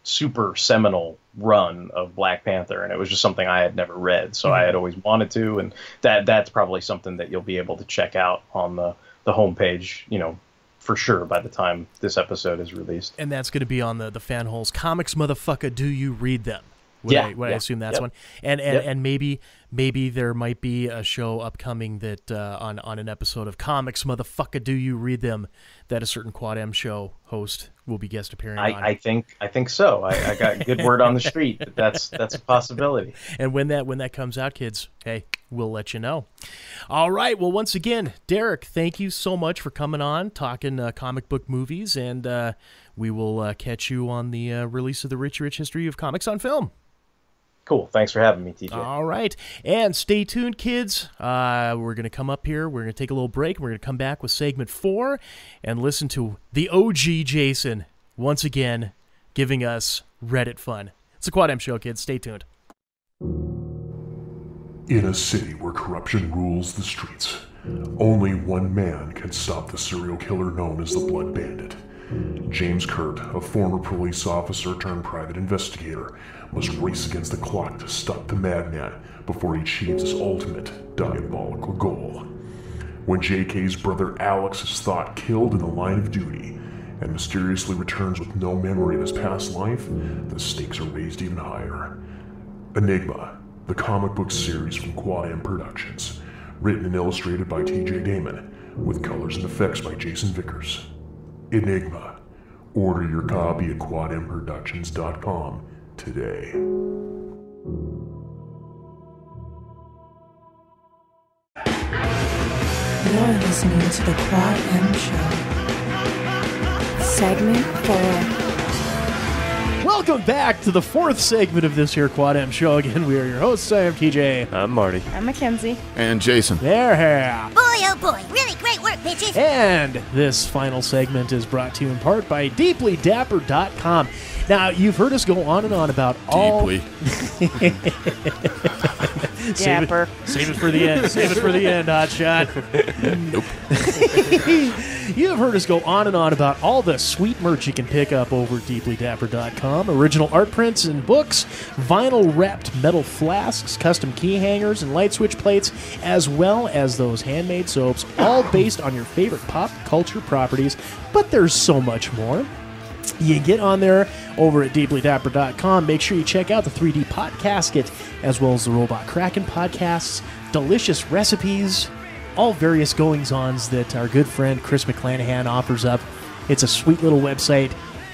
super seminal run of Black Panther. And it was just something I had never read. So mm-hmm. I had always wanted to, and that, that's probably something that you'll be able to check out on the, the homepage, you know, for sure by the time this episode is released. And that's going to be on the the Fan Holes Comics, motherfucker, do you read them? Would yeah, I, would yeah, I assume that's yep. one. And and, yep. and maybe maybe there might be a show upcoming that uh, on on an episode of Comics, motherfucker, do you read them? That a certain Quad M Show host will be guest appearing. I, on. I think I think so. I, I got good word on the street that that's that's a possibility. And when that when that comes out, kids, hey, we'll let you know. All right. Well, once again, Derek, thank you so much for coming on, talking uh, comic book movies, and uh, we will uh, catch you on the uh, release of the Richie Rich History of Comics on Film. Cool. Thanks for having me, T J. All right. And stay tuned, kids. Uh, we're going to come up here. We're going to take a little break. We're going to come back with segment four and listen to the O G Jason once again giving us Reddit fun. It's the Quad M Show, kids. Stay tuned. In a city where corruption rules the streets, only one man can stop the serial killer known as the Blood Bandit. James Kurt, a former police officer turned private investigator, must race against the clock to stop the madman before he achieves his ultimate diabolical goal. When J K's brother Alex is thought killed in the line of duty and mysteriously returns with no memory of his past life, the stakes are raised even higher. Enigma, the comic book series from Quad M Productions, written and illustrated by T J Damon, with colors and effects by Jason Vickers. Enigma. Order your copy at Quad M Productions dot com today. You're listening to the Quad M Show. Segment four. Welcome back to the fourth segment of this here Quad M Show. Again, we are your hosts. I am T J. I'm Marty. I'm Mackenzie. And Jason. There, there. Boy, oh boy, really great work, bitches. And this final segment is brought to you in part by Deeply Dapper dot com. Now, you've heard us go on and on about all... Deeply. Save it, save it for the end. Save it for the end, hotshot. Nope. You have heard us go on and on about all the sweet merch you can pick up over at Deeply Dapper dot com. Original art prints and books, vinyl-wrapped metal flasks, custom key hangers and light switch plates, as well as those handmade soaps, all based on your favorite pop culture properties. But there's so much more. You get on there over at Deeply Dapper dot com. Make sure you check out the three D Pot Casket, as well as the Robot Kraken podcasts, delicious recipes, all various goings-ons that our good friend Chris McClanahan offers up. It's a sweet little website.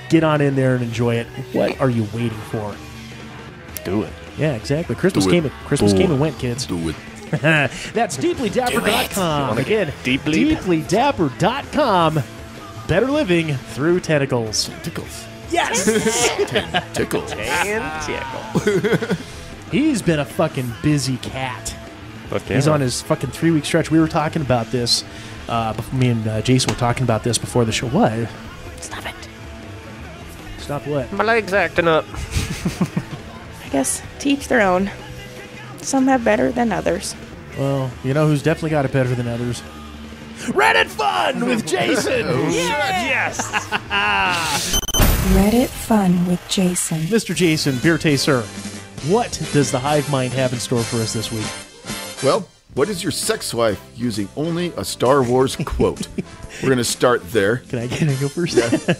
Get on in there and enjoy it. What are you waiting for? Do it. Yeah, exactly. Christmas came and, Christmas came and went, kids. Do it. That's Deeply Dapper dot com. Again, deeply? Deeply Dapper dot com. Better living through tentacles. Tentacles. Yes! Tentacles. Tentacle. He's been a fucking busy cat. Okay. He's on his fucking three-week stretch. We were talking about this. Uh, me and uh, Jason were talking about this before the show. What? Stop it. Stop what? My leg's acting up. I guess to each their own. Some have better than others. Well, you know who's definitely got it better than others? Reddit Fun with Jason! Yes! Reddit Fun with Jason. Mister Jason, beer taster, what does the hive mind have in store for us this week? Well, what is your sex life using only a Star Wars quote? We're going to start there. Can I, can I go first? Yeah.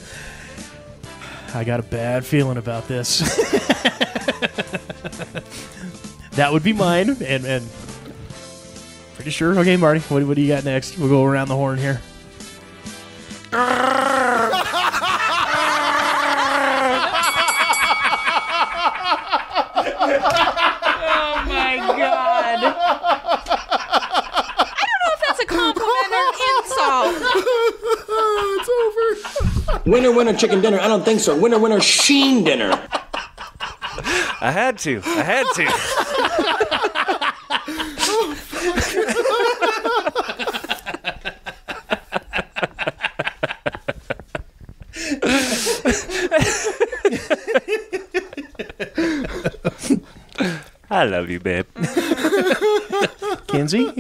I got a bad feeling about this. That would be mine, and... and pretty sure. Okay, Marty, what, what do you got next? We'll go around the horn here. Oh, my God. I don't know if that's a compliment or insult. It's over. Winner, winner, chicken dinner. I don't think so. Winner, winner, sheen dinner. I had to. I had to. I love you, babe. Kenzie? Oh,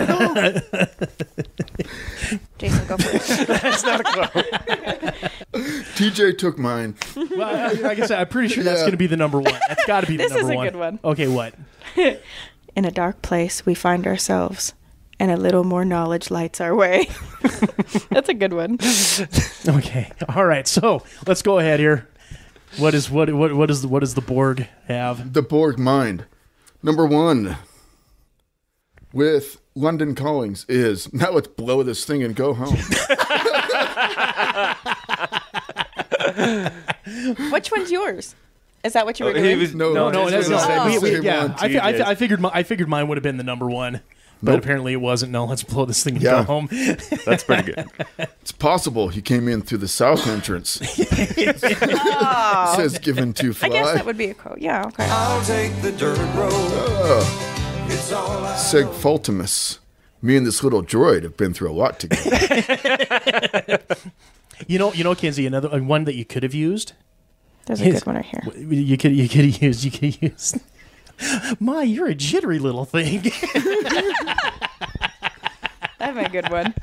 no. Jason, go for it. That's not a clue. T J took mine. Well, like I said, I'm pretty sure yeah. that's going to be the number one. That's got to be the number one. This is a one. Good one. Okay, what? In a dark place, we find ourselves, and a little more knowledge lights our way. That's a good one. Okay. All right. So let's go ahead here. What is what what what is the, what does the Borg have? The Borg mind. Number one, with London Callings, is now let's blow this thing and go home. Which one's yours? Is that what you were doing? Was, no, no, no, that's not. Oh. We, we, yeah, I, fi I, I figured my, I figured mine would have been the number one, but nope. Apparently it wasn't. No, let's blow this thing and yeah. go home. That's pretty good. It's possible he came in through the south entrance. Oh. Says given to fly. I guess that would be a quote. Yeah, okay. I'll take the dirt road. Oh. It's all I Segfultimus. Me and this little droid have been through a lot together. You know, you know, Kenzie, another one that you could have used. There's a His, good one right here. You could, you could use, you could use. My, you're a jittery little thing. That'd be a good one.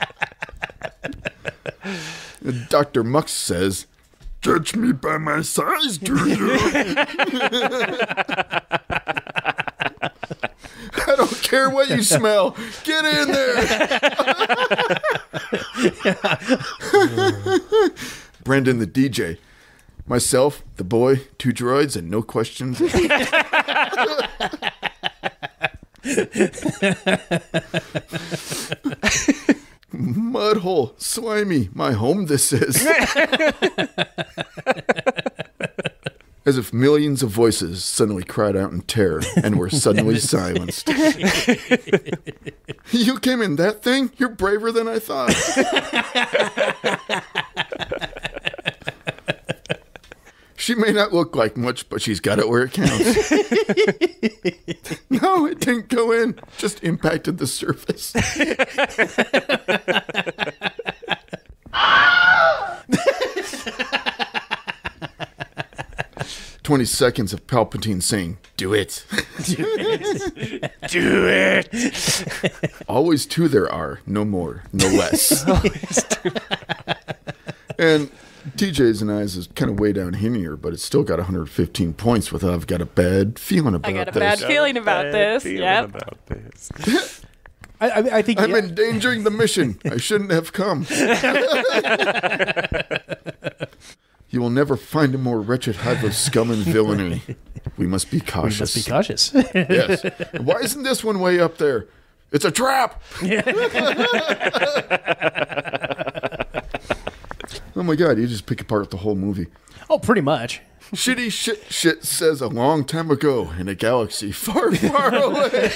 And Doctor Mux says, judge me by my size, do you? I don't care what you smell. Get in there. Brendan, the D J. Myself, the boy, two droids, and no questions. Mudhole, slimy, my home this is. As if millions of voices suddenly cried out in terror and were suddenly silenced. You came in that thing? You're braver than I thought. She may not look like much, but she's got it where it counts. No, it didn't go in. Just impacted the surface. twenty seconds of Palpatine saying, do it. Do it. Do it. Always two there are. No more. No less. Always two. And... T J's and I's is kind of way down here, but it's still got one hundred fifteen points with I've got a bad feeling about this. I got a bad feeling about this. Yep. I, I, I think I'm yeah. endangering the mission. I shouldn't have come. You will never find a more wretched hive of scum and villainy. We must be cautious. We must be cautious. Yes. Why isn't this one way up there? It's a trap. Oh my God, you just pick apart the whole movie. Oh, pretty much. Shitty shit shit says a long time ago in a galaxy far, far away.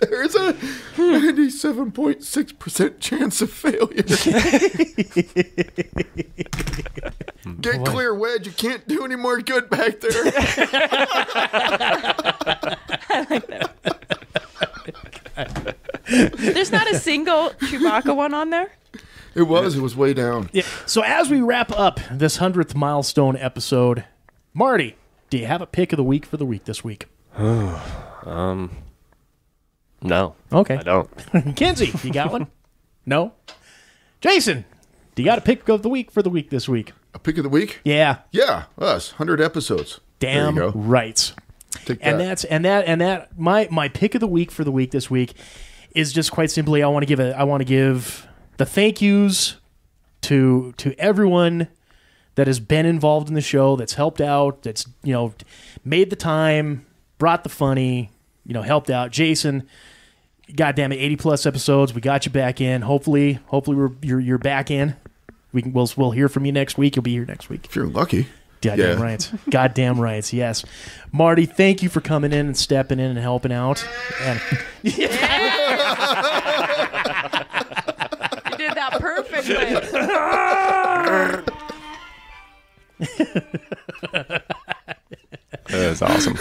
There's a ninety-seven point six percent chance of failure. Get Boy. clear, Wedge. You can't do any more good back there. I like that. There's not a single Chewbacca one on there? It was. It was way down. Yeah. So as we wrap up this hundredth milestone episode, Marty, do you have a pick of the week for the week this week? um, No. Okay. I don't. Kenzie, you got one? No? Jason, do you got a pick of the week for the week this week? A pick of the week? Yeah. Yeah. Us. one hundred episodes. Damn right. Take that. And that's and that and that my my pick of the week for the week this week is just quite simply I want to give a I want to give the thank yous to to everyone that has been involved in the show, that's helped out, that's you know made the time, brought the funny, you know helped out. Jason, goddamn it, eighty plus episodes, we got you back in. Hopefully, hopefully we're you're you're back in. We can we'll we'll hear from you next week. You'll be here next week if you're lucky. Goddamn yeah. right. Goddamn right. Yes. Marty, thank you for coming in and stepping in and helping out. And yeah. You did that perfectly. That was awesome.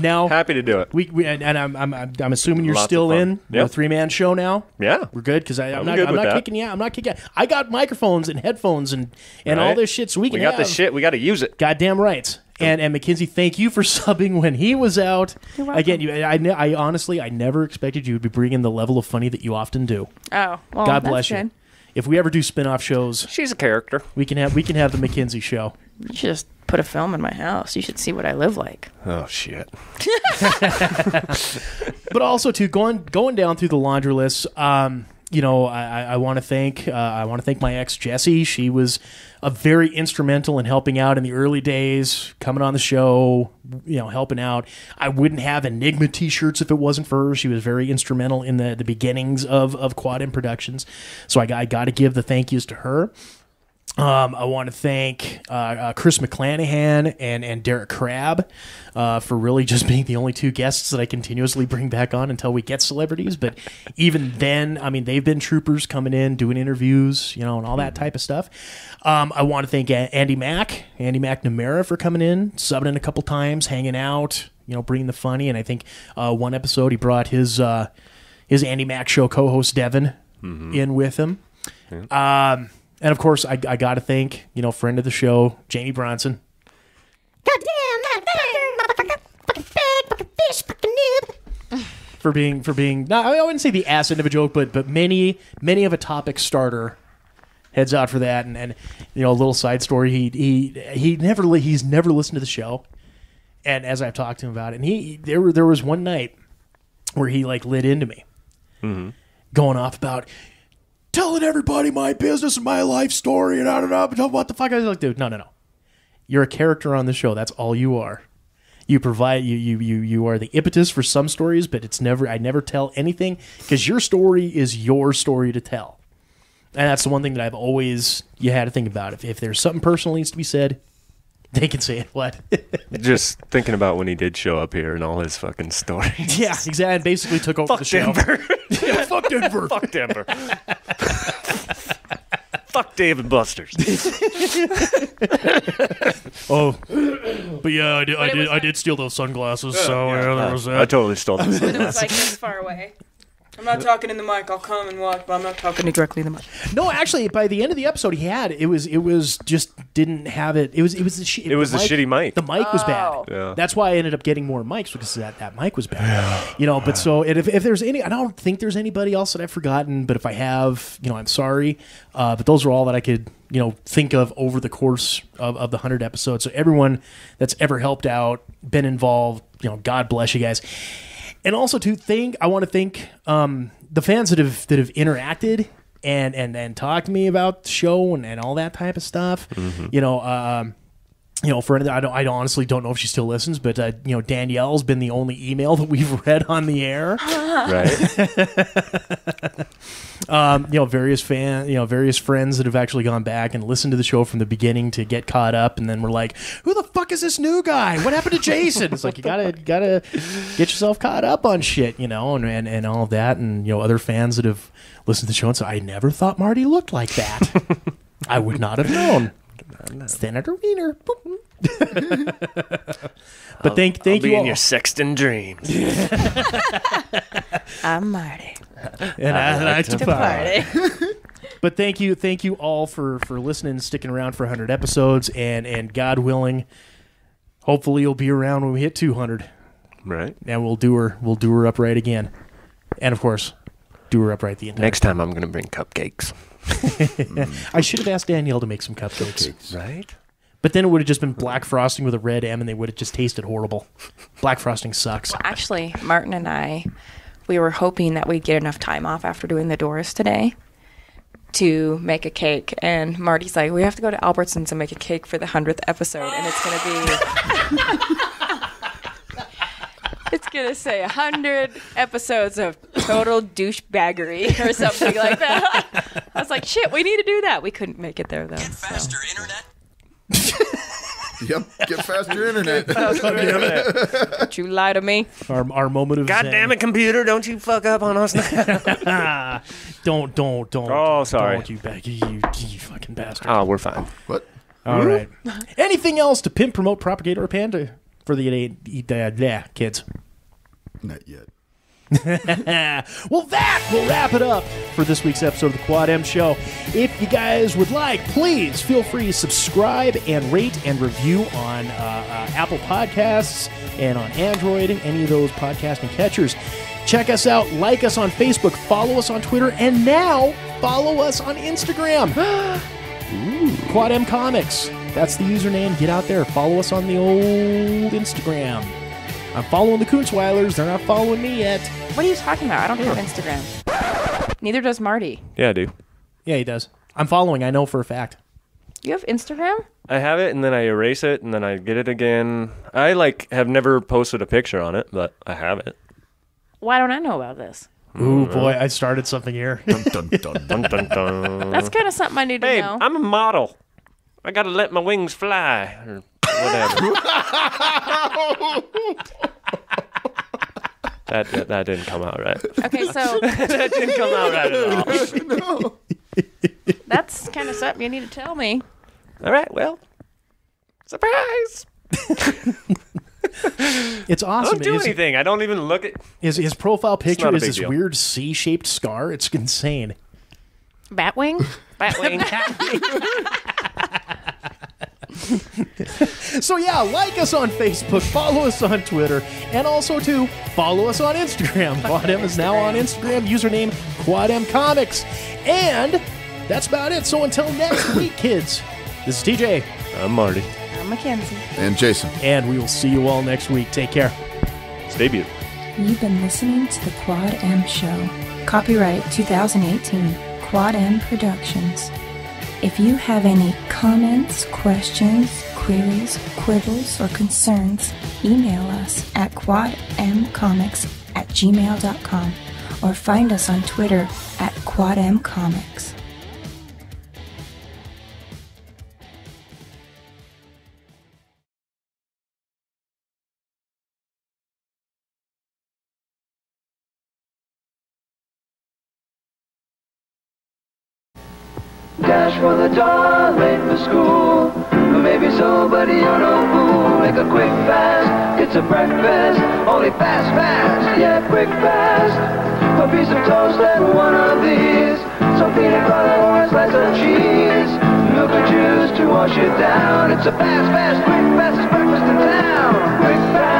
Now, happy to do it. We, we and, and I'm I'm I'm assuming you're Lots still in the yep. three man show now. Yeah, we're good because I'm, I'm not I'm not that. kicking you out. I'm not kicking out. I got microphones and headphones and and right. all this shit. So we, we can got have, the shit. We got to use it. Goddamn right. And and Mackenzie, thank you for subbing when he was out. You're welcome. Again, you, I, I honestly I never expected you to be bringing the level of funny that you often do. Oh, well, God bless you. Good. If we ever do spin-off shows, she's a character. We can have we can have the Mackenzie show. You should just put a film in my house. You should see what I live like. Oh shit! But also too, going going down through the laundry list. Um, you know, I, I want to thank uh, I want to thank my ex Jessie. She was a very instrumental in helping out in the early days, coming on the show, you know, helping out. I wouldn't have Enigma T-shirts if it wasn't for her. She was very instrumental in the the beginnings of of Quad M Productions. So I, I got to give the thank yous to her. Um, I want to thank uh, uh, Chris McClanahan and, and Derek Crabb uh, for really just being the only two guests that I continuously bring back on until we get celebrities. But even then, I mean, they've been troopers coming in, doing interviews, you know, and all that type of stuff. Um, I want to thank Andy Mack, Andy McNamara for coming in, subbing in a couple times, hanging out, you know, bringing the funny. And I think uh, one episode he brought his, uh, his Andy Mack show co-host Devin mm-hmm. in with him. Yeah. Um And, of course, I, I got to thank, you know, friend of the show, Jamie Bronson. Goddamn, motherfucker, motherfucker, fucking fag, fucking fish, fucking noob. for being for being not, I wouldn't say the ass end of a joke, but but many many of a topic starter heads out for that. And, and you know, a little side story, he he he never li he's never listened to the show. And as I've talked to him about it, and he there there was one night where he like lit into me, mm-hmm. going off about telling everybody my business and my life story and I don't know what the fuck. I was like, dude, no, no, no, you're a character on the show. That's all you are. You provide you you you you are the impetus for some stories, but it's never I never tell anything because your story is your story to tell, and that's the one thing that I've always you had to think about. If if there's something personal needs to be said. They can say it. What? Just thinking about when he did show up here and all his fucking stories. Yeah, exactly. Basically took over fuck the show. Denver. Yeah, fuck Denver. Fuck Denver. Fuck Dave and Buster's. Oh, but yeah, I did. But I did. Like, I did steal those sunglasses. Yeah, so yeah, yeah, there was that. I totally stole them. It was like this far away. I'm not talking in the mic. I'll come and watch, but I'm not talking directly in the mic. No, actually, by the end of the episode, he had it was it was just didn't have it. It was it was the it, it was the, the mic, shitty mic. The mic oh. was bad. Yeah. That's why I ended up getting more mics because that that mic was bad. Yeah. You know, but so if if there's any, I don't think there's anybody else that I've forgotten. But if I have, you know, I'm sorry. Uh, but those are all that I could you know think of over the course of of the hundred episodes. So everyone that's ever helped out, been involved, you know, God bless you guys. And also to think, I want to thank um, the fans that have that have interacted and and and talked to me about the show and, and all that type of stuff. Mm-hmm. You know, um, you know, for another, I don't, I honestly don't know if she still listens, but uh, you know, Danielle's been the only email that we've read on the air. Right. um, you know, various fan, you know, various friends that have actually gone back and listened to the show from the beginning to get caught up, and then we're like, "Who the fuck is this new guy? What happened to Jason?" It's like you gotta gotta get yourself caught up on shit, you know, and and, and all of that, and you know, other fans that have listened to the show and said, "I never thought Marty looked like that. I would not have known." Senator Wiener. But I'll, thank, thank I'll be you all. In your sexton dreams. I'm Marty, and I, I like, like to, to party. party. But thank you, thank you all for for listening, and sticking around for one hundred episodes, and and God willing, hopefully you'll be around when we hit two hundred. Right, and we'll do her, we'll do her upright again, and of course, do her upright the entire next time. I'm gonna bring cupcakes. I should have asked Danielle to make some cupcakes. cupcakes. Right? But then it would have just been black frosting with a red M and they would have just tasted horrible. Black frosting sucks. Well, actually, Martin and I, we were hoping that we'd get enough time off after doing the Doors today to make a cake. And Marty's like, we have to go to Albertsons and make a cake for the hundredth episode. And it's going to be... It's going to say one hundred episodes of total douchebaggery or something like that. I was like, shit, we need to do that. We couldn't make it there, though. Get faster, so. Internet. Yep, get faster, Internet. Get faster internet. Don't you lie to me. Our, our moment of God zen. Damn it, computer, don't you fuck up on us now. Don't, don't, don't. Oh, sorry. Don't, you, bag, you, you, you fucking bastard. Oh, we're fine. What? All Woo? Right. Anything else to pimp, promote, propagate, or panda? For the yeah, kids. Not yet. Well, that will wrap it up for this week's episode of the Quad M Show. If you guys would like, please feel free to subscribe and rate and review on uh, uh, Apple Podcasts and on Android and any of those podcasting catchers. Check us out, like us on Facebook, follow us on Twitter, and now follow us on Instagram. Ooh. Quad M Comics. That's the username. Get out there. Follow us on the old Instagram. I'm following the Kuntzweilers. They're not following me yet. What are you talking about? I don't have Instagram. Neither does Marty. Yeah, I do. Yeah, he does. I'm following. I know for a fact. You have Instagram? I have it, and then I erase it, and then I get it again. I, like, have never posted a picture on it, but I have it. Why don't I know about this? Ooh, boy, I started something here. Dun, dun, dun, dun, dun, dun. That's kind of something I need to Babe, know. I'm a model. I gotta let my wings fly, or whatever. that, that that didn't come out right. Okay, so that didn't come out right at all. No. That's kind of something you need to tell me. All right, well, surprise. It's awesome. I don't do his, anything. I don't even look at his his profile picture. Is this deal. Weird C-shaped scar? It's insane. Batwing. Batwing. Batwing. So yeah, like us on Facebook, follow us on Twitter, and also to follow us on Instagram. Quad M is now on Instagram, username Quad M Comics. And that's about it. So until next week, kids, this is T J. I'm Marty. I'm Mackenzie. And Jason. And we will see you all next week. Take care. Stay beautiful. You've been listening to the Quad M Show. Copyright twenty eighteen, Quad M Productions. If you have any comments, questions, queries, quibbles, or concerns, email us at quadmcomics at gmail dot com or find us on Twitter at quadmcomics. Dash for the dawn, late for school. Maybe somebody you know who. Make a quick fast, it's a breakfast. Only fast, fast, yeah, quick fast. A piece of toast and one of these. Some peanut butter or a slice of cheese. Milk or juice to wash it down. It's a fast, fast, quick fast, it's breakfast in town. Quick fast.